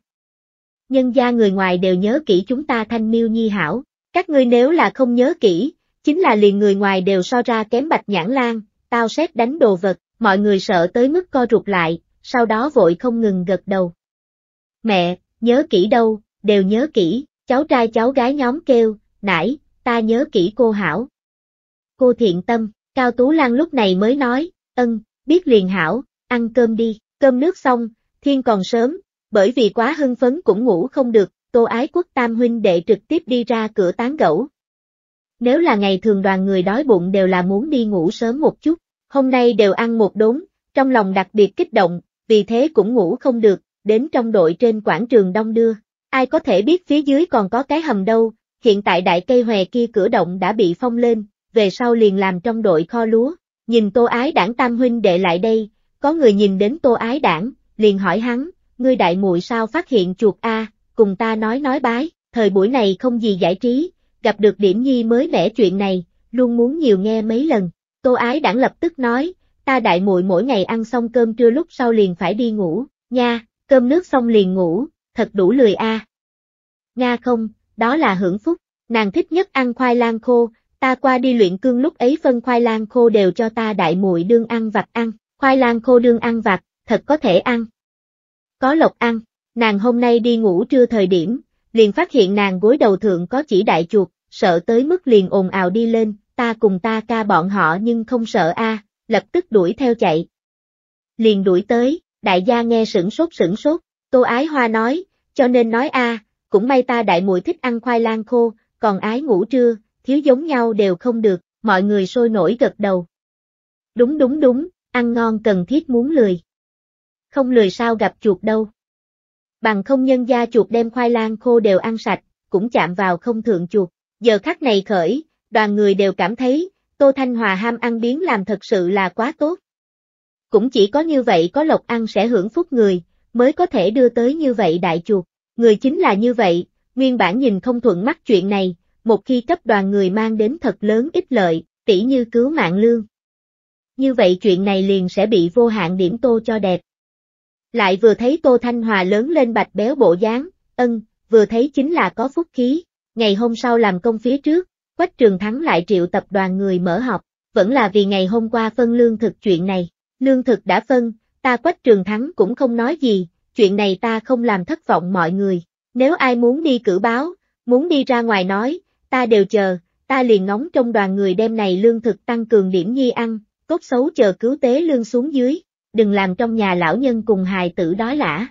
Nhân gia người ngoài đều nhớ kỹ chúng ta Thanh Miêu Nhi hảo, các ngươi nếu là không nhớ kỹ, chính là liền người ngoài đều so ra kém Bạch Nhãn Lang, tao xét đánh đồ vật, mọi người sợ tới mức co rụt lại, sau đó vội không ngừng gật đầu. Mẹ, nhớ kỹ đâu, đều nhớ kỹ, cháu trai cháu gái nhóm kêu, nãy, ta nhớ kỹ cô hảo. Cô thiện tâm, Cao Tú Lan lúc này mới nói, ân, biết liền hảo, ăn cơm đi, cơm nước xong, thiên còn sớm, bởi vì quá hưng phấn cũng ngủ không được, Tô Ái Quốc tam huynh đệ trực tiếp đi ra cửa tán gẫu. Nếu là ngày thường đoàn người đói bụng đều là muốn đi ngủ sớm một chút, hôm nay đều ăn một đốn, trong lòng đặc biệt kích động, vì thế cũng ngủ không được, đến trong đội trên quảng trường đông đưa, ai có thể biết phía dưới còn có cái hầm đâu, hiện tại đại cây hòe kia cửa động đã bị phong lên, về sau liền làm trong đội kho lúa. Nhìn Tô Ái Đảng tam huynh đệ lại đây, có người nhìn đến Tô Ái Đảng, liền hỏi hắn, ngươi đại muội sao phát hiện chuột a, cùng ta nói nói bái, thời buổi này không gì giải trí, gặp được điểm nhi mới mẻ chuyện này, luôn muốn nhiều nghe mấy lần. Tô Ái Đảng lập tức nói, ta đại muội mỗi ngày ăn xong cơm trưa lúc sau liền phải đi ngủ, nha, cơm nước xong liền ngủ, thật đủ lười a. Nga không, đó là hưởng phúc, nàng thích nhất ăn khoai lang khô. Ta qua đi luyện cương lúc ấy phân khoai lang khô đều cho ta đại muội đương ăn vặt ăn, khoai lang khô đương ăn vặt, thật có thể ăn. Có lộc ăn, nàng hôm nay đi ngủ trưa thời điểm, liền phát hiện nàng gối đầu thượng có chỉ đại chuột, sợ tới mức liền ồn ào đi lên, ta cùng ta ca bọn họ nhưng không sợ a, à, lập tức đuổi theo chạy. Liền đuổi tới, đại gia nghe sửng sốt sửng sốt, Tô Ái Hoa nói, cho nên nói a, à, cũng may ta đại muội thích ăn khoai lang khô, còn ái ngủ trưa. Thiếu giống nhau đều không được, mọi người sôi nổi gật đầu. Đúng đúng đúng, ăn ngon cần thiết muốn lười. Không lười sao gặp chuột đâu. Bằng không nhân gia chuột đem khoai lang khô đều ăn sạch, cũng chạm vào không thượng chuột. Giờ khắc này khởi, đoàn người đều cảm thấy, Tô Thanh Hòa ham ăn biến làm thật sự là quá tốt. Cũng chỉ có như vậy có lộc ăn sẽ hưởng phúc người, mới có thể đưa tới như vậy đại chuột. Người chính là như vậy, nguyên bản nhìn không thuận mắt chuyện này. Một khi cấp đoàn người mang đến thật lớn ích lợi, tỉ như cứu mạng lương. Như vậy chuyện này liền sẽ bị vô hạn điểm tô cho đẹp. Lại vừa thấy Tô Thanh Hòa lớn lên bạch béo bộ dáng, ân, vừa thấy chính là có phúc khí. Ngày hôm sau làm công phía trước, Quách Trường Thắng lại triệu tập đoàn người mở họp, vẫn là vì ngày hôm qua phân lương thực chuyện này. Lương thực đã phân, ta Quách Trường Thắng cũng không nói gì, chuyện này ta không làm thất vọng mọi người. Nếu ai muốn đi cử báo, muốn đi ra ngoài nói, ta đều chờ, ta liền ngóng trong đoàn người đem này lương thực tăng cường điểm nhi ăn, cốt xấu chờ cứu tế lương xuống dưới, đừng làm trong nhà lão nhân cùng hài tử đói lả.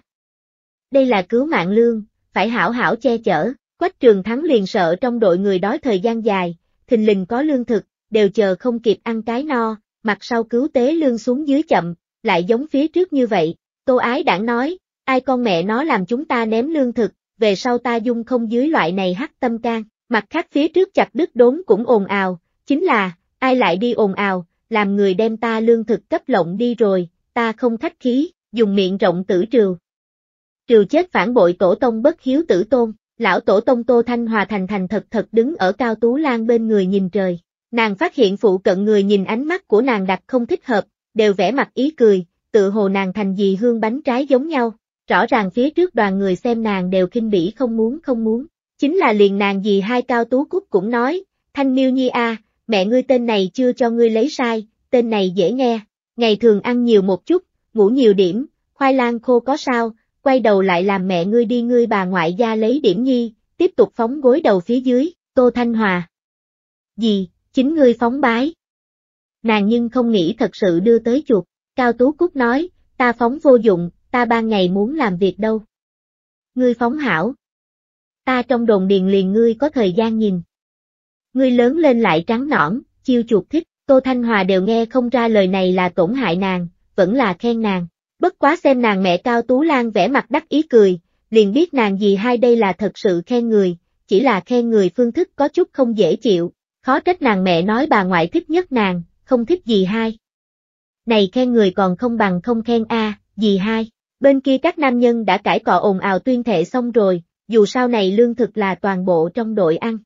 Đây là cứu mạng lương, phải hảo hảo che chở. Quách Trường Thắng liền sợ trong đội người đói thời gian dài, thình lình có lương thực, đều chờ không kịp ăn cái no, mặt sau cứu tế lương xuống dưới chậm, lại giống phía trước như vậy. Tô Ái Đảng nói, ai con mẹ nó làm chúng ta ném lương thực, về sau ta dung không dưới loại này hắc tâm can. Mặt khác phía trước chặt đứt đốn cũng ồn ào, chính là, ai lại đi ồn ào, làm người đem ta lương thực cấp lộng đi rồi, ta không khách khí, dùng miệng rộng tử trừ. Trừ chết phản bội tổ tông bất hiếu tử tôn, lão tổ tông Tô Thanh Hòa thành thành thật thật đứng ở Cao Tú Lan bên người nhìn trời, nàng phát hiện phụ cận người nhìn ánh mắt của nàng đặc không thích hợp, đều vẽ mặt ý cười, tự hồ nàng thành gì hương bánh trái giống nhau, rõ ràng phía trước đoàn người xem nàng đều khinh bỉ không muốn không muốn. Chính là liền nàng dì hai Cao Tú Cúc cũng nói, Thanh Miêu Nhi a, à, mẹ ngươi tên này chưa cho ngươi lấy sai, tên này dễ nghe, ngày thường ăn nhiều một chút, ngủ nhiều điểm, khoai lang khô có sao, quay đầu lại làm mẹ ngươi đi ngươi bà ngoại gia lấy điểm nhi, tiếp tục phóng gối đầu phía dưới. Tô Thanh Hòa, dì, chính ngươi phóng bái. Nàng nhưng không nghĩ thật sự đưa tới chuột, Cao Tú Cúc nói, ta phóng vô dụng, ta ban ngày muốn làm việc đâu. Ngươi phóng hảo. Ta trong đồn điền liền ngươi có thời gian nhìn. Ngươi lớn lên lại trắng nõn, chiêu chuột thích. Tô Thanh Hòa đều nghe không ra lời này là tổn hại nàng, vẫn là khen nàng. Bất quá xem nàng mẹ Cao Tú Lan vẽ mặt đắc ý cười, liền biết nàng dì hai đây là thật sự khen người, chỉ là khen người phương thức có chút không dễ chịu, khó trách nàng mẹ nói bà ngoại thích nhất nàng, không thích dì hai. Này khen người còn không bằng không khen a, à, dì hai. Bên kia các nam nhân đã cãi cọ ồn ào tuyên thệ xong rồi. Dù sao này lương thực là toàn bộ trong đội ăn.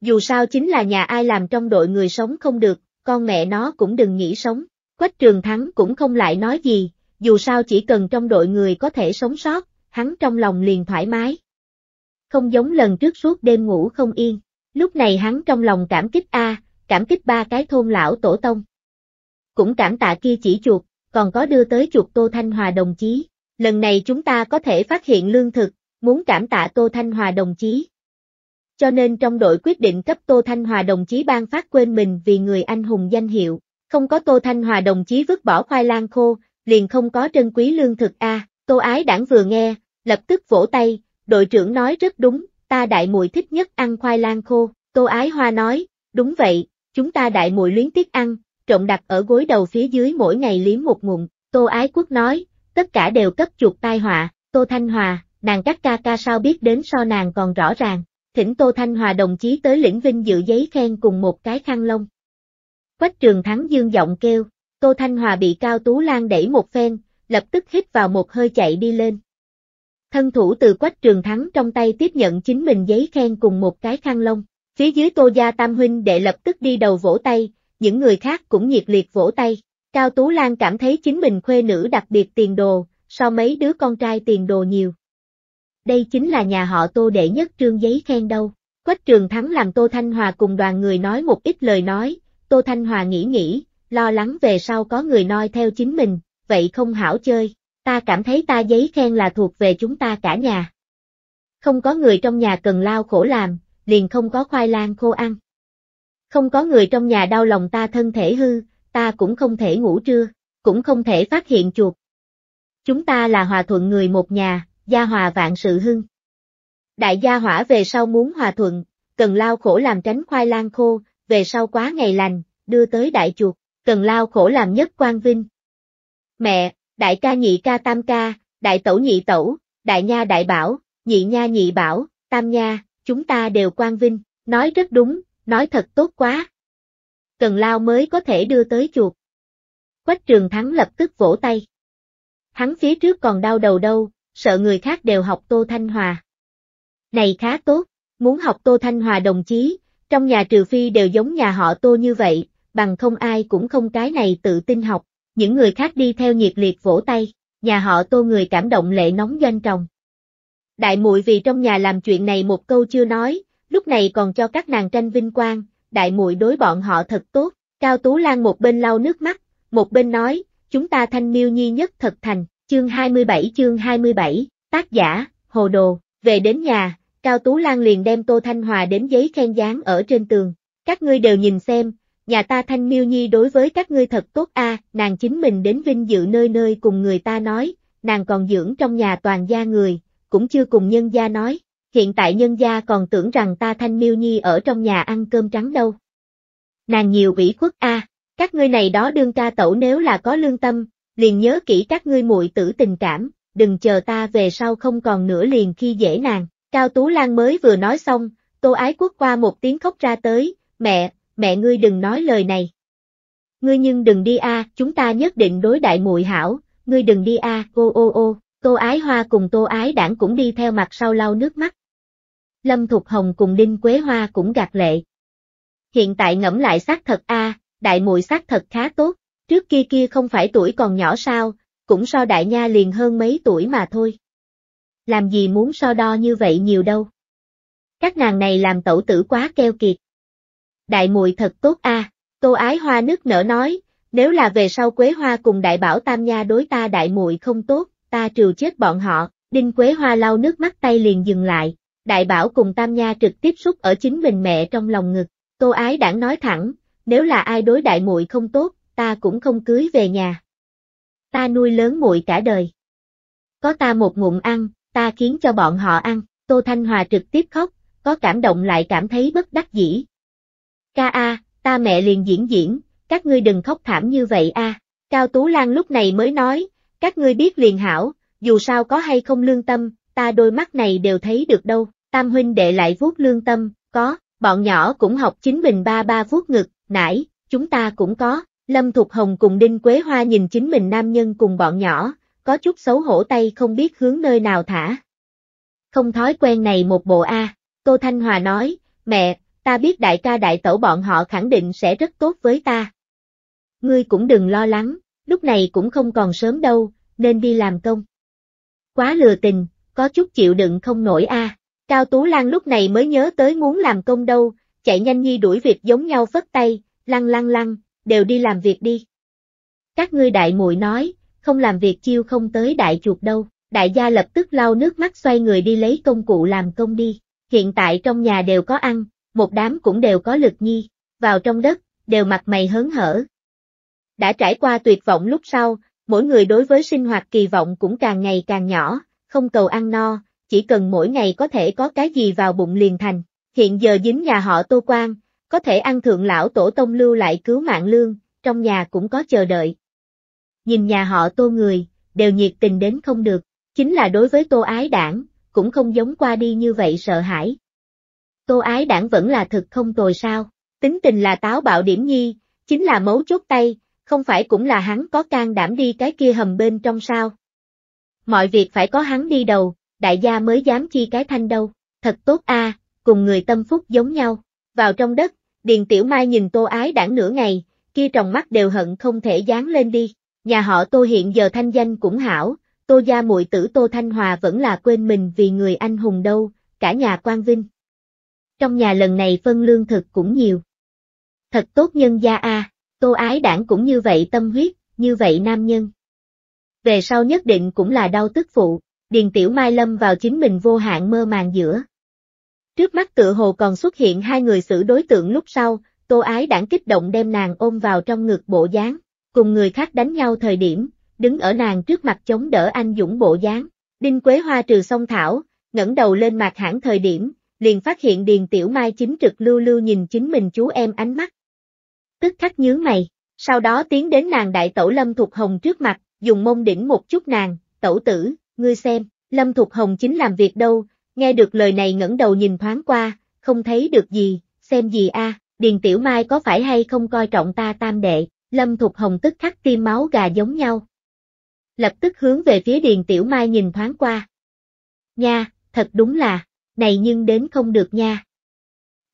Dù sao chính là nhà ai làm trong đội người sống không được, con mẹ nó cũng đừng nghĩ sống. Quách Trường Thắng cũng không lại nói gì, dù sao chỉ cần trong đội người có thể sống sót, hắn trong lòng liền thoải mái. Không giống lần trước suốt đêm ngủ không yên, lúc này hắn trong lòng cảm kích a, cảm kích ba cái thôn lão tổ tông. Cũng cảm tạ kia chỉ chuột, còn có đưa tới chuột Tô Thanh Hòa đồng chí, lần này chúng ta có thể phát hiện lương thực, muốn cảm tạ Tô Thanh Hòa đồng chí. Cho nên trong đội quyết định cấp Tô Thanh Hòa đồng chí ban phát quên mình vì người anh hùng danh hiệu, không có Tô Thanh Hòa đồng chí vứt bỏ khoai lang khô, liền không có trân quý lương thực a. Tô Ái Đảng vừa nghe, lập tức vỗ tay, đội trưởng nói rất đúng, ta đại muội thích nhất ăn khoai lang khô. Tô Ái Hoa nói, đúng vậy, chúng ta đại muội luyến tiếc ăn, trộn đặt ở gối đầu phía dưới mỗi ngày liếm một ngụm. Tô Ái Quốc nói, tất cả đều cấp chuột tai họa. Tô Thanh Hòa, nàng các ca ca sao biết đến so nàng còn rõ ràng, thỉnh Tô Thanh Hòa đồng chí tới lĩnh vinh dự giấy khen cùng một cái khăn lông. Quách Trường Thắng dương giọng kêu, Tô Thanh Hòa bị Cao Tú Lan đẩy một phen, lập tức hít vào một hơi chạy đi lên. Thân thủ từ Quách Trường Thắng trong tay tiếp nhận chính mình giấy khen cùng một cái khăn lông, phía dưới Tô gia tam huynh đệ lập tức đi đầu vỗ tay, những người khác cũng nhiệt liệt vỗ tay. Cao Tú Lan cảm thấy chính mình khuê nữ đặc biệt tiền đồ, so mấy đứa con trai tiền đồ nhiều. Đây chính là nhà họ Tô đệ nhất trương giấy khen đâu. Quách Trường Thắng làm Tô Thanh Hòa cùng đoàn người nói một ít lời nói, Tô Thanh Hòa nghĩ nghĩ, lo lắng về sau có người noi theo chính mình, vậy không hảo chơi. Ta cảm thấy ta giấy khen là thuộc về chúng ta cả nhà. Không có người trong nhà cần lao khổ làm, liền không có khoai lang khô ăn. Không có người trong nhà đau lòng ta thân thể hư, ta cũng không thể ngủ trưa, cũng không thể phát hiện chuột. Chúng ta là hòa thuận người một nhà, gia hòa vạn sự hưng. Đại gia hỏa về sau muốn hòa thuận, cần lao khổ làm tránh khoai lang khô, về sau quá ngày lành, đưa tới đại chuột, cần lao khổ làm nhất quang vinh. Mẹ, đại ca nhị ca tam ca, đại tẩu nhị tẩu, đại nha đại bảo, nhị nha nhị bảo, tam nha, chúng ta đều quang vinh, nói rất đúng, nói thật tốt quá. Cần lao mới có thể đưa tới chuột. Quách Trường Thắng lập tức vỗ tay. Hắn phía trước còn đau đầu đâu, sợ người khác đều học Tô Thanh Hòa. Này khá tốt, muốn học Tô Thanh Hòa đồng chí, trong nhà trừ phi đều giống nhà họ Tô như vậy, bằng không ai cũng không cái này tự tin học. Những người khác đi theo nhiệt liệt vỗ tay, nhà họ Tô người cảm động lệ nóng doanh tròng. Đại muội vì trong nhà làm chuyện này một câu chưa nói, lúc này còn cho các nàng tranh vinh quang, đại muội đối bọn họ thật tốt. Cao Tú Lan một bên lau nước mắt, một bên nói, chúng ta Thanh Miêu nhi nhất thật thành. Chương hai mươi bảy chương hai mươi bảy, tác giả, hồ đồ. Về đến nhà, Cao Tú Lan liền đem Tô Thanh Hòa đến giấy khen dán ở trên tường. Các ngươi đều nhìn xem, nhà ta Thanh Miêu nhi đối với các ngươi thật tốt a, à, nàng chính mình đến vinh dự nơi nơi cùng người ta nói, nàng còn dưỡng trong nhà toàn gia người, cũng chưa cùng nhân gia nói, hiện tại nhân gia còn tưởng rằng ta Thanh Miêu nhi ở trong nhà ăn cơm trắng đâu. Nàng nhiều ủy khuất a, à, các ngươi này đó đương ca tẩu nếu là có lương tâm, liền nhớ kỹ các ngươi muội tử tình cảm, đừng chờ ta về sau không còn nữa liền khi dễ nàng. Cao Tú Lan mới vừa nói xong, Tô Ái Quốc qua một tiếng khóc ra tới, mẹ, mẹ ngươi đừng nói lời này. Ngươi nhưng đừng đi a, à, chúng ta nhất định đối đại muội hảo, ngươi đừng đi a, à, ô ô ô. Tô Ái Hoa cùng Tô Ái Đảng cũng đi theo mặt sau lau nước mắt. Lâm Thục Hồng cùng Đinh Quế Hoa cũng gạt lệ. Hiện tại ngẫm lại xác thật a, à, đại muội xác thật khá tốt, trước kia kia không phải tuổi còn nhỏ sao, cũng so đại nha liền hơn mấy tuổi mà thôi. Làm gì muốn so đo như vậy nhiều đâu. Các nàng này làm tẩu tử quá keo kiệt. Đại muội thật tốt a, à. Tô Ái Hoa nức nở nói, nếu là về sau Quế Hoa cùng đại bảo tam nha đối ta đại muội không tốt, ta trừ chết bọn họ. Đinh Quế Hoa lau nước mắt tay liền dừng lại, đại bảo cùng tam nha trực tiếp xúc ở chính mình mẹ trong lòng ngực. Tô Ái Đảng nói thẳng, nếu là ai đối đại muội không tốt, ta cũng không cưới về nhà. Ta nuôi lớn muội cả đời. Có ta một ngụm ăn, ta khiến cho bọn họ ăn. Tô Thanh Hòa trực tiếp khóc, có cảm động lại cảm thấy bất đắc dĩ. Ca a, ta mẹ liền diễn diễn, các ngươi đừng khóc thảm như vậy a. À. Cao Tú Lan lúc này mới nói, các ngươi biết liền hảo, dù sao có hay không lương tâm, ta đôi mắt này đều thấy được đâu. Tam huynh đệ lại vuốt lương tâm, có, bọn nhỏ cũng học chính mình ba ba vuốt ngực, nãy, chúng ta cũng có. Lâm Thục Hồng cùng Đinh Quế Hoa nhìn chính mình nam nhân cùng bọn nhỏ, có chút xấu hổ tay không biết hướng nơi nào thả. Không thói quen này một bộ a. À. Tô Thanh Hòa nói, mẹ, ta biết đại ca đại tẩu bọn họ khẳng định sẽ rất tốt với ta. ngươi cũng đừng lo lắng, lúc này cũng không còn sớm đâu, nên đi làm công. Quá lừa tình, có chút chịu đựng không nổi a. À. Cao Tú Lan lúc này mới nhớ tới muốn làm công đâu, chạy nhanh nhi đuổi việc giống nhau phất tay, lăng lăng lăng, đều đi làm việc đi. Các ngươi đại muội nói, không làm việc chiêu không tới đại chuột đâu, đại gia lập tức lau nước mắt xoay người đi lấy công cụ làm công đi, hiện tại trong nhà đều có ăn, một đám cũng đều có lực nhi, vào trong đất, đều mặt mày hớn hở. Đã trải qua tuyệt vọng lúc sau, mỗi người đối với sinh hoạt kỳ vọng cũng càng ngày càng nhỏ, không cầu ăn no, chỉ cần mỗi ngày có thể có cái gì vào bụng liền thành, hiện giờ dính nhà họ Tô Quang, có thể ăn thượng lão tổ tông lưu lại cứu mạng lương, trong nhà cũng có chờ đợi. Nhìn nhà họ Tô người, đều nhiệt tình đến không được, chính là đối với Tô Ái Đảng, cũng không giống qua đi như vậy sợ hãi. Tô Ái Đảng vẫn là thực không tồi sao, tính tình là táo bạo điểm nhi, chính là mấu chốt tay, không phải cũng là hắn có can đảm đi cái kia hầm bên trong sao. Mọi việc phải có hắn đi đầu, đại gia mới dám chi cái thanh đâu, thật tốt a, à, cùng người tâm phúc giống nhau. Vào trong đất, Điền Tiểu Mai nhìn Tô Ái Đảng nửa ngày, kia tròng mắt đều hận không thể dán lên đi. Nhà họ Tô hiện giờ thanh danh cũng hảo, Tô gia muội tử Tô Thanh Hòa vẫn là quên mình vì người anh hùng đâu, cả nhà quang vinh. Trong nhà lần này phân lương thực cũng nhiều. Thật tốt nhân gia a, à, Tô Ái Đảng cũng như vậy tâm huyết, như vậy nam nhân. Về sau nhất định cũng là đau tức phụ, Điền Tiểu Mai lâm vào chính mình vô hạn mơ màng giữa. Trước mắt tựa hồ còn xuất hiện hai người xử đối tượng lúc sau, Tô Ái Đảng kích động đem nàng ôm vào trong ngực bộ dáng, cùng người khác đánh nhau thời điểm, đứng ở nàng trước mặt chống đỡ anh dũng bộ dáng. Đinh Quế Hoa trừ song thảo, ngẩng đầu lên mặt hãng thời điểm, liền phát hiện Điền Tiểu Mai chính trực lưu lưu nhìn chính mình chú em ánh mắt. Tức khắc nhướng mày, sau đó tiến đến nàng đại tẩu Lâm Thục Hồng trước mặt, dùng mông đỉnh một chút nàng, tẩu tử, ngươi xem, Lâm Thục Hồng chính làm việc đâu, nghe được lời này ngẩng đầu nhìn thoáng qua, không thấy được gì, xem gì a, à, Điền Tiểu Mai có phải hay không coi trọng ta tam đệ, Lâm Thục Hồng tức khắc tim máu gà giống nhau. Lập tức hướng về phía Điền Tiểu Mai nhìn thoáng qua. Nha, thật đúng là, này nhưng đến không được nha.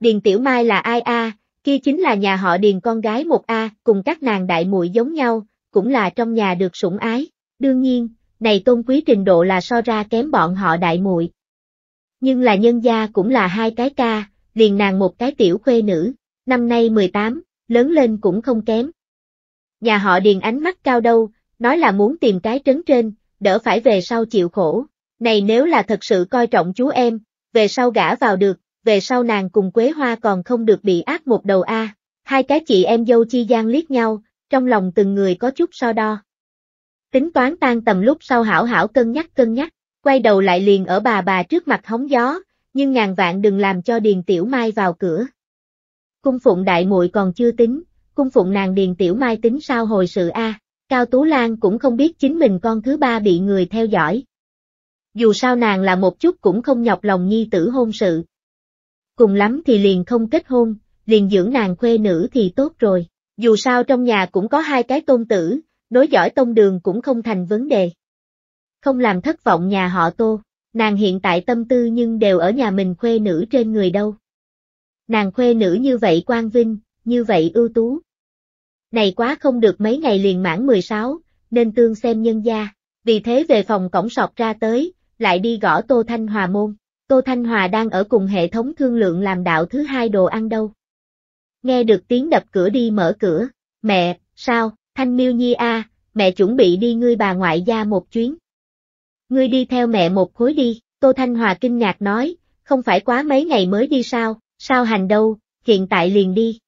Điền Tiểu Mai là ai a, à, kia chính là nhà họ Điền con gái một a, à, cùng các nàng đại muội giống nhau, cũng là trong nhà được sủng ái, đương nhiên, này tôn quý trình độ là so ra kém bọn họ đại muội. Nhưng là nhân gia cũng là hai cái ca, liền nàng một cái tiểu khuê nữ, năm nay mười tám, lớn lên cũng không kém. Nhà họ Điền ánh mắt cao đâu, nói là muốn tìm cái trấn trên, đỡ phải về sau chịu khổ. Này nếu là thật sự coi trọng chú em, về sau gả vào được, về sau nàng cùng Quế Hoa còn không được bị ác một đầu a. À. Hai cái chị em dâu chi gian liếc nhau, trong lòng từng người có chút so đo. Tính toán tan tầm lúc sau hảo hảo cân nhắc cân nhắc, quay đầu lại liền ở bà bà trước mặt hóng gió, nhưng ngàn vạn đừng làm cho Điền Tiểu Mai vào cửa. Cung phụng đại muội còn chưa tính, cung phụng nàng Điền Tiểu Mai tính sao hồi sự a? À. Cao Tú Lan cũng không biết chính mình con thứ ba bị người theo dõi. Dù sao nàng là một chút cũng không nhọc lòng nhi tử hôn sự. Cùng lắm thì liền không kết hôn, liền dưỡng nàng khuê nữ thì tốt rồi. Dù sao trong nhà cũng có hai cái tôn tử, nối dõi tông đường cũng không thành vấn đề. Không làm thất vọng nhà họ Tô, nàng hiện tại tâm tư nhưng đều ở nhà mình khuê nữ trên người đâu. Nàng khuê nữ như vậy quang vinh, như vậy ưu tú. Này quá không được mấy ngày liền mãn mười sáu, nên tương xem nhân gia, vì thế về phòng cổng sọt ra tới, lại đi gõ Tô Thanh Hòa môn. Tô Thanh Hòa đang ở cùng hệ thống thương lượng làm đạo thứ hai đồ ăn đâu. Nghe được tiếng đập cửa đi mở cửa, mẹ, sao, Thanh Miêu Nhi a, à, mẹ chuẩn bị đi ngươi bà ngoại gia một chuyến. Ngươi đi theo mẹ một khối đi, Tô Thanh Hòa kinh ngạc nói, không phải quá mấy ngày mới đi sao, sao hành đâu, hiện tại liền đi.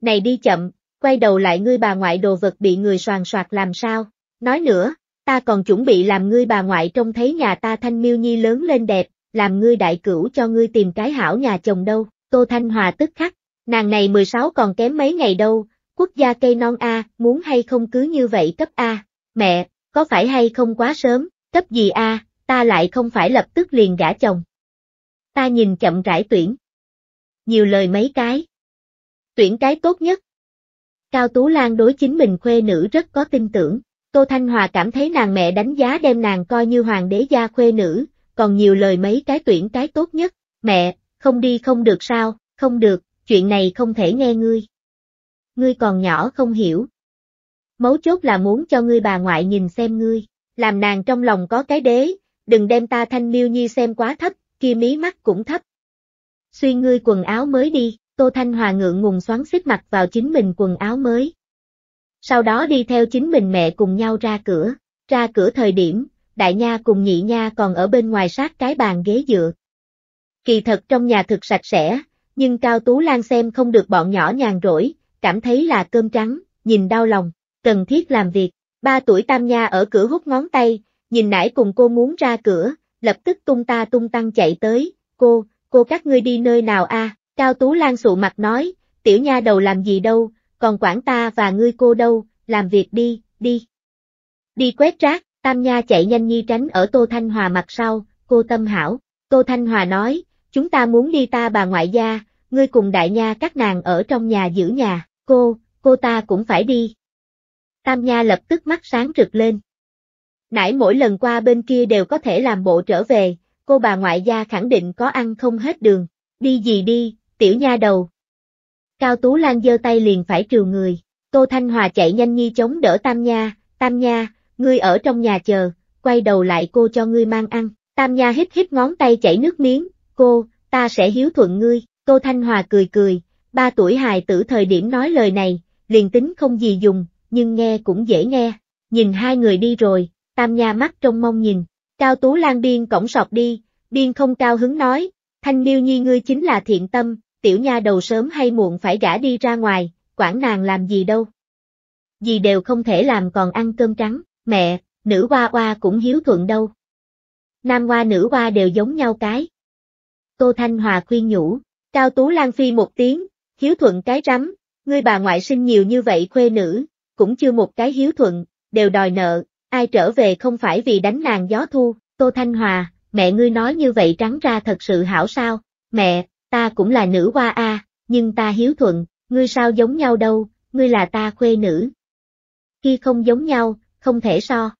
Này đi chậm, quay đầu lại ngươi bà ngoại đồ vật bị người soàn soạt làm sao, nói nữa, ta còn chuẩn bị làm ngươi bà ngoại trông thấy nhà ta Thanh Miêu Nhi lớn lên đẹp, làm ngươi đại cửu cho ngươi tìm cái hảo nhà chồng đâu, Tô Thanh Hòa tức khắc, nàng này mười sáu còn kém mấy ngày đâu, quốc gia cây non a, muốn hay không cứ như vậy cấp a, mẹ, có phải hay không quá sớm, cấp gì a, ta lại không phải lập tức liền gả chồng. Ta nhìn chậm rãi tuyển. Nhiều lời mấy cái. Tuyển cái tốt nhất. Cao Tú Lan đối chính mình khuê nữ rất có tin tưởng, Tô Thanh Hòa cảm thấy nàng mẹ đánh giá đem nàng coi như hoàng đế gia khuê nữ, còn nhiều lời mấy cái tuyển cái tốt nhất, mẹ, không đi không được sao, không được, chuyện này không thể nghe ngươi. Ngươi còn nhỏ không hiểu, mấu chốt là muốn cho ngươi bà ngoại nhìn xem ngươi, làm nàng trong lòng có cái đế, đừng đem ta Thanh Miêu Nhi xem quá thấp, kia mí mắt cũng thấp. Xuyên ngươi quần áo mới đi, Tô Thanh Hòa ngượng ngùng xoắn xít mặt vào chính mình quần áo mới. Sau đó đi theo chính mình mẹ cùng nhau ra cửa, ra cửa thời điểm, Đại Nha cùng Nhị Nha còn ở bên ngoài sát cái bàn ghế dựa. Kỳ thật trong nhà thực sạch sẽ, nhưng Cao Tú Lan xem không được bọn nhỏ nhàn rỗi, cảm thấy là cơm trắng, nhìn đau lòng, cần thiết làm việc. Ba tuổi Tam Nha ở cửa hút ngón tay, nhìn nãy cùng cô muốn ra cửa, lập tức tung ta tung tăng chạy tới, cô, cô các ngươi đi nơi nào a? À? Cao Tú Lan sụ mặt nói, tiểu nha đầu làm gì đâu, còn quản ta và ngươi cô đâu, làm việc đi, đi. Đi quét rác, Tam Nha chạy nhanh nhi tránh ở Tô Thanh Hòa mặt sau, cô tâm hảo. Tô Thanh Hòa nói, chúng ta muốn đi ta bà ngoại gia, ngươi cùng Đại Nha các nàng ở trong nhà giữ nhà, cô, cô ta cũng phải đi. Tam Nha lập tức mắt sáng rực lên. Nãy mỗi lần qua bên kia đều có thể làm bộ trở về, cô bà ngoại gia khẳng định có ăn không hết đường, đi gì đi, tiểu nha đầu. Cao Tú Lan giơ tay liền phải trừ người, Tô Thanh Hòa chạy nhanh nhi chống đỡ Tam Nha, Tam Nha, ngươi ở trong nhà chờ, quay đầu lại cô cho ngươi mang ăn. Tam Nha hít hít ngón tay chảy nước miếng, cô, ta sẽ hiếu thuận ngươi. Tô Thanh Hòa cười cười, ba tuổi hài tử thời điểm nói lời này, liền tính không gì dùng, nhưng nghe cũng dễ nghe. Nhìn hai người đi rồi, Tam Nha mắt trông mong nhìn, Cao Tú Lan biên cổng sọt đi, biên không cao hứng nói, Thanh Miêu Nhi ngươi chính là thiện tâm, tiểu nha đầu sớm hay muộn phải gả đi ra ngoài, quản nàng làm gì đâu. Gì đều không thể làm còn ăn cơm trắng, mẹ, nữ hoa hoa cũng hiếu thuận đâu. Nam hoa nữ hoa đều giống nhau cái. Tô Thanh Hòa khuyên nhủ, Cao Tú Lan phi một tiếng, hiếu thuận cái rắm, ngươi bà ngoại sinh nhiều như vậy khuê nữ, cũng chưa một cái hiếu thuận, đều đòi nợ, ai trở về không phải vì đánh nàng gió thu. Tô Thanh Hòa, mẹ ngươi nói như vậy trắng ra thật sự hảo sao, mẹ, ta cũng là nữ hoa a, à, nhưng ta hiếu thuận, ngươi sao giống nhau đâu, ngươi là ta khuê nữ. Khi không giống nhau, không thể so.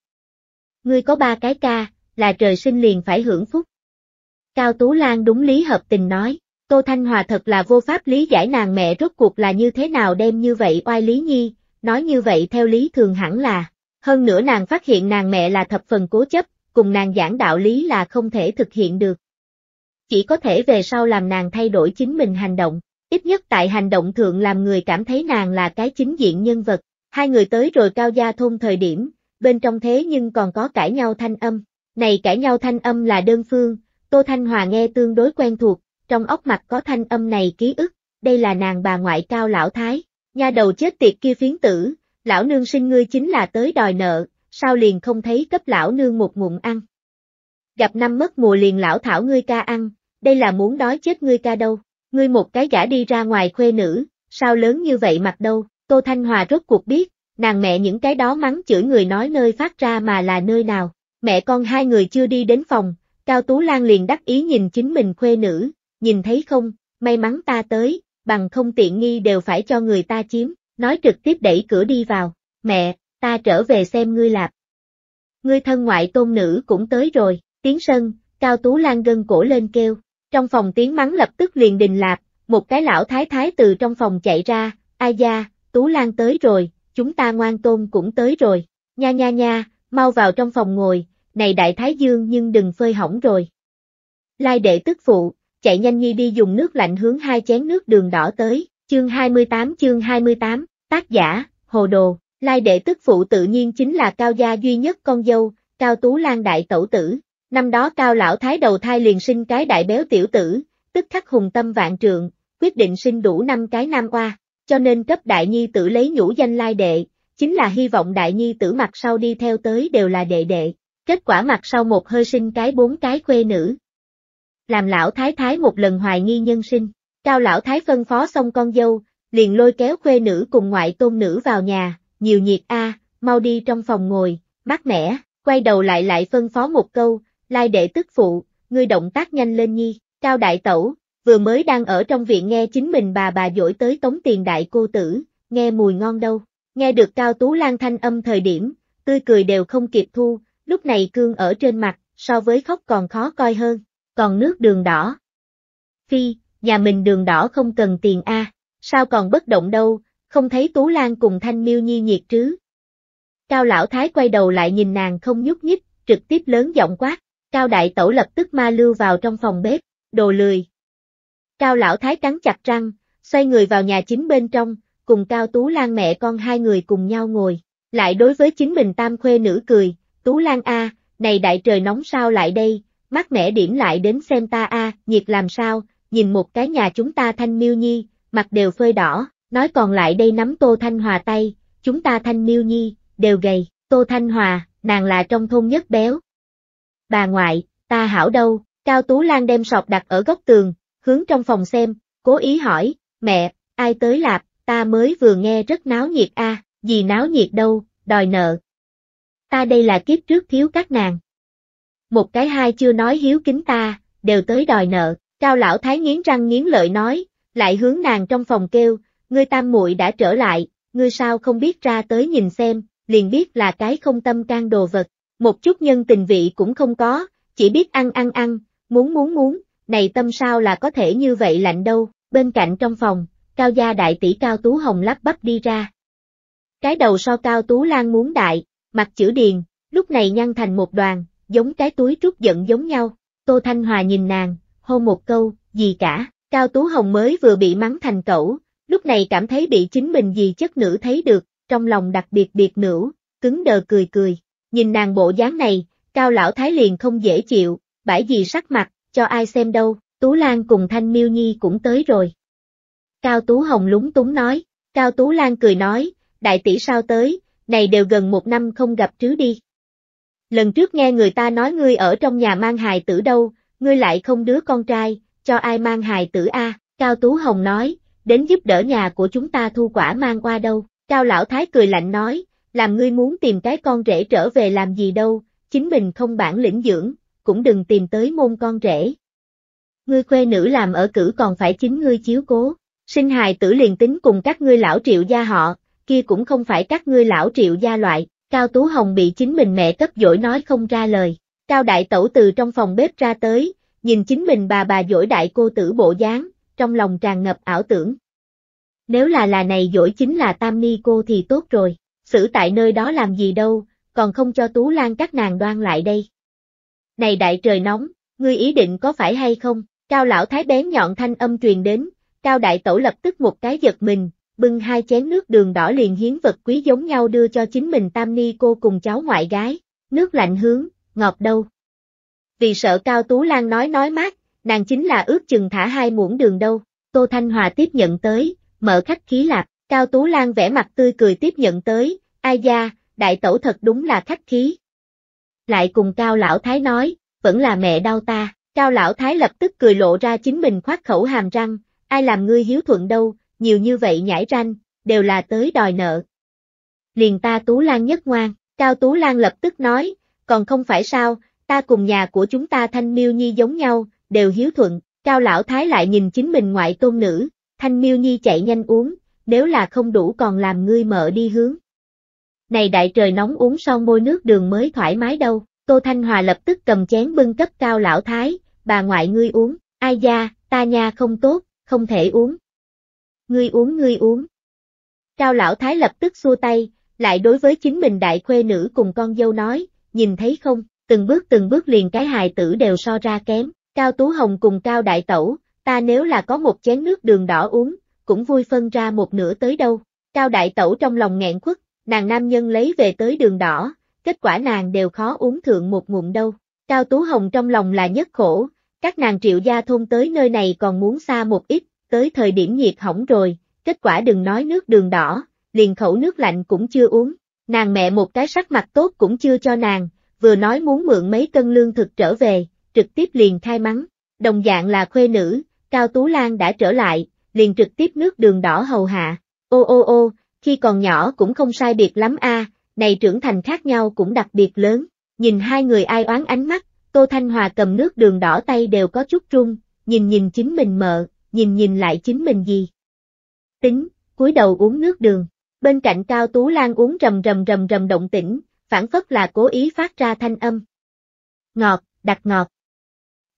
Ngươi có ba cái ca, là trời sinh liền phải hưởng phúc. Cao Tú Lan đúng lý hợp tình nói, Tô Thanh Hòa thật là vô pháp lý giải nàng mẹ rốt cuộc là như thế nào đem như vậy oai lý nhi, nói như vậy theo lý thường hẳn là, hơn nữa nàng phát hiện nàng mẹ là thập phần cố chấp, cùng nàng giảng đạo lý là không thể thực hiện được. Chỉ có thể về sau làm nàng thay đổi chính mình hành động, ít nhất tại hành động thượng làm người cảm thấy nàng là cái chính diện nhân vật. Hai người tới rồi Cao Gia Thôn thời điểm, bên trong thế nhưng còn có cãi nhau thanh âm. Này cãi nhau thanh âm là đơn phương, Tô Thanh Hòa nghe tương đối quen thuộc, trong óc mặt có thanh âm này ký ức, đây là nàng bà ngoại Cao lão thái, nha đầu chết tiệt kia phiến tử, lão nương sinh ngươi chính là tới đòi nợ, sao liền không thấy cấp lão nương một ngụm ăn. Gặp năm mất mùa liền lão thảo ngươi ca ăn, đây là muốn đói chết ngươi ca đâu, ngươi một cái gả đi ra ngoài khuê nữ, sao lớn như vậy mặt đâu. Tô Thanh Hòa rốt cuộc biết, nàng mẹ những cái đó mắng chửi người nói nơi phát ra mà là nơi nào. Mẹ con hai người chưa đi đến phòng, Cao Tú Lan liền đắc ý nhìn chính mình khuê nữ, nhìn thấy không, may mắn ta tới, bằng không tiện nghi đều phải cho người ta chiếm, nói trực tiếp đẩy cửa đi vào, mẹ, ta trở về xem ngươi lạp. Ngươi thân ngoại tôn nữ cũng tới rồi, tiếng sân, Cao Tú Lan gân cổ lên kêu, trong phòng tiếng mắng lập tức liền đình lạp, một cái lão thái thái từ trong phòng chạy ra, ai da, Tú Lan tới rồi, chúng ta ngoan tôn cũng tới rồi, nha nha nha, mau vào trong phòng ngồi. Này đại thái dương nhưng đừng phơi hỏng rồi. Lai đệ tức phụ, chạy nhanh nhi đi dùng nước lạnh hướng hai chén nước đường đỏ tới, chương hai mươi tám chương hai mươi tám, tác giả, hồ đồ, Lai đệ tức phụ tự nhiên chính là Cao gia duy nhất con dâu, Cao Tú Lan đại tẩu tử, năm đó Cao lão thái đầu thai liền sinh cái đại béo tiểu tử, tức khắc hùng tâm vạn trượng, quyết định sinh đủ năm cái nam oa, cho nên cấp đại nhi tử lấy nhũ danh Lai đệ, chính là hy vọng đại nhi tử mặt sau đi theo tới đều là đệ đệ. Kết quả mặt sau một hơi sinh cái bốn cái khuê nữ. Làm lão thái thái một lần hoài nghi nhân sinh, Cao lão thái phân phó xong con dâu, liền lôi kéo khuê nữ cùng ngoại tôn nữ vào nhà, nhiều nhiệt a, à, mau đi trong phòng ngồi, mát mẻ, quay đầu lại lại phân phó một câu, Lai đệ tức phụ, ngươi động tác nhanh lên nhi. Cao đại tẩu, vừa mới đang ở trong viện nghe chính mình bà bà dỗi tới tống tiền đại cô tử, nghe mùi ngon đâu, nghe được Cao Tú Lan thanh âm thời điểm, tươi cười đều không kịp thu. Lúc này cương ở trên mặt, so với khóc còn khó coi hơn, còn nước đường đỏ. Phi, nhà mình đường đỏ không cần tiền a, à, sao còn bất động đâu, không thấy Tú Lan cùng Thanh Miêu Nhi nhiệt trứ, Cao lão thái quay đầu lại nhìn nàng không nhúc nhích, trực tiếp lớn giọng quát, Cao đại tẩu lập tức ma lưu vào trong phòng bếp, đồ lười. Cao lão thái cắn chặt răng, xoay người vào nhà chính bên trong, cùng Cao Tú Lan mẹ con hai người cùng nhau ngồi, lại đối với chính mình tam khuê nữ cười, Tú Lan a, à, này đại trời nóng sao lại đây, mát mẻ điểm lại đến xem ta a, à, nhiệt làm sao, nhìn một cái nhà chúng ta Thanh Miêu Nhi, mặt đều phơi đỏ, nói còn lại đây nắm Tô Thanh Hòa tay, chúng ta Thanh Miêu Nhi, đều gầy, Tô Thanh Hòa, nàng là trong thôn nhất béo. Bà ngoại, ta hảo đâu, Cao Tú Lan đem sọt đặt ở góc tường, hướng trong phòng xem, cố ý hỏi, mẹ, ai tới lạp, ta mới vừa nghe rất náo nhiệt a, à, gì náo nhiệt đâu, đòi nợ. Ta đây là kiếp trước thiếu các nàng. Một cái hai chưa nói hiếu kính ta, đều tới đòi nợ, Cao lão thái nghiến răng nghiến lợi nói, lại hướng nàng trong phòng kêu, ngươi tam muội đã trở lại, ngươi sao không biết ra tới nhìn xem, liền biết là cái không tâm can đồ vật, một chút nhân tình vị cũng không có, chỉ biết ăn ăn ăn, muốn muốn muốn, này tâm sao là có thể như vậy lạnh đâu. Bên cạnh trong phòng, Cao gia đại tỷ Cao Tú Hồng lắp bắp đi ra. Cái đầu so Cao Tú Lan muốn đại, mặt chữ điền, lúc này nhăn thành một đoàn, giống cái túi trút giận giống nhau. Tô Thanh Hòa nhìn nàng, hôn một câu, gì cả, Cao Tú Hồng mới vừa bị mắng thành cẩu, lúc này cảm thấy bị chính mình dì chất nữ thấy được, trong lòng đặc biệt biệt nữ, cứng đờ cười cười. Nhìn nàng bộ dáng này, Cao lão thái liền không dễ chịu, bãi gì sắc mặt, cho ai xem đâu, Tú Lan cùng Thanh Miêu Nhi cũng tới rồi. Cao Tú Hồng lúng túng nói, Cao Tú Lan cười nói, đại tỷ sao tới, này đều gần một năm không gặp trứ đi. Lần trước nghe người ta nói ngươi ở trong nhà mang hài tử đâu, ngươi lại không đứa con trai, cho ai mang hài tử a? Cao Tú Hồng nói, đến giúp đỡ nhà của chúng ta thu quả mang qua đâu, Cao lão thái cười lạnh nói, làm ngươi muốn tìm cái con rể trở về làm gì đâu, chính mình không bản lĩnh dưỡng, cũng đừng tìm tới môn con rể. Ngươi khuê nữ làm ở cử còn phải chính ngươi chiếu cố, sinh hài tử liền tính cùng các ngươi lão Triệu gia họ, kia cũng không phải các ngươi lão Triệu gia loại. Cao Tú Hồng bị chính mình mẹ cấp dỗi nói không ra lời. Cao đại tẩu từ trong phòng bếp ra tới, nhìn chính mình bà bà dỗi đại cô tử bộ dáng, trong lòng tràn ngập ảo tưởng. Nếu là là này dỗi chính là tam ni cô thì tốt rồi, xử tại nơi đó làm gì đâu, còn không cho Tú Lan các nàng đoan lại đây. Này đại trời nóng, ngươi ý định có phải hay không? Cao lão thái bén nhọn thanh âm truyền đến, Cao đại tẩu lập tức một cái giật mình, bưng hai chén nước đường đỏ liền hiến vật quý giống nhau đưa cho chính mình tam ni cô cùng cháu ngoại gái, nước lạnh hướng, ngọt đâu. Vì sợ Cao Tú Lan nói nói mát, nàng chính là ước chừng thả hai muỗng đường đâu, Tô Thanh Hòa tiếp nhận tới, mở khách khí lạp, Cao Tú Lan vẻ mặt tươi cười tiếp nhận tới, ai da, đại tẩu thật đúng là khách khí. Lại cùng Cao lão thái nói, vẫn là mẹ đau ta, Cao lão thái lập tức cười lộ ra chính mình khoát khẩu hàm răng, ai làm ngươi hiếu thuận đâu, nhiều như vậy nhãi ranh, đều là tới đòi nợ. Liền ta Tú Lan nhất ngoan, Cao Tú Lan lập tức nói, còn không phải sao, ta cùng nhà của chúng ta Thanh Miêu Nhi giống nhau, đều hiếu thuận, Cao lão thái lại nhìn chính mình ngoại tôn nữ, Thanh Miêu Nhi chạy nhanh uống, nếu là không đủ còn làm ngươi mợ đi hướng. Này đại trời nóng uống xong môi nước đường mới thoải mái đâu, Tô Thanh Hòa lập tức cầm chén bưng cấp Cao lão thái, bà ngoại ngươi uống, ai da, ta nha không tốt, không thể uống. Ngươi uống ngươi uống. Cao lão thái lập tức xua tay, lại đối với chính mình đại khuê nữ cùng con dâu nói, nhìn thấy không, từng bước từng bước liền cái hài tử đều so ra kém, Cao Tú Hồng cùng Cao đại tẩu, ta nếu là có một chén nước đường đỏ uống, cũng vui phân ra một nửa tới đâu, Cao đại tẩu trong lòng nghẹn khuất, nàng nam nhân lấy về tới đường đỏ, kết quả nàng đều khó uống thượng một ngụm đâu, Cao Tú Hồng trong lòng là nhất khổ, các nàng Triệu gia thôn tới nơi này còn muốn xa một ít, tới thời điểm nhiệt hỏng rồi, kết quả đừng nói nước đường đỏ, liền khẩu nước lạnh cũng chưa uống, nàng mẹ một cái sắc mặt tốt cũng chưa cho nàng, vừa nói muốn mượn mấy cân lương thực trở về, trực tiếp liền khai mắng, đồng dạng là khuê nữ, Cao Tú Lan đã trở lại, liền trực tiếp nước đường đỏ hầu hạ, ô ô ô, khi còn nhỏ cũng không sai biệt lắm a, à, này trưởng thành khác nhau cũng đặc biệt lớn, nhìn hai người ai oán ánh mắt, Tô Thanh Hòa cầm nước đường đỏ tay đều có chút run, nhìn nhìn chính mình mợ, nhìn nhìn lại chính mình gì. Tính, cúi đầu uống nước đường, bên cạnh Cao Tú Lan uống rầm rầm rầm rầm động tĩnh, phảng phất là cố ý phát ra thanh âm. Ngọt, đặc ngọt.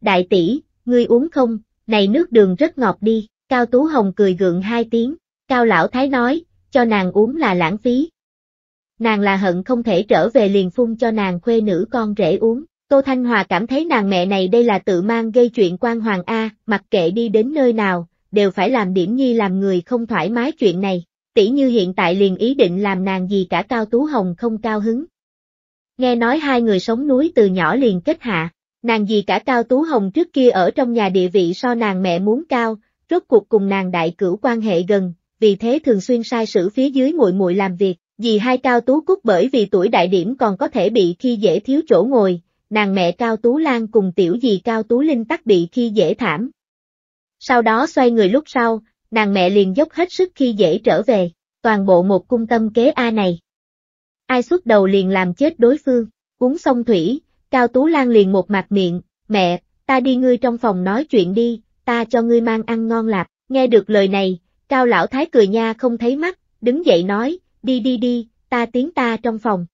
Đại tỷ, ngươi uống không, này nước đường rất ngọt đi, Cao Tú Hồng cười gượng hai tiếng, Cao lão thái nói, cho nàng uống là lãng phí. nàng là hận không thể trở về liền phun cho nàng khuê nữ con rể uống. Tô Thanh Hòa cảm thấy nàng mẹ này đây là tự mang gây chuyện quan hoàng a, mặc kệ đi đến nơi nào, đều phải làm điểm nhi làm người không thoải mái chuyện này, tỉ như hiện tại liền ý định làm nàng gì cả Cao Tú Hồng không cao hứng. Nghe nói hai người sống núi từ nhỏ liền kết hạ, nàng gì cả Cao Tú Hồng trước kia ở trong nhà địa vị so nàng mẹ muốn cao, rốt cuộc cùng nàng đại cửu quan hệ gần, vì thế thường xuyên sai sử phía dưới muội muội làm việc, dì hai Cao Tú Cúc bởi vì tuổi đại điểm còn có thể bị khi dễ thiếu chỗ ngồi. Nàng mẹ Cao Tú Lan cùng tiểu dì Cao Tú Linh tắc bị khi dễ thảm. Sau đó xoay người lúc sau, nàng mẹ liền dốc hết sức khi dễ trở về, toàn bộ một cung tâm kế a này. Ai xuất đầu liền làm chết đối phương, uống xong thủy, Cao Tú Lan liền một mặt miệng, mẹ, ta đi ngươi trong phòng nói chuyện đi, ta cho ngươi mang ăn ngon lạp. Nghe được lời này, Cao Lão Thái cười nha không thấy mắt, đứng dậy nói, đi đi đi, ta tiến ta trong phòng.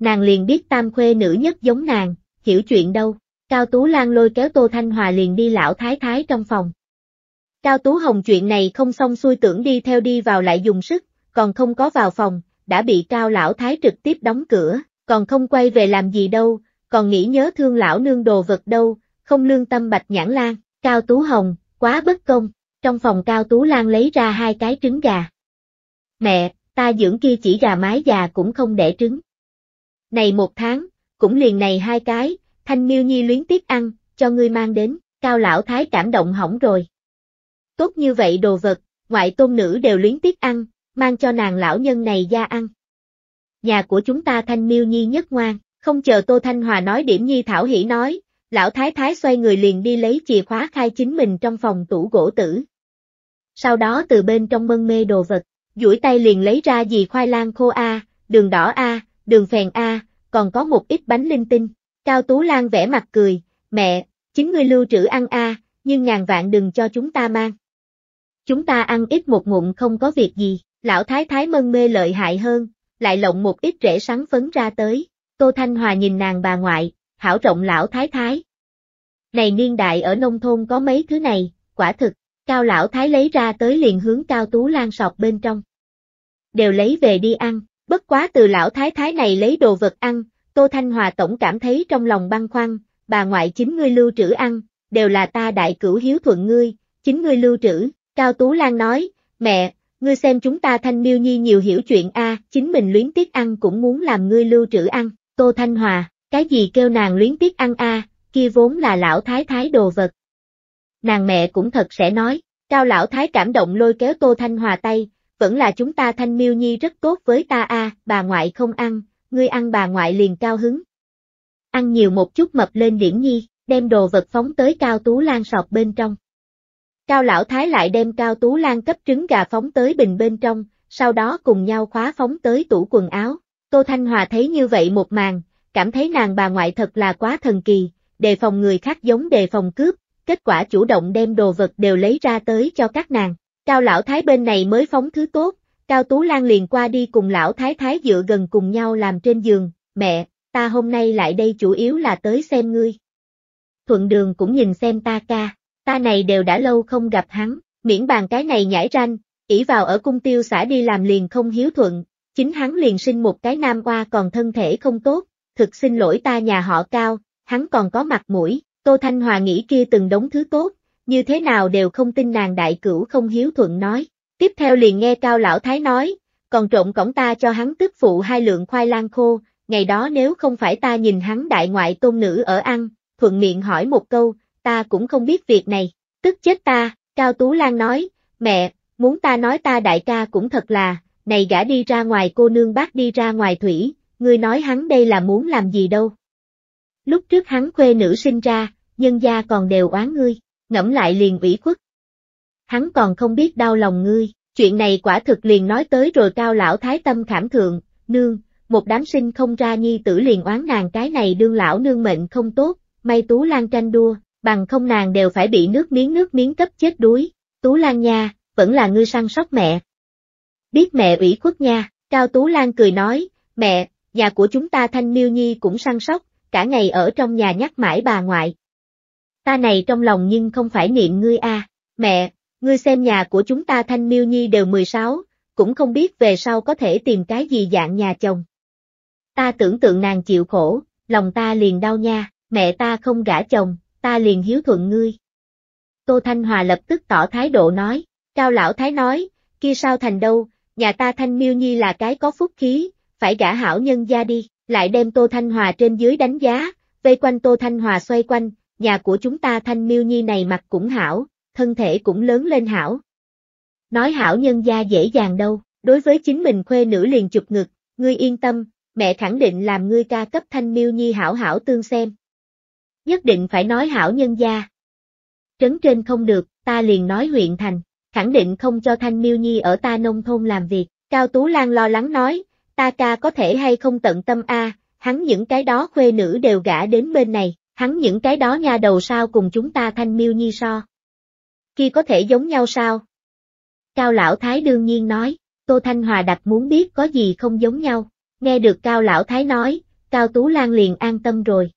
Nàng liền biết tam khuê nữ nhất giống nàng, hiểu chuyện đâu. Cao Tú Lan lôi kéo Tô Thanh Hòa liền đi lão thái thái trong phòng. Cao Tú Hồng chuyện này không xong xuôi tưởng đi theo đi vào lại dùng sức, còn không có vào phòng, đã bị Cao Lão Thái trực tiếp đóng cửa, còn không quay về làm gì đâu, còn nghĩ nhớ thương lão nương đồ vật đâu, không lương tâm bạch nhãn lan, Cao Tú Hồng, quá bất công. Trong phòng Cao Tú Lan lấy ra hai cái trứng gà. Mẹ, ta dưỡng kia chỉ gà mái già cũng không đẻ trứng. Này một tháng, cũng liền này hai cái, Thanh Miêu Nhi luyến tiếc ăn, cho ngươi mang đến. Cao Lão Thái cảm động hỏng rồi. Tốt như vậy đồ vật, ngoại tôn nữ đều luyến tiếc ăn, mang cho nàng lão nhân này ra ăn. Nhà của chúng ta Thanh Miêu Nhi nhất ngoan, không chờ Tô Thanh Hòa nói điểm nhi thảo hỉ nói, lão thái thái xoay người liền đi lấy chìa khóa khai chính mình trong phòng tủ gỗ tử. Sau đó từ bên trong mân mê đồ vật, duỗi tay liền lấy ra dì khoai lang khô a, đường đỏ a, đường phèn a, còn có một ít bánh linh tinh. Cao Tú Lan vẽ mặt cười, mẹ, chính ngươi lưu trữ ăn a, nhưng ngàn vạn đừng cho chúng ta mang. Chúng ta ăn ít một ngụm không có việc gì. Lão thái thái mân mê lợi hại hơn, lại lộng một ít rễ sắn phấn ra tới. Tô Thanh Hòa nhìn nàng bà ngoại, hảo rộng lão thái thái. Này niên đại ở nông thôn có mấy thứ này, quả thực. Cao Lão Thái lấy ra tới liền hướng Cao Tú Lan sọt bên trong. Đều lấy về đi ăn. Bất quá từ lão thái thái này lấy đồ vật ăn, Tô Thanh Hòa tổng cảm thấy trong lòng băn khoăn, bà ngoại chính ngươi lưu trữ ăn, đều là ta đại cửu hiếu thuận ngươi, chính ngươi lưu trữ. Cao Tú Lan nói, mẹ, ngươi xem chúng ta Thanh Miêu Nhi nhiều hiểu chuyện a, chính mình luyến tiếc ăn cũng muốn làm ngươi lưu trữ ăn. Tô Thanh Hòa, cái gì kêu nàng luyến tiếc ăn a, kia vốn là lão thái thái đồ vật. Nàng mẹ cũng thật sẽ nói. Cao Lão Thái cảm động lôi kéo Tô Thanh Hòa tay. Vẫn là chúng ta Thanh Miêu Nhi rất tốt với ta a, à, bà ngoại không ăn, ngươi ăn bà ngoại liền cao hứng. Ăn nhiều một chút mập lên điểm nhi, đem đồ vật phóng tới Cao Tú Lan sọt bên trong. Cao Lão Thái lại đem Cao Tú Lan cấp trứng gà phóng tới bình bên trong, sau đó cùng nhau khóa phóng tới tủ quần áo. Tô Thanh Hòa thấy như vậy một màn, cảm thấy nàng bà ngoại thật là quá thần kỳ, đề phòng người khác giống đề phòng cướp, kết quả chủ động đem đồ vật đều lấy ra tới cho các nàng. Cao Lão Thái bên này mới phóng thứ tốt, Cao Tú Lan liền qua đi cùng Lão Thái Thái dựa gần cùng nhau làm trên giường, mẹ, ta hôm nay lại đây chủ yếu là tới xem ngươi. Thuận đường cũng nhìn xem ta ca, ta này đều đã lâu không gặp hắn, miễn bàn cái này nhảy ranh, ỷ vào ở cung tiêu xã đi làm liền không hiếu thuận, chính hắn liền sinh một cái nam oa còn thân thể không tốt, thực xin lỗi ta nhà họ Cao, hắn còn có mặt mũi. Tô Thanh Hòa nghĩ kia từng đống thứ tốt. Như thế nào đều không tin nàng đại cửu không hiếu thuận nói. Tiếp theo liền nghe Cao Lão Thái nói, còn trộn cổng ta cho hắn tức phụ hai lượng khoai lang khô, ngày đó nếu không phải ta nhìn hắn đại ngoại tôn nữ ở ăn, thuận miệng hỏi một câu, ta cũng không biết việc này, tức chết ta. Cao Tú Lan nói, mẹ, muốn ta nói ta đại ca cũng thật là, này gã đi ra ngoài cô nương bác đi ra ngoài thủy, ngươi nói hắn đây là muốn làm gì đâu. Lúc trước hắn khuê nữ sinh ra, nhân gia còn đều oán ngươi. Ngẫm lại liền ủy khuất. Hắn còn không biết đau lòng ngươi, chuyện này quả thực liền nói tới rồi Cao Lão Thái tâm khảm thượng, nương, một đám sinh không ra nhi tử liền oán nàng cái này đương lão nương mệnh không tốt, may Tú Lan tranh đua, bằng không nàng đều phải bị nước miếng nước miếng cấp chết đuối. Tú Lan nha, vẫn là ngươi săn sóc mẹ. Biết mẹ ủy khuất nha, Cao Tú Lan cười nói, mẹ, nhà của chúng ta Thanh Miêu Nhi cũng săn sóc, cả ngày ở trong nhà nhắc mãi bà ngoại. Ta này trong lòng nhưng không phải niệm ngươi a, à. Mẹ, ngươi xem nhà của chúng ta Thanh Miêu Nhi đều mười sáu, cũng không biết về sau có thể tìm cái gì dạng nhà chồng. Ta tưởng tượng nàng chịu khổ, lòng ta liền đau nha, mẹ ta không gả chồng, ta liền hiếu thuận ngươi. Tô Thanh Hòa lập tức tỏ thái độ nói, Cao Lão Thái nói, kia sao thành đâu, nhà ta Thanh Miêu Nhi là cái có phúc khí, phải gả hảo nhân gia đi, lại đem Tô Thanh Hòa trên dưới đánh giá, vây quanh Tô Thanh Hòa xoay quanh, nhà của chúng ta Thanh Miêu Nhi này mặt cũng hảo, thân thể cũng lớn lên hảo. Nói hảo nhân gia dễ dàng đâu, đối với chính mình khuê nữ liền chụp ngực, ngươi yên tâm, mẹ khẳng định làm ngươi ca cấp Thanh Miêu Nhi hảo hảo tương xem. Nhất định phải nói hảo nhân gia. Trấn trên không được, ta liền nói huyện thành, khẳng định không cho Thanh Miêu Nhi ở ta nông thôn làm việc. Cao Tú Lan lo lắng nói, ta ca có thể hay không tận tâm a, à, hắn những cái đó khuê nữ đều gả đến bên này, hắn những cái đó nha đầu sao cùng chúng ta Thanh Miêu Nhi so. Kia có thể giống nhau sao? Cao Lão Thái đương nhiên nói, Tô Thanh Hòa đặc muốn biết có gì không giống nhau, nghe được Cao Lão Thái nói, Cao Tú Lan liền an tâm rồi.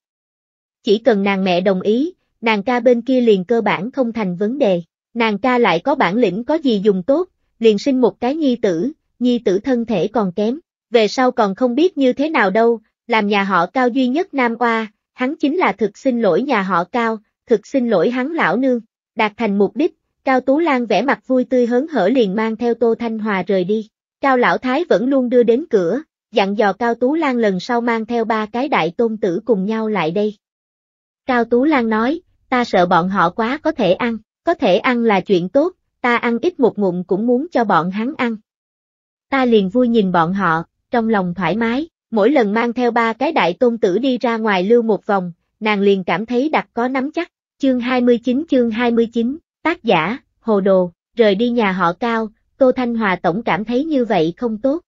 Chỉ cần nàng mẹ đồng ý, nàng ca bên kia liền cơ bản không thành vấn đề, nàng ca lại có bản lĩnh có gì dùng tốt, liền sinh một cái nhi tử, nhi tử thân thể còn kém, về sau còn không biết như thế nào đâu, làm nhà họ Cao duy nhất nam oa, hắn chính là thực xin lỗi nhà họ Cao, thực xin lỗi hắn lão nương, đạt thành mục đích. Cao Tú Lan vẻ mặt vui tươi hớn hở liền mang theo Tô Thanh Hòa rời đi. Cao Lão Thái vẫn luôn đưa đến cửa, dặn dò Cao Tú Lan lần sau mang theo ba cái đại tôn tử cùng nhau lại đây. Cao Tú Lan nói, ta sợ bọn họ quá có thể ăn, có thể ăn là chuyện tốt, ta ăn ít một ngụm cũng muốn cho bọn hắn ăn. Ta liền vui nhìn bọn họ, trong lòng thoải mái, mỗi lần mang theo ba cái đại tôn tử đi ra ngoài lưu một vòng, nàng liền cảm thấy đặc có nắm chắc. Chương hai mươi chín chương hai mươi chín Tác giả, hồ đồ, rời đi nhà họ Cao, Tô Thanh Hòa tổng cảm thấy như vậy không tốt.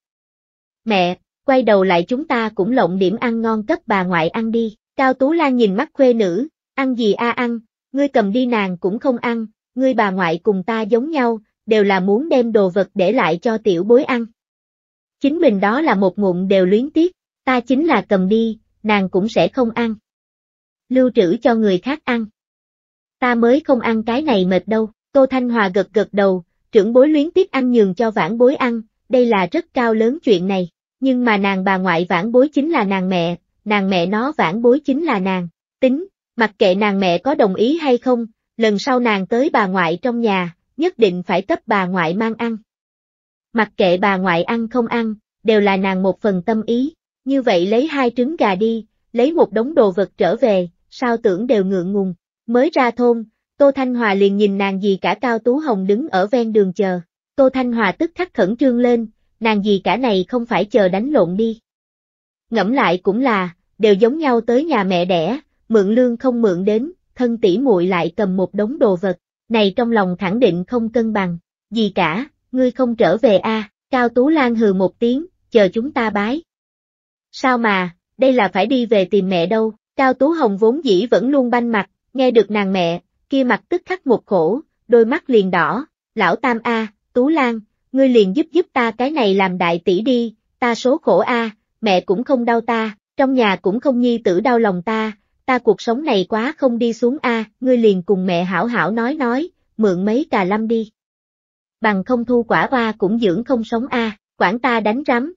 Mẹ, quay đầu lại chúng ta cũng lộng điểm ăn ngon cấp bà ngoại ăn đi. Cao Tú Lan nhìn mắt khuê nữ, ăn gì a ăn, ngươi cầm đi nàng cũng không ăn, ngươi bà ngoại cùng ta giống nhau, đều là muốn đem đồ vật để lại cho tiểu bối ăn. Chính mình đó là một ngụm đều luyến tiếc, ta chính là cầm đi, nàng cũng sẽ không ăn. Lưu trữ cho người khác ăn. Ta mới không ăn cái này mệt đâu, Tô Thanh Hòa gật gật đầu, trưởng bối luyến tiếc ăn nhường cho vãn bối ăn, đây là rất cao lớn chuyện này, nhưng mà nàng bà ngoại vãn bối chính là nàng mẹ, nàng mẹ nó vãn bối chính là nàng, tính, mặc kệ nàng mẹ có đồng ý hay không, lần sau nàng tới bà ngoại trong nhà, nhất định phải cấp bà ngoại mang ăn. Mặc kệ bà ngoại ăn không ăn, đều là nàng một phần tâm ý, như vậy lấy hai trứng gà đi, lấy một đống đồ vật trở về, sao tưởng đều ngượng ngùng. Mới ra thôn, Tô Thanh Hòa liền nhìn nàng dì cả Cao Tú Hồng đứng ở ven đường chờ, Tô Thanh Hòa tức khắc khẩn trương lên, nàng dì cả này không phải chờ đánh lộn đi. Ngẫm lại cũng là, đều giống nhau tới nhà mẹ đẻ, mượn lương không mượn đến, thân tỷ muội lại cầm một đống đồ vật, này trong lòng khẳng định không cân bằng, dì cả, ngươi không trở về a? À, Cao Tú Lan hừ một tiếng, chờ chúng ta bái. Sao mà, đây là phải đi về tìm mẹ đâu, Cao Tú Hồng vốn dĩ vẫn luôn banh mặt. Nghe được nàng mẹ, kia mặt tức khắc một khổ, đôi mắt liền đỏ, lão tam a, à, Tú Lan, ngươi liền giúp giúp ta cái này làm đại tỷ đi, ta số khổ a, à, mẹ cũng không đau ta, trong nhà cũng không nhi tử đau lòng ta, ta cuộc sống này quá không đi xuống a, à, ngươi liền cùng mẹ hảo hảo nói nói, mượn mấy cà lâm đi. Bằng không thu quả hoa cũng dưỡng không sống a, à, quản ta đánh rắm.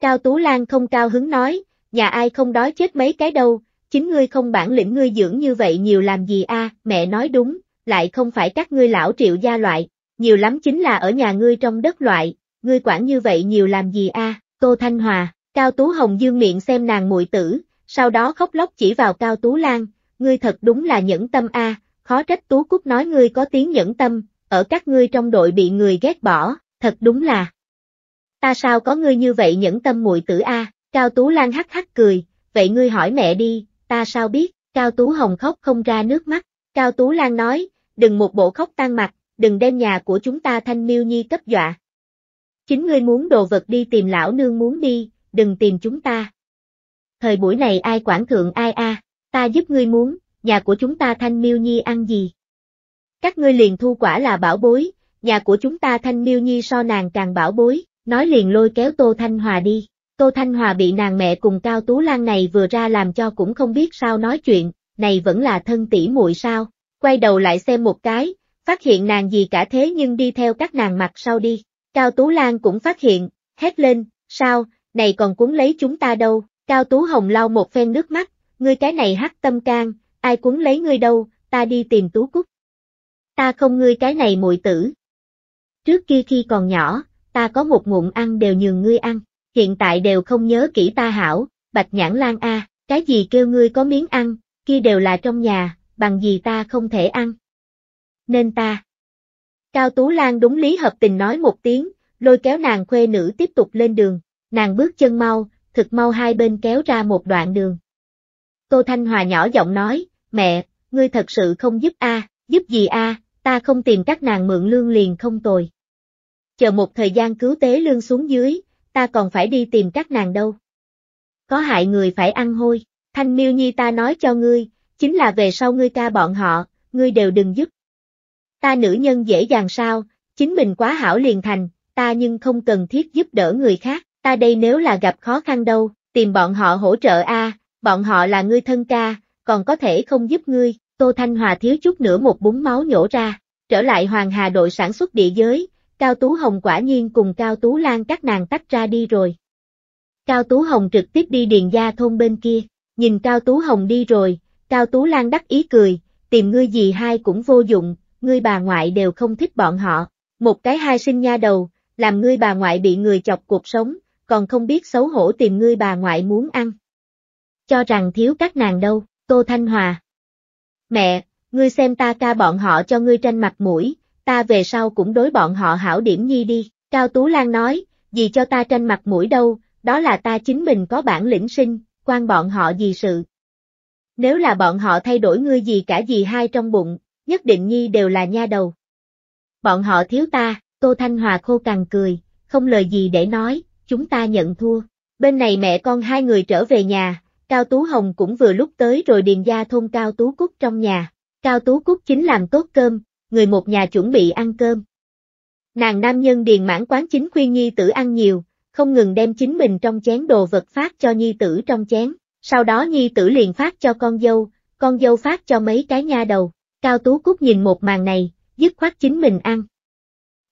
Cao Tú Lan không cao hứng nói, nhà ai không đói chết mấy cái đâu. Chính ngươi không bản lĩnh ngươi dưỡng như vậy nhiều làm gì a? À, mẹ nói đúng, lại không phải các ngươi lão Triệu gia loại, nhiều lắm chính là ở nhà ngươi trong đất loại, ngươi quản như vậy nhiều làm gì a? À, Tô Thanh Hòa, Cao Tú Hồng dương miệng xem nàng muội tử, sau đó khóc lóc chỉ vào Cao Tú Lan, ngươi thật đúng là nhẫn tâm a, à, khó trách Tú Cúc nói ngươi có tiếng nhẫn tâm, ở các ngươi trong đội bị người ghét bỏ, thật đúng là. Ta sao có ngươi như vậy nhẫn tâm muội tử a? À, Cao Tú Lan hắc hắc cười, vậy ngươi hỏi mẹ đi. Ta sao biết, Cao Tú Hồng khóc không ra nước mắt, Cao Tú Lan nói, đừng một bộ khóc tan mặt, đừng đem nhà của chúng ta Thanh Miêu Nhi cấp dọa. Chính ngươi muốn đồ vật đi tìm lão nương muốn đi, đừng tìm chúng ta. Thời buổi này ai quản thượng ai a, à, ta giúp ngươi muốn, nhà của chúng ta Thanh Miêu Nhi ăn gì. Các ngươi liền thu quả là bảo bối, nhà của chúng ta Thanh Miêu Nhi so nàng càng bảo bối, nói liền lôi kéo Tô Thanh Hòa đi. Tô Thanh Hòa bị nàng mẹ cùng Cao Tú Lan này vừa ra làm cho cũng không biết sao nói chuyện, này vẫn là thân tỷ muội sao, quay đầu lại xem một cái, phát hiện nàng gì cả thế nhưng đi theo các nàng mặt sau đi, Cao Tú Lan cũng phát hiện, hét lên, sao, này còn cuốn lấy chúng ta đâu. Cao Tú Hồng lau một phen nước mắt, ngươi cái này hắc tâm can, ai cuốn lấy ngươi đâu, ta đi tìm Tú Cúc. Ta không ngươi cái này muội tử. Trước kia khi còn nhỏ, ta có một ngụm ăn đều nhường ngươi ăn, hiện tại đều không nhớ kỹ ta hảo, Bạch Nhãn Lan a, cái gì kêu ngươi có miếng ăn, kia đều là trong nhà, bằng gì ta không thể ăn. Nên ta. Cao Tú Lan đúng lý hợp tình nói một tiếng, lôi kéo nàng khuê nữ tiếp tục lên đường, nàng bước chân mau, thực mau hai bên kéo ra một đoạn đường. Tô Thanh Hòa nhỏ giọng nói, mẹ, ngươi thật sự không giúp a, à, giúp gì a, à, ta không tìm các nàng mượn lương liền không tồi. Chờ một thời gian cứu tế lương xuống dưới, ta còn phải đi tìm các nàng đâu. Có hại người phải ăn hôi, Thanh Miêu Nhi ta nói cho ngươi, chính là về sau ngươi ca bọn họ, ngươi đều đừng giúp. Ta nữ nhân dễ dàng sao, chính mình quá hảo liền thành, ta nhưng không cần thiết giúp đỡ người khác, ta đây nếu là gặp khó khăn đâu, tìm bọn họ hỗ trợ a, à, bọn họ là ngươi thân ca, còn có thể không giúp ngươi. Tô Thanh Hòa thiếu chút nữa một búng máu nhổ ra, trở lại Hoàng Hà đội sản xuất địa giới, Cao Tú Hồng quả nhiên cùng Cao Tú Lan các nàng tách ra đi rồi. Cao Tú Hồng trực tiếp đi Điền Gia thôn bên kia, nhìn Cao Tú Hồng đi rồi, Cao Tú Lan đắc ý cười, tìm ngươi gì hai cũng vô dụng, ngươi bà ngoại đều không thích bọn họ, một cái hai sinh nha đầu, làm ngươi bà ngoại bị người chọc cuộc sống, còn không biết xấu hổ tìm ngươi bà ngoại muốn ăn. Cho rằng thiếu các nàng đâu, Tô Thanh Hòa. Mẹ, ngươi xem ta ca bọn họ cho ngươi tranh mặt mũi, ta về sau cũng đối bọn họ hảo điểm nhi đi, Cao Tú Lan nói, gì cho ta tranh mặt mũi đâu, đó là ta chính mình có bản lĩnh sinh, quan bọn họ gì sự. Nếu là bọn họ thay đổi ngươi gì cả gì hai trong bụng, nhất định nhi đều là nha đầu. Bọn họ thiếu ta, Tô Thanh Hòa khô cằn cười, không lời gì để nói, chúng ta nhận thua. Bên này mẹ con hai người trở về nhà, Cao Tú Hồng cũng vừa lúc tới rồi Điền Gia thôn Cao Tú Cúc trong nhà, Cao Tú Cúc chính làm tốt cơm, người một nhà chuẩn bị ăn cơm. Nàng nam nhân Điền Mãn Quán chính khuyên nhi tử ăn nhiều, không ngừng đem chính mình trong chén đồ vật phát cho nhi tử trong chén, sau đó nhi tử liền phát cho con dâu, con dâu phát cho mấy cái nha đầu. Cao Tú Cúc nhìn một màn này, dứt khoát chính mình ăn.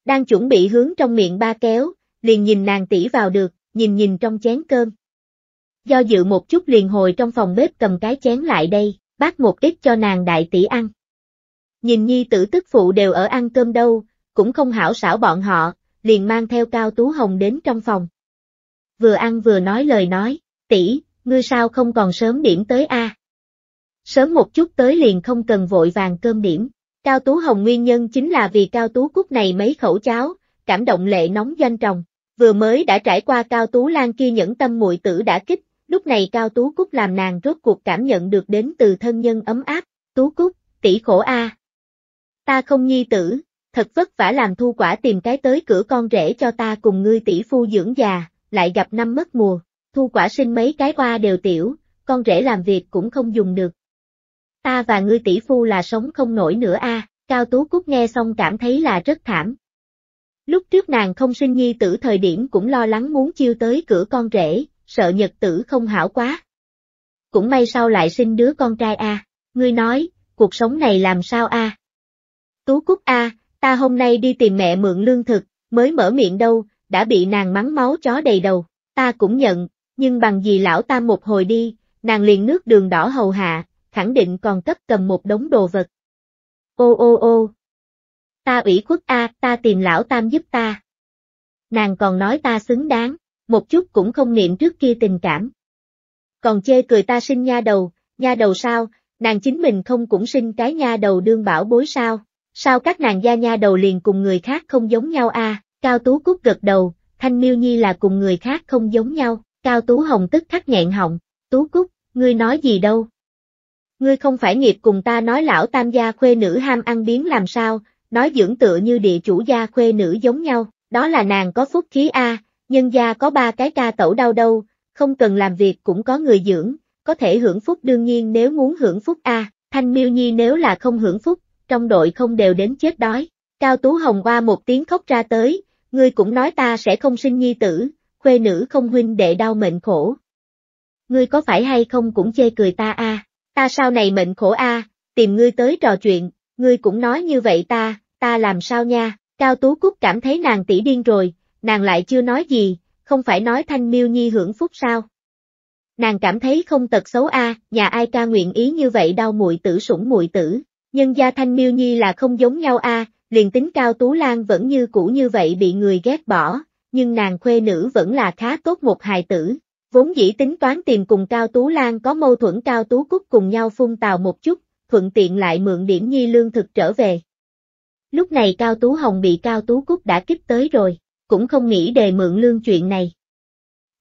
Đang chuẩn bị hướng trong miệng ba kéo, liền nhìn nàng tỉ vào được, nhìn nhìn trong chén cơm. Do dự một chút liền hồi trong phòng bếp cầm cái chén lại đây, bác một ít cho nàng đại tỷ ăn. Nhìn nhi tử tức phụ đều ở ăn cơm đâu, cũng không hảo xảo bọn họ, liền mang theo Cao Tú Hồng đến trong phòng. Vừa ăn vừa nói lời nói, tỷ, ngươi sao không còn sớm điểm tới a? À? Sớm một chút tới liền không cần vội vàng cơm điểm. Cao Tú Hồng nguyên nhân chính là vì Cao Tú Cúc này mấy khẩu cháo, cảm động lệ nóng doanh tròng, vừa mới đã trải qua Cao Tú Lan kia nhẫn tâm muội tử đã kích, lúc này Cao Tú Cúc làm nàng rốt cuộc cảm nhận được đến từ thân nhân ấm áp. Tú Cúc, tỷ khổ a. À. Ta không nhi tử, thật vất vả làm Thu Quả tìm cái tới cửa con rể cho ta cùng ngươi tỷ phu dưỡng già, lại gặp năm mất mùa, Thu Quả sinh mấy cái hoa đều tiểu, con rể làm việc cũng không dùng được. Ta và ngươi tỷ phu là sống không nổi nữa a. À. Cao Tú Cúc nghe xong cảm thấy là rất thảm. Lúc trước nàng không sinh nhi tử thời điểm cũng lo lắng muốn chiêu tới cửa con rể, sợ nhật tử không hảo quá. Cũng may sau lại sinh đứa con trai a. À. Ngươi nói, cuộc sống này làm sao a? À? Tú Cúc a, à, ta hôm nay đi tìm mẹ mượn lương thực, mới mở miệng đâu, đã bị nàng mắng máu chó đầy đầu, ta cũng nhận, nhưng bằng gì lão ta một hồi đi, nàng liền nước đường đỏ hầu hạ, khẳng định còn cấp cầm một đống đồ vật. Ô ô ô, ta ủy khuất a, à, ta tìm lão tam giúp ta. Nàng còn nói ta xứng đáng, một chút cũng không niệm trước kia tình cảm. Còn chê cười ta sinh nha đầu, nha đầu sao, nàng chính mình không cũng sinh cái nha đầu đương bảo bối sao. Sao các nàng gia nha đầu liền cùng người khác không giống nhau a? À? Cao Tú Cúc gật đầu, Thanh Miêu Nhi là cùng người khác không giống nhau. Cao Tú Hồng tức khắc nghẹn họng, Tú Cúc, ngươi nói gì đâu? Ngươi không phải nghiệp cùng ta nói lão tam gia khuê nữ ham ăn biếng làm sao, nói dưỡng tựa như địa chủ gia khuê nữ giống nhau, đó là nàng có phúc khí a, à, nhân gia có ba cái ca tẩu đau đâu, không cần làm việc cũng có người dưỡng, có thể hưởng phúc đương nhiên nếu muốn hưởng phúc a, à, Thanh Miêu Nhi nếu là không hưởng phúc, trong đội không đều đến chết đói. Cao Tú Hồng qua một tiếng khóc ra tới, ngươi cũng nói ta sẽ không sinh nhi tử, khuê nữ không huynh đệ đau mệnh khổ. Ngươi có phải hay không cũng chê cười ta a, à? Ta sau này mệnh khổ a, à, tìm ngươi tới trò chuyện, ngươi cũng nói như vậy ta, ta làm sao nha, Cao Tú Cúc cảm thấy nàng tỷ điên rồi, nàng lại chưa nói gì, không phải nói Thanh Miêu Nhi hưởng phúc sao? Nàng cảm thấy không tật xấu a, à, nhà ai ca nguyện ý như vậy đau muội tử sủng muội tử, nhân gia Thanh Miêu Nhi là không giống nhau a, à, liền tính Cao Tú Lan vẫn như cũ như vậy bị người ghét bỏ, nhưng nàng khuê nữ vẫn là khá tốt một hài tử. Vốn dĩ tính toán tìm cùng Cao Tú Lan có mâu thuẫn Cao Tú Cúc cùng nhau phun tào một chút, thuận tiện lại mượn điểm nhi lương thực trở về. Lúc này Cao Tú Hồng bị Cao Tú Cúc đã kích tới rồi, cũng không nghĩ đề mượn lương chuyện này.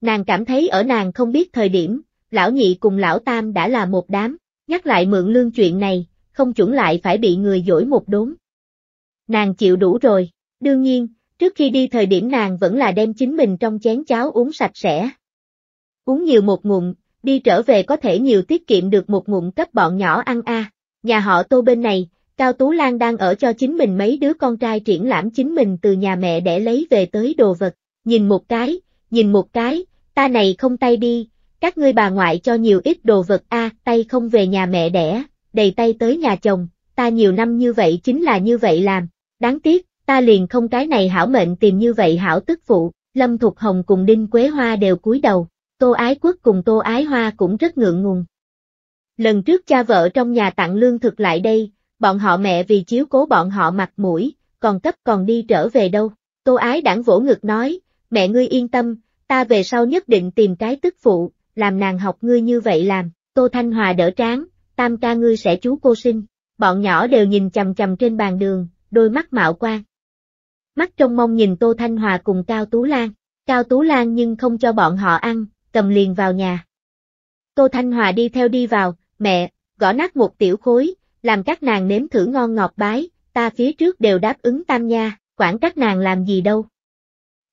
Nàng cảm thấy ở nàng không biết thời điểm, lão nhị cùng lão tam đã là một đám, nhắc lại mượn lương chuyện này, không chuẩn lại phải bị người dỗi một đốn. Nàng chịu đủ rồi, đương nhiên, trước khi đi thời điểm nàng vẫn là đem chính mình trong chén cháo uống sạch sẽ. Uống nhiều một ngụm, đi trở về có thể nhiều tiết kiệm được một ngụm cấp bọn nhỏ ăn a. À. Nhà họ Tô bên này, Cao Tú Lan đang ở cho chính mình mấy đứa con trai triển lãm chính mình từ nhà mẹ để lấy về tới đồ vật, nhìn một cái, nhìn một cái, ta này không tay đi, các ngươi bà ngoại cho nhiều ít đồ vật a, à, tay không về nhà mẹ đẻ, đầy tay tới nhà chồng, ta nhiều năm như vậy chính là như vậy làm, đáng tiếc, ta liền không cái này hảo mệnh tìm như vậy hảo tức phụ. Lâm Thục Hồng cùng Đinh Quế Hoa đều cúi đầu. Tô Ái Quốc cùng Tô Ái Hoa cũng rất ngượng ngùng. Lần trước cha vợ trong nhà tặng lương thực lại đây, bọn họ mẹ vì chiếu cố bọn họ mặt mũi, còn cấp còn đi trở về đâu. Tô Ái Đảng vỗ ngực nói, mẹ ngươi yên tâm, ta về sau nhất định tìm cái tức phụ, làm nàng học ngươi như vậy làm. Tô Thanh Hòa đỡ trán, tam ca ngươi sẽ chú cô sinh. Bọn nhỏ đều nhìn chằm chằm trên bàn đường, đôi mắt mạo quang. Mắt trông mong nhìn Tô Thanh Hòa cùng Cao Tú Lan, Cao Tú Lan nhưng không cho bọn họ ăn. Cầm liền vào nhà. Tô Thanh Hòa đi theo đi vào, mẹ, gõ nát một tiểu khối, làm các nàng nếm thử ngon ngọt bái, ta phía trước đều đáp ứng tam nha, quản các nàng làm gì đâu.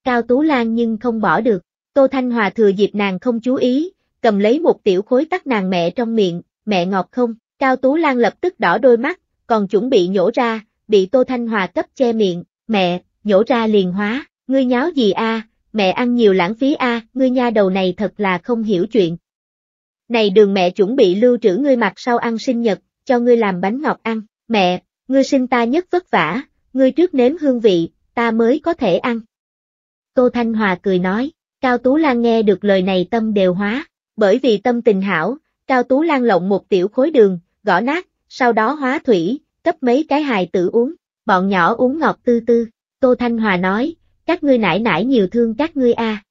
Cao Tú Lan nhưng không bỏ được, Tô Thanh Hòa thừa dịp nàng không chú ý, cầm lấy một tiểu khối tắt nàng mẹ trong miệng, mẹ ngọt không, Cao Tú Lan lập tức đỏ đôi mắt, còn chuẩn bị nhổ ra, bị Tô Thanh Hòa cấp che miệng, mẹ, nhổ ra liền hóa, ngươi nháo gì a? À? Mẹ ăn nhiều lãng phí a, à, ngươi nha đầu này thật là không hiểu chuyện. Này đường mẹ chuẩn bị lưu trữ ngươi mặt sau ăn sinh nhật, cho ngươi làm bánh ngọt ăn, mẹ, ngươi sinh ta nhất vất vả, ngươi trước nếm hương vị, ta mới có thể ăn. Tô Thanh Hòa cười nói, Cao Tú Lan nghe được lời này tâm đều hóa, bởi vì tâm tình hảo, Cao Tú Lan lộng một tiểu khối đường, gõ nát, sau đó hóa thủy, cấp mấy cái hài tử uống, bọn nhỏ uống ngọt tư tư, Tô Thanh Hòa nói. Các ngươi nãi nãi nhiều thương các ngươi a. À.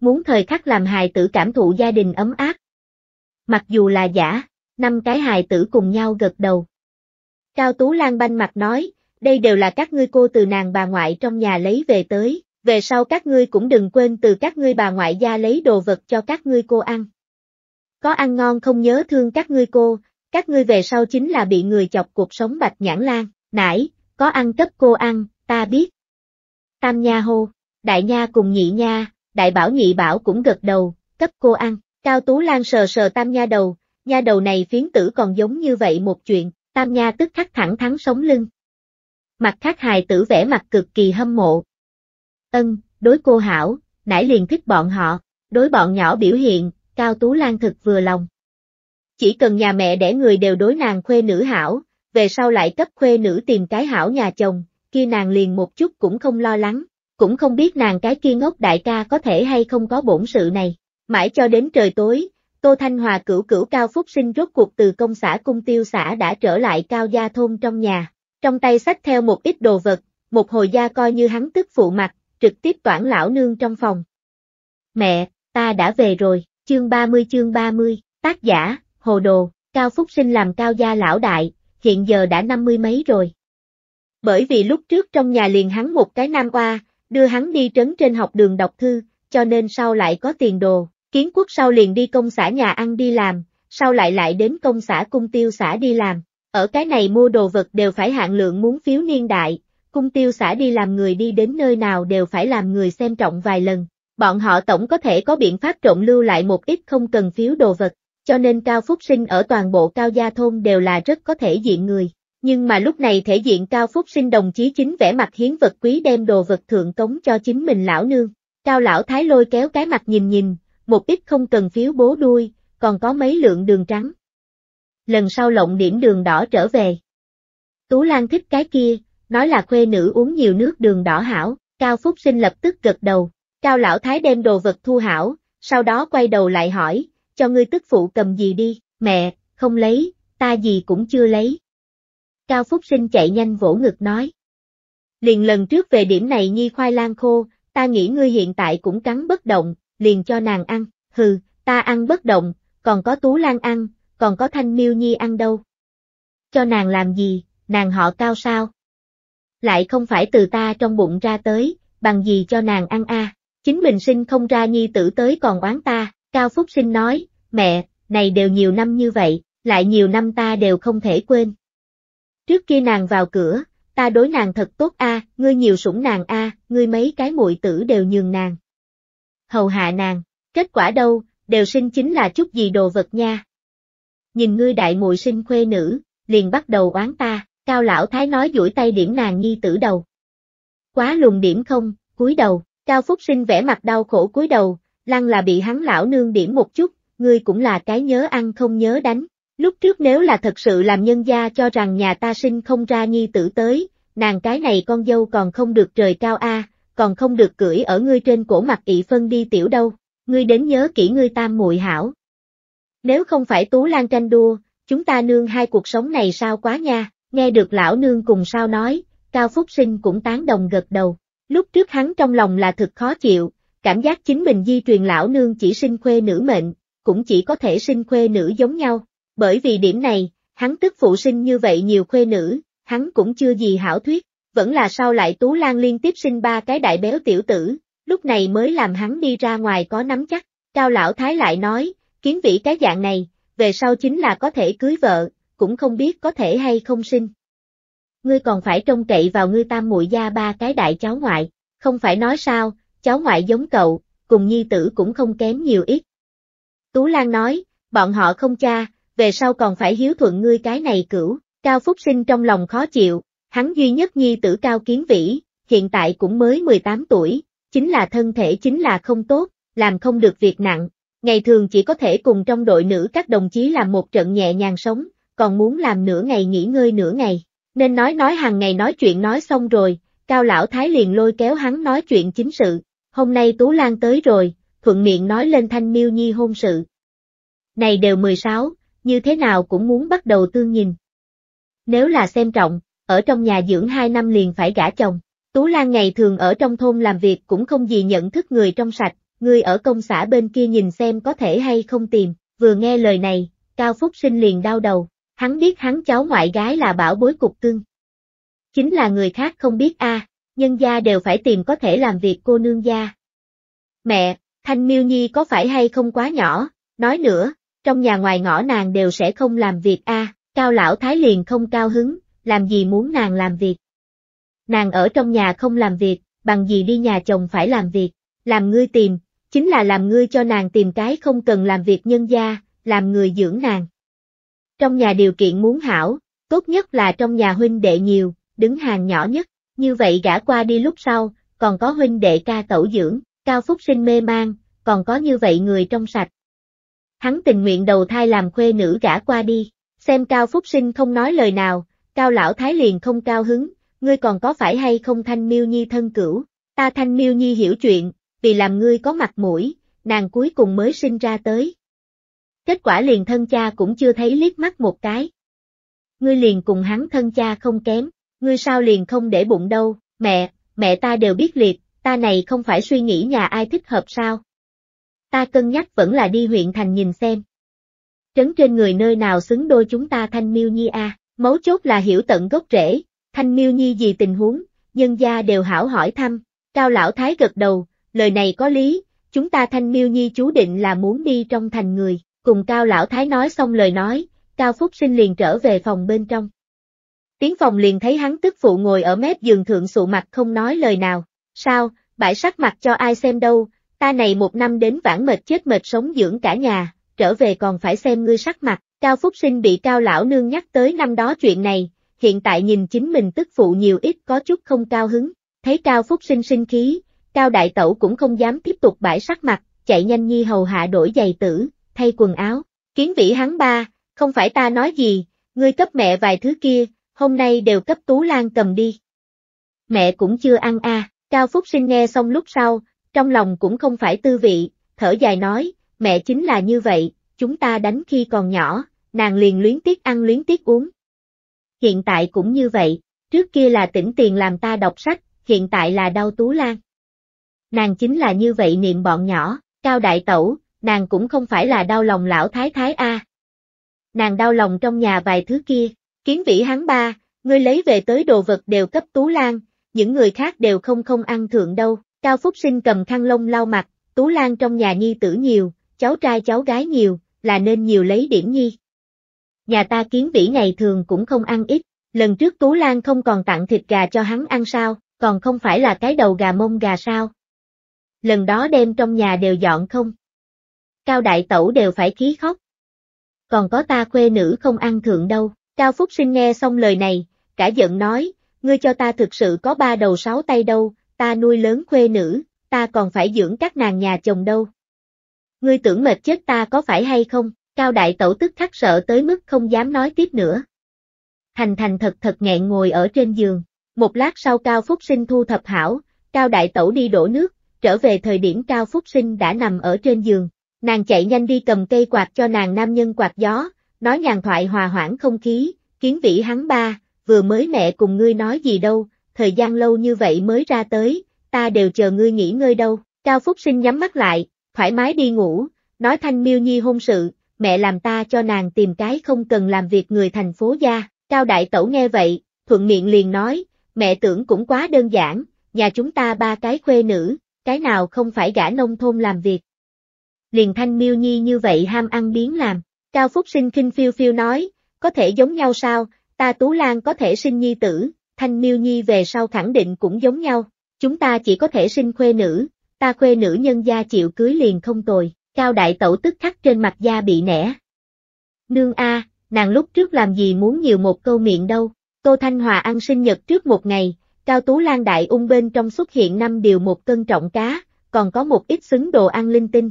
Muốn thời khắc làm hài tử cảm thụ gia đình ấm áp. Mặc dù là giả, năm cái hài tử cùng nhau gật đầu. Cao Tú Lan banh mặt nói, đây đều là các ngươi cô từ nàng bà ngoại trong nhà lấy về tới, về sau các ngươi cũng đừng quên từ các ngươi bà ngoại gia lấy đồ vật cho các ngươi cô ăn. Có ăn ngon không nhớ thương các ngươi cô, các ngươi về sau chính là bị người chọc cuộc sống Bạch Nhãn Lan, nãi, có ăn cấp cô ăn, ta biết. Tam nha hô, đại nha cùng nhị nha, đại bảo nhị bảo cũng gật đầu, cấp cô ăn, Cao Tú Lan sờ sờ tam nha đầu, nha đầu này phiến tử còn giống như vậy một chuyện, tam nha tức khắc thẳng thắn sống lưng. Mặt khác hài tử vẻ mặt cực kỳ hâm mộ. Ân, đối cô hảo, nãy liền thích bọn họ, đối bọn nhỏ biểu hiện, Cao Tú Lan thực vừa lòng. Chỉ cần nhà mẹ đẻ người đều đối nàng khuê nữ hảo, về sau lại cấp khuê nữ tìm cái hảo nhà chồng. Kia nàng liền một chút cũng không lo lắng, cũng không biết nàng cái kia ngốc đại ca có thể hay không có bổn sự này. Mãi cho đến trời tối, Tô Thanh Hòa cửu cửu Cao Phúc Sinh rốt cuộc từ công xã cung tiêu xã đã trở lại Cao gia thôn trong nhà, trong tay xách theo một ít đồ vật, một hồi gia coi như hắn tức phụ mặt, trực tiếp toản lão nương trong phòng. Mẹ, ta đã về rồi, chương ba mươi chương ba mươi, tác giả, hồ đồ, Cao Phúc Sinh làm Cao gia lão đại, hiện giờ đã năm mươi mấy rồi. Bởi vì lúc trước trong nhà liền hắn một cái nam oa, đưa hắn đi trấn trên học đường đọc thư, cho nên sau lại có tiền đồ, kiến quốc sau liền đi công xã nhà ăn đi làm, sau lại lại đến công xã cung tiêu xã đi làm, ở cái này mua đồ vật đều phải hạn lượng muốn phiếu niên đại, cung tiêu xã đi làm người đi đến nơi nào đều phải làm người xem trọng vài lần, bọn họ tổng có thể có biện pháp trộn lưu lại một ít không cần phiếu đồ vật, cho nên Cao Phúc Sinh ở toàn bộ Cao gia thôn đều là rất có thể diện người. Nhưng mà lúc này thể diện Cao Phúc Sinh đồng chí chính vẻ mặt hiến vật quý đem đồ vật thượng cống cho chính mình lão nương. Cao lão thái lôi kéo cái mặt nhìn nhìn, một ít không cần phiếu bố đuôi, còn có mấy lượng đường trắng. Lần sau lộng điểm đường đỏ trở về. Tú Lan thích cái kia, nói là khuê nữ uống nhiều nước đường đỏ hảo. Cao Phúc Sinh lập tức gật đầu. Cao lão thái đem đồ vật thu hảo, sau đó quay đầu lại hỏi, cho ngươi tức phụ cầm gì đi? Mẹ, không lấy, ta gì cũng chưa lấy. Cao Phúc Sinh chạy nhanh vỗ ngực nói. Liền lần trước về điểm này nhi khoai lang khô, ta nghĩ ngươi hiện tại cũng cắn bất động, liền cho nàng ăn. Hừ, ta ăn bất động, còn có Tú Lan ăn, còn có Thanh Miêu nhi ăn đâu. Cho nàng làm gì, nàng họ Cao sao? Lại không phải từ ta trong bụng ra tới, bằng gì cho nàng ăn a? À? Chính mình sinh không ra nhi tử tới còn oán ta. Cao Phúc Sinh nói, mẹ, này đều nhiều năm như vậy, lại nhiều năm ta đều không thể quên. Trước kia nàng vào cửa, ta đối nàng thật tốt a, à, ngươi nhiều sủng nàng a, à, ngươi mấy cái muội tử đều nhường nàng. Hầu hạ nàng, kết quả đâu, đều sinh chính là chút gì đồ vật nha. Nhìn ngươi đại muội sinh khuê nữ, liền bắt đầu oán ta. Cao lão thái nói duỗi tay điểm nàng nhi tử đầu. Quá lùng điểm không, cúi đầu. Cao Phúc Sinh vẻ mặt đau khổ cúi đầu, lăng là bị hắn lão nương điểm một chút, ngươi cũng là cái nhớ ăn không nhớ đánh. Lúc trước nếu là thật sự làm nhân gia cho rằng nhà ta sinh không ra nhi tử tới, nàng cái này con dâu còn không được trời cao a, à, còn không được cưỡi ở ngươi trên cổ mặt ị phân đi tiểu đâu, ngươi đến nhớ kỹ ngươi tam muội hảo. Nếu không phải Tú Lan tranh đua, chúng ta nương hai cuộc sống này sao quá nha. Nghe được lão nương cùng sao nói, Cao Phúc Sinh cũng tán đồng gật đầu. Lúc trước hắn trong lòng là thực khó chịu, cảm giác chính mình di truyền lão nương chỉ sinh khuê nữ mệnh, cũng chỉ có thể sinh khuê nữ giống nhau. Bởi vì điểm này, hắn tức phụ sinh như vậy nhiều khuê nữ, hắn cũng chưa gì hảo thuyết, vẫn là sau lại Tú Lan liên tiếp sinh ba cái đại béo tiểu tử, lúc này mới làm hắn đi ra ngoài có nắm chắc. Cao lão thái lại nói, kiến vĩ cái dạng này, về sau chính là có thể cưới vợ, cũng không biết có thể hay không sinh. Ngươi còn phải trông cậy vào ngươi tam muội gia ba cái đại cháu ngoại, không phải nói sao, cháu ngoại giống cậu, cùng nhi tử cũng không kém nhiều ít. Tú Lan nói, bọn họ không cha, về sau còn phải hiếu thuận ngươi cái này cửu. Cao Phúc Sinh trong lòng khó chịu, hắn duy nhất nhi tử Cao Kiến Vĩ, hiện tại cũng mới mười tám tuổi, chính là thân thể chính là không tốt, làm không được việc nặng, ngày thường chỉ có thể cùng trong đội nữ các đồng chí làm một trận nhẹ nhàng sống, còn muốn làm nửa ngày nghỉ ngơi nửa ngày. Nên nói nói hàng ngày nói chuyện nói xong rồi, Cao lão thái liền lôi kéo hắn nói chuyện chính sự. Hôm nay Tú Lan tới rồi, thuận miệng nói lên Thanh Miêu nhi hôn sự. Này đều mười sáu, như thế nào cũng muốn bắt đầu tương nhìn. Nếu là xem trọng, ở trong nhà dưỡng hai năm liền phải gả chồng. Tú Lan ngày thường ở trong thôn làm việc cũng không gì nhận thức người trong sạch, người ở công xã bên kia nhìn xem có thể hay không tìm. Vừa nghe lời này, Cao Phúc Sinh liền đau đầu. Hắn biết hắn cháu ngoại gái là bảo bối cục cưng. Chính là người khác không biết a, à, nhân gia đều phải tìm có thể làm việc cô nương gia. Mẹ, Thanh Miêu nhi có phải hay không quá nhỏ, nói nữa, trong nhà ngoài ngõ nàng đều sẽ không làm việc a. À. Cao lão thái liền không cao hứng, làm gì muốn nàng làm việc. Nàng ở trong nhà không làm việc, bằng gì đi nhà chồng phải làm việc, làm ngươi tìm, chính là làm ngươi cho nàng tìm cái không cần làm việc nhân gia, làm người dưỡng nàng. Trong nhà điều kiện muốn hảo, tốt nhất là trong nhà huynh đệ nhiều, đứng hàng nhỏ nhất, như vậy gả qua đi lúc sau, còn có huynh đệ ca tẩu dưỡng. Cao Phúc Sinh mê mang, còn có như vậy người trong sạch. Hắn tình nguyện đầu thai làm khuê nữ gả qua đi, xem Cao Phúc Sinh không nói lời nào, Cao lão thái liền không cao hứng, ngươi còn có phải hay không Thanh Miêu nhi thân cửu, ta Thanh Miêu nhi hiểu chuyện, vì làm ngươi có mặt mũi, nàng cuối cùng mới sinh ra tới. Kết quả liền thân cha cũng chưa thấy liếc mắt một cái. Ngươi liền cùng hắn thân cha không kém, ngươi sao liền không để bụng đâu, mẹ, mẹ ta đều biết liệt, ta này không phải suy nghĩ nhà ai thích hợp sao. Ta cân nhắc vẫn là đi huyện thành nhìn xem. Trấn trên người nơi nào xứng đôi chúng ta Thanh Miêu nhi a, à, mấu chốt là hiểu tận gốc rễ, Thanh Miêu nhi gì tình huống, nhân gia đều hảo hỏi thăm. Cao lão thái gật đầu, lời này có lý, chúng ta Thanh Miêu nhi chú định là muốn đi trong thành người. Cùng Cao lão thái nói xong lời nói, Cao Phúc Sinh liền trở về phòng bên trong. Tiến phòng liền thấy hắn tức phụ ngồi ở mép giường thượng sụ mặt không nói lời nào. Sao, bãi sắc mặt cho ai xem đâu, ta này một năm đến vãn mệt chết mệt sống dưỡng cả nhà, trở về còn phải xem ngươi sắc mặt. Cao Phúc Sinh bị Cao lão nương nhắc tới năm đó chuyện này, hiện tại nhìn chính mình tức phụ nhiều ít có chút không cao hứng. Thấy Cao Phúc Sinh sinh khí, Cao đại tẩu cũng không dám tiếp tục bãi sắc mặt, chạy nhanh nhi hầu hạ đổi giày tử, thay quần áo. Kiến Vĩ hắn ba, không phải ta nói gì, ngươi cấp mẹ vài thứ kia, hôm nay đều cấp Tú Lan cầm đi. mẹ cũng chưa ăn à. Cao Phúc Sinh nghe xong lúc sau, trong lòng cũng không phải tư vị, thở dài nói, mẹ chính là như vậy, chúng ta đánh khi còn nhỏ, nàng liền luyến tiếc ăn luyến tiếc uống. Hiện tại cũng như vậy, trước kia là tỉnh tiền làm ta đọc sách, hiện tại là đau Tú Lan. Nàng chính là như vậy niệm bọn nhỏ, Cao đại tẩu, nàng cũng không phải là đau lòng lão thái thái a. Nàng đau lòng trong nhà vài thứ kia, Kiến Vĩ hắn ba, ngươi lấy về tới đồ vật đều cấp Tú Lan, những người khác đều không không ăn thượng đâu. Cao Phúc Sinh cầm khăn lông lau mặt, Tú Lan trong nhà nhi tử nhiều, cháu trai cháu gái nhiều, là nên nhiều lấy điểm nhi. Nhà ta Kiến Vĩ ngày thường cũng không ăn ít, lần trước Tú Lan không còn tặng thịt gà cho hắn ăn sao, còn không phải là cái đầu gà mông gà sao. Lần đó đem trong nhà đều dọn không. Cao đại tẩu đều phải khí khóc. Còn có ta khuê nữ không ăn thượng đâu. Cao Phúc Sinh nghe xong lời này, cả giận nói, ngươi cho ta thực sự có ba đầu sáu tay đâu, ta nuôi lớn khuê nữ, ta còn phải dưỡng các nàng nhà chồng đâu. Ngươi tưởng mệt chết ta có phải hay không? Cao đại tẩu tức khắc sợ tới mức không dám nói tiếp nữa. Thành thành thật thật nghẹn ngồi ở trên giường, một lát sau Cao Phúc Sinh thu thập hảo, Cao đại tẩu đi đổ nước, trở về thời điểm Cao Phúc Sinh đã nằm ở trên giường. Nàng chạy nhanh đi cầm cây quạt cho nàng nam nhân quạt gió, nói nhàn thoại hòa hoãn không khí, Kiến Vĩ hắn ba, vừa mới mẹ cùng ngươi nói gì đâu, thời gian lâu như vậy mới ra tới, ta đều chờ ngươi nghỉ ngơi đâu. Cao Phúc Sinh nhắm mắt lại, thoải mái đi ngủ, nói Thanh Miêu Nhi hôn sự, mẹ làm ta cho nàng tìm cái không cần làm việc người thành phố gia. Cao đại tẩu nghe vậy, thuận miệng liền nói, mẹ tưởng cũng quá đơn giản, nhà chúng ta ba cái khuê nữ, cái nào không phải gả nông thôn làm việc. Liền Thanh Miêu Nhi như vậy ham ăn biếng làm. Cao Phúc Sinh khinh phiêu phiêu nói, có thể giống nhau sao, ta Tú Lan có thể sinh nhi tử, Thanh Miêu Nhi về sau khẳng định cũng giống nhau, chúng ta chỉ có thể sinh khuê nữ, ta khuê nữ nhân gia chịu cưới liền không tồi. Cao đại tẩu tức khắc trên mặt da bị nẻ. Nương a, à, nàng lúc trước làm gì muốn nhiều một câu miệng đâu. Tô Thanh Hòa ăn sinh nhật trước một ngày, Cao Tú Lan đại ung bên trong xuất hiện năm điều một cân trọng cá, còn có một ít xứng đồ ăn linh tinh.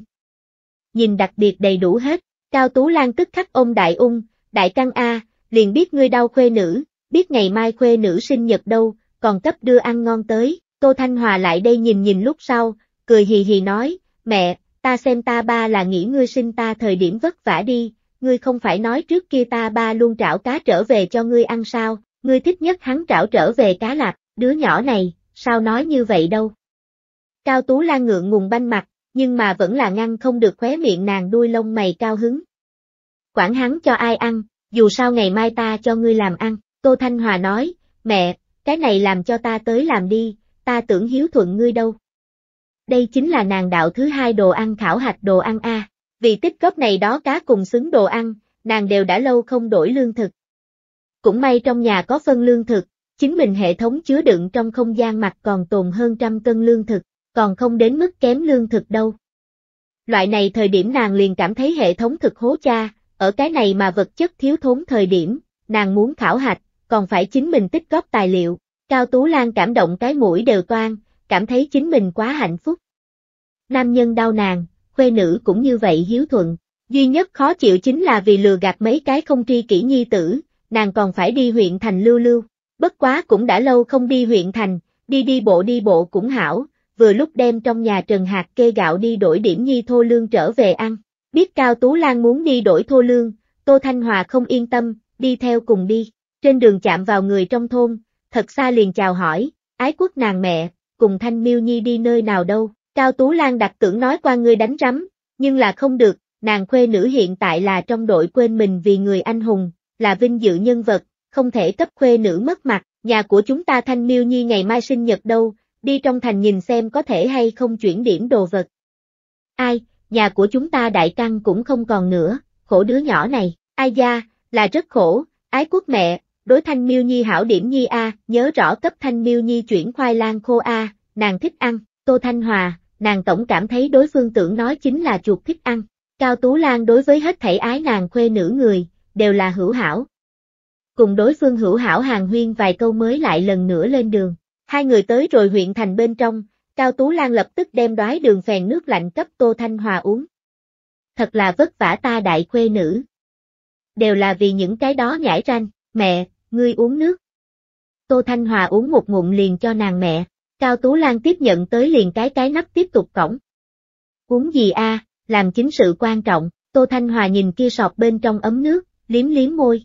Nhìn đặc biệt đầy đủ hết, Cao Tú Lan tức khắc ôm đại ung, đại căng a, liền biết ngươi đau khuê nữ, biết ngày mai khuê nữ sinh nhật đâu, còn cấp đưa ăn ngon tới. Tô Thanh Hòa lại đây nhìn nhìn lúc sau, cười hì hì nói, mẹ, ta xem ta ba là nghĩ ngươi sinh ta thời điểm vất vả đi, ngươi không phải nói trước kia ta ba luôn trảo cá trở về cho ngươi ăn sao, ngươi thích nhất hắn trảo trở về cá lạp, đứa nhỏ này, sao nói như vậy đâu. Cao Tú Lan ngượng ngùng banh mặt, nhưng mà vẫn là ngăn không được khóe miệng nàng đuôi lông mày cao hứng. Quản hắn cho ai ăn, dù sao ngày mai ta cho ngươi làm ăn. Tô Thanh Hòa nói, mẹ, cái này làm cho ta tới làm đi, ta tưởng hiếu thuận ngươi đâu. Đây chính là nàng đạo thứ hai đồ ăn khảo hạch đồ ăn a, vì tích góp này đó cá cùng xứng đồ ăn, nàng đều đã lâu không đổi lương thực. Cũng may trong nhà có phân lương thực, chính mình hệ thống chứa đựng trong không gian mặt còn tồn hơn trăm cân lương thực, còn không đến mức kém lương thực đâu. Loại này thời điểm nàng liền cảm thấy hệ thống thực hố cha, ở cái này mà vật chất thiếu thốn thời điểm, nàng muốn khảo hạch, còn phải chính mình tích góp tài liệu. Cao Tú Lan cảm động cái mũi đều toan, cảm thấy chính mình quá hạnh phúc. Nam nhân đau nàng, khuê nữ cũng như vậy hiếu thuận, duy nhất khó chịu chính là vì lừa gạt mấy cái không tri kỷ nhi tử, nàng còn phải đi huyện thành lưu lưu, bất quá cũng đã lâu không đi huyện thành, đi đi bộ đi bộ cũng hảo, vừa lúc đem trong nhà trần hạt kê gạo đi đổi điểm nhi thô lương trở về ăn. Biết Cao Tú Lan muốn đi đổi thô lương, Tô Thanh Hòa không yên tâm, đi theo cùng đi, trên đường chạm vào người trong thôn, thật xa liền chào hỏi, ái quốc nàng mẹ, cùng Thanh Miêu Nhi đi nơi nào đâu. Cao Tú Lan đặc tưởng nói qua ngươi đánh rắm, nhưng là không được, nàng khuê nữ hiện tại là trong đội quên mình vì người anh hùng, là vinh dự nhân vật, không thể cấp khuê nữ mất mặt, nhà của chúng ta Thanh Miêu Nhi ngày mai sinh nhật đâu, đi trong thành nhìn xem có thể hay không chuyển điểm đồ vật. Ai, nhà của chúng ta đại căn cũng không còn nữa, khổ đứa nhỏ này, ai da, là rất khổ, ái quốc mẹ, đối Thanh Miêu Nhi hảo điểm nhi a, nhớ rõ cấp Thanh Miêu Nhi chuyển khoai lang khô a, nàng thích ăn. Tô Thanh Hòa, nàng tổng cảm thấy đối phương tưởng nói chính là chuột thích ăn. Cao Tú Lan đối với hết thảy ái nàng khuê nữ người, đều là hữu hảo. Cùng đối phương hữu hảo hàng huyên vài câu mới lại lần nữa lên đường. Hai người tới rồi huyện thành bên trong, Cao Tú Lan lập tức đem đoái đường phèn nước lạnh cấp Tô Thanh Hòa uống. Thật là vất vả ta đại khuê nữ. Đều là vì những cái đó nhãi ranh, mẹ, ngươi uống nước. Tô Thanh Hòa uống một ngụm liền cho nàng mẹ, Cao Tú Lan tiếp nhận tới liền cái cái nắp tiếp tục cõng. Uống gì a? À, làm chính sự quan trọng, Tô Thanh Hòa nhìn kia sọt bên trong ấm nước, liếm liếm môi.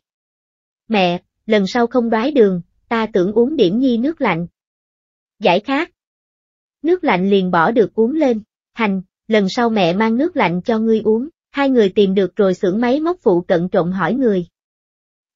Mẹ, lần sau không đoái đường, ta tưởng uống điểm nhi nước lạnh. Giải khát. Nước lạnh liền bỏ được uống lên, hành, lần sau mẹ mang nước lạnh cho ngươi uống. Hai người tìm được rồi xưởng máy móc phụ cận trộm hỏi người.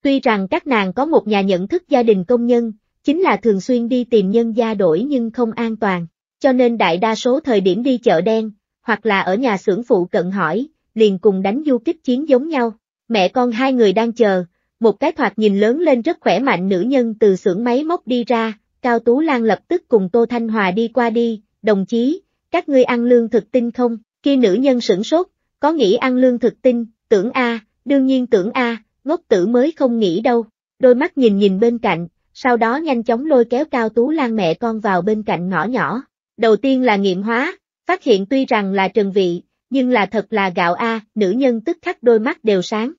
Tuy rằng các nàng có một nhà nhận thức gia đình công nhân, chính là thường xuyên đi tìm nhân gia đổi nhưng không an toàn, cho nên đại đa số thời điểm đi chợ đen, hoặc là ở nhà xưởng phụ cận hỏi, liền cùng đánh du kích chiến giống nhau. Mẹ con hai người đang chờ, một cái thoạt nhìn lớn lên rất khỏe mạnh nữ nhân từ xưởng máy móc đi ra, Cao Tú Lan lập tức cùng Tô Thanh Hòa đi qua đi, đồng chí, các ngươi ăn lương thực tinh không, kia nữ nhân sửng sốt. Có nghĩ ăn lương thực tinh, tưởng a, à, đương nhiên tưởng a, à, ngốc tử mới không nghĩ đâu, đôi mắt nhìn nhìn bên cạnh, sau đó nhanh chóng lôi kéo Cao Tú Lan mẹ con vào bên cạnh ngõ nhỏ, đầu tiên là nghiệm hóa, phát hiện tuy rằng là trần vị, nhưng là thật là gạo a, à, nữ nhân tức khắc đôi mắt đều sáng.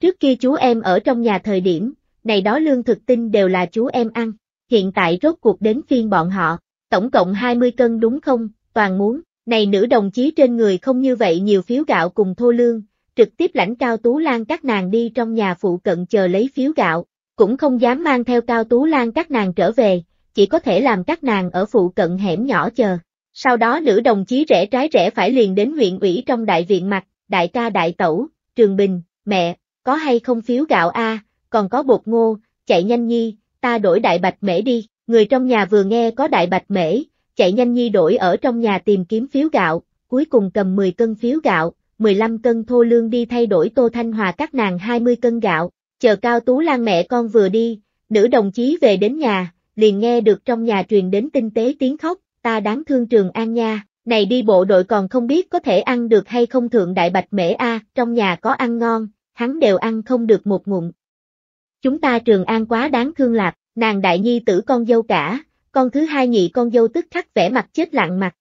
Trước kia chú em ở trong nhà thời điểm, này đó lương thực tinh đều là chú em ăn, hiện tại rốt cuộc đến phiên bọn họ, tổng cộng hai mươi cân đúng không, toàn muốn. Này nữ đồng chí trên người không như vậy nhiều phiếu gạo cùng thô lương, trực tiếp lãnh Cao Tú Lan các nàng đi trong nhà phụ cận chờ lấy phiếu gạo, cũng không dám mang theo Cao Tú Lan các nàng trở về, chỉ có thể làm các nàng ở phụ cận hẻm nhỏ chờ. Sau đó nữ đồng chí rẽ trái rẽ phải liền đến huyện ủy trong đại viện mặt, đại ca đại tẩu, Trường Bình, mẹ, có hay không phiếu gạo a, à, còn có bột ngô, chạy nhanh nhi, ta đổi đại bạch mễ đi, người trong nhà vừa nghe có đại bạch mễ. Chạy nhanh nhi đổi ở trong nhà tìm kiếm phiếu gạo, cuối cùng cầm mười cân phiếu gạo, mười lăm cân thô lương đi thay đổi Tô Thanh Hòa các nàng hai mươi cân gạo, chờ Cao Tú Lan mẹ con vừa đi, nữ đồng chí về đến nhà, liền nghe được trong nhà truyền đến tinh tế tiếng khóc, ta đáng thương Trường An nha, này đi bộ đội còn không biết có thể ăn được hay không thượng đại bạch mễ a, trong nhà có ăn ngon, hắn đều ăn không được một ngụm. Chúng ta Trường An quá đáng thương lạc, nàng đại nhi tử con dâu cả. Con thứ hai nhị con dâu tức khắc vẻ mặt chết lặng mặt,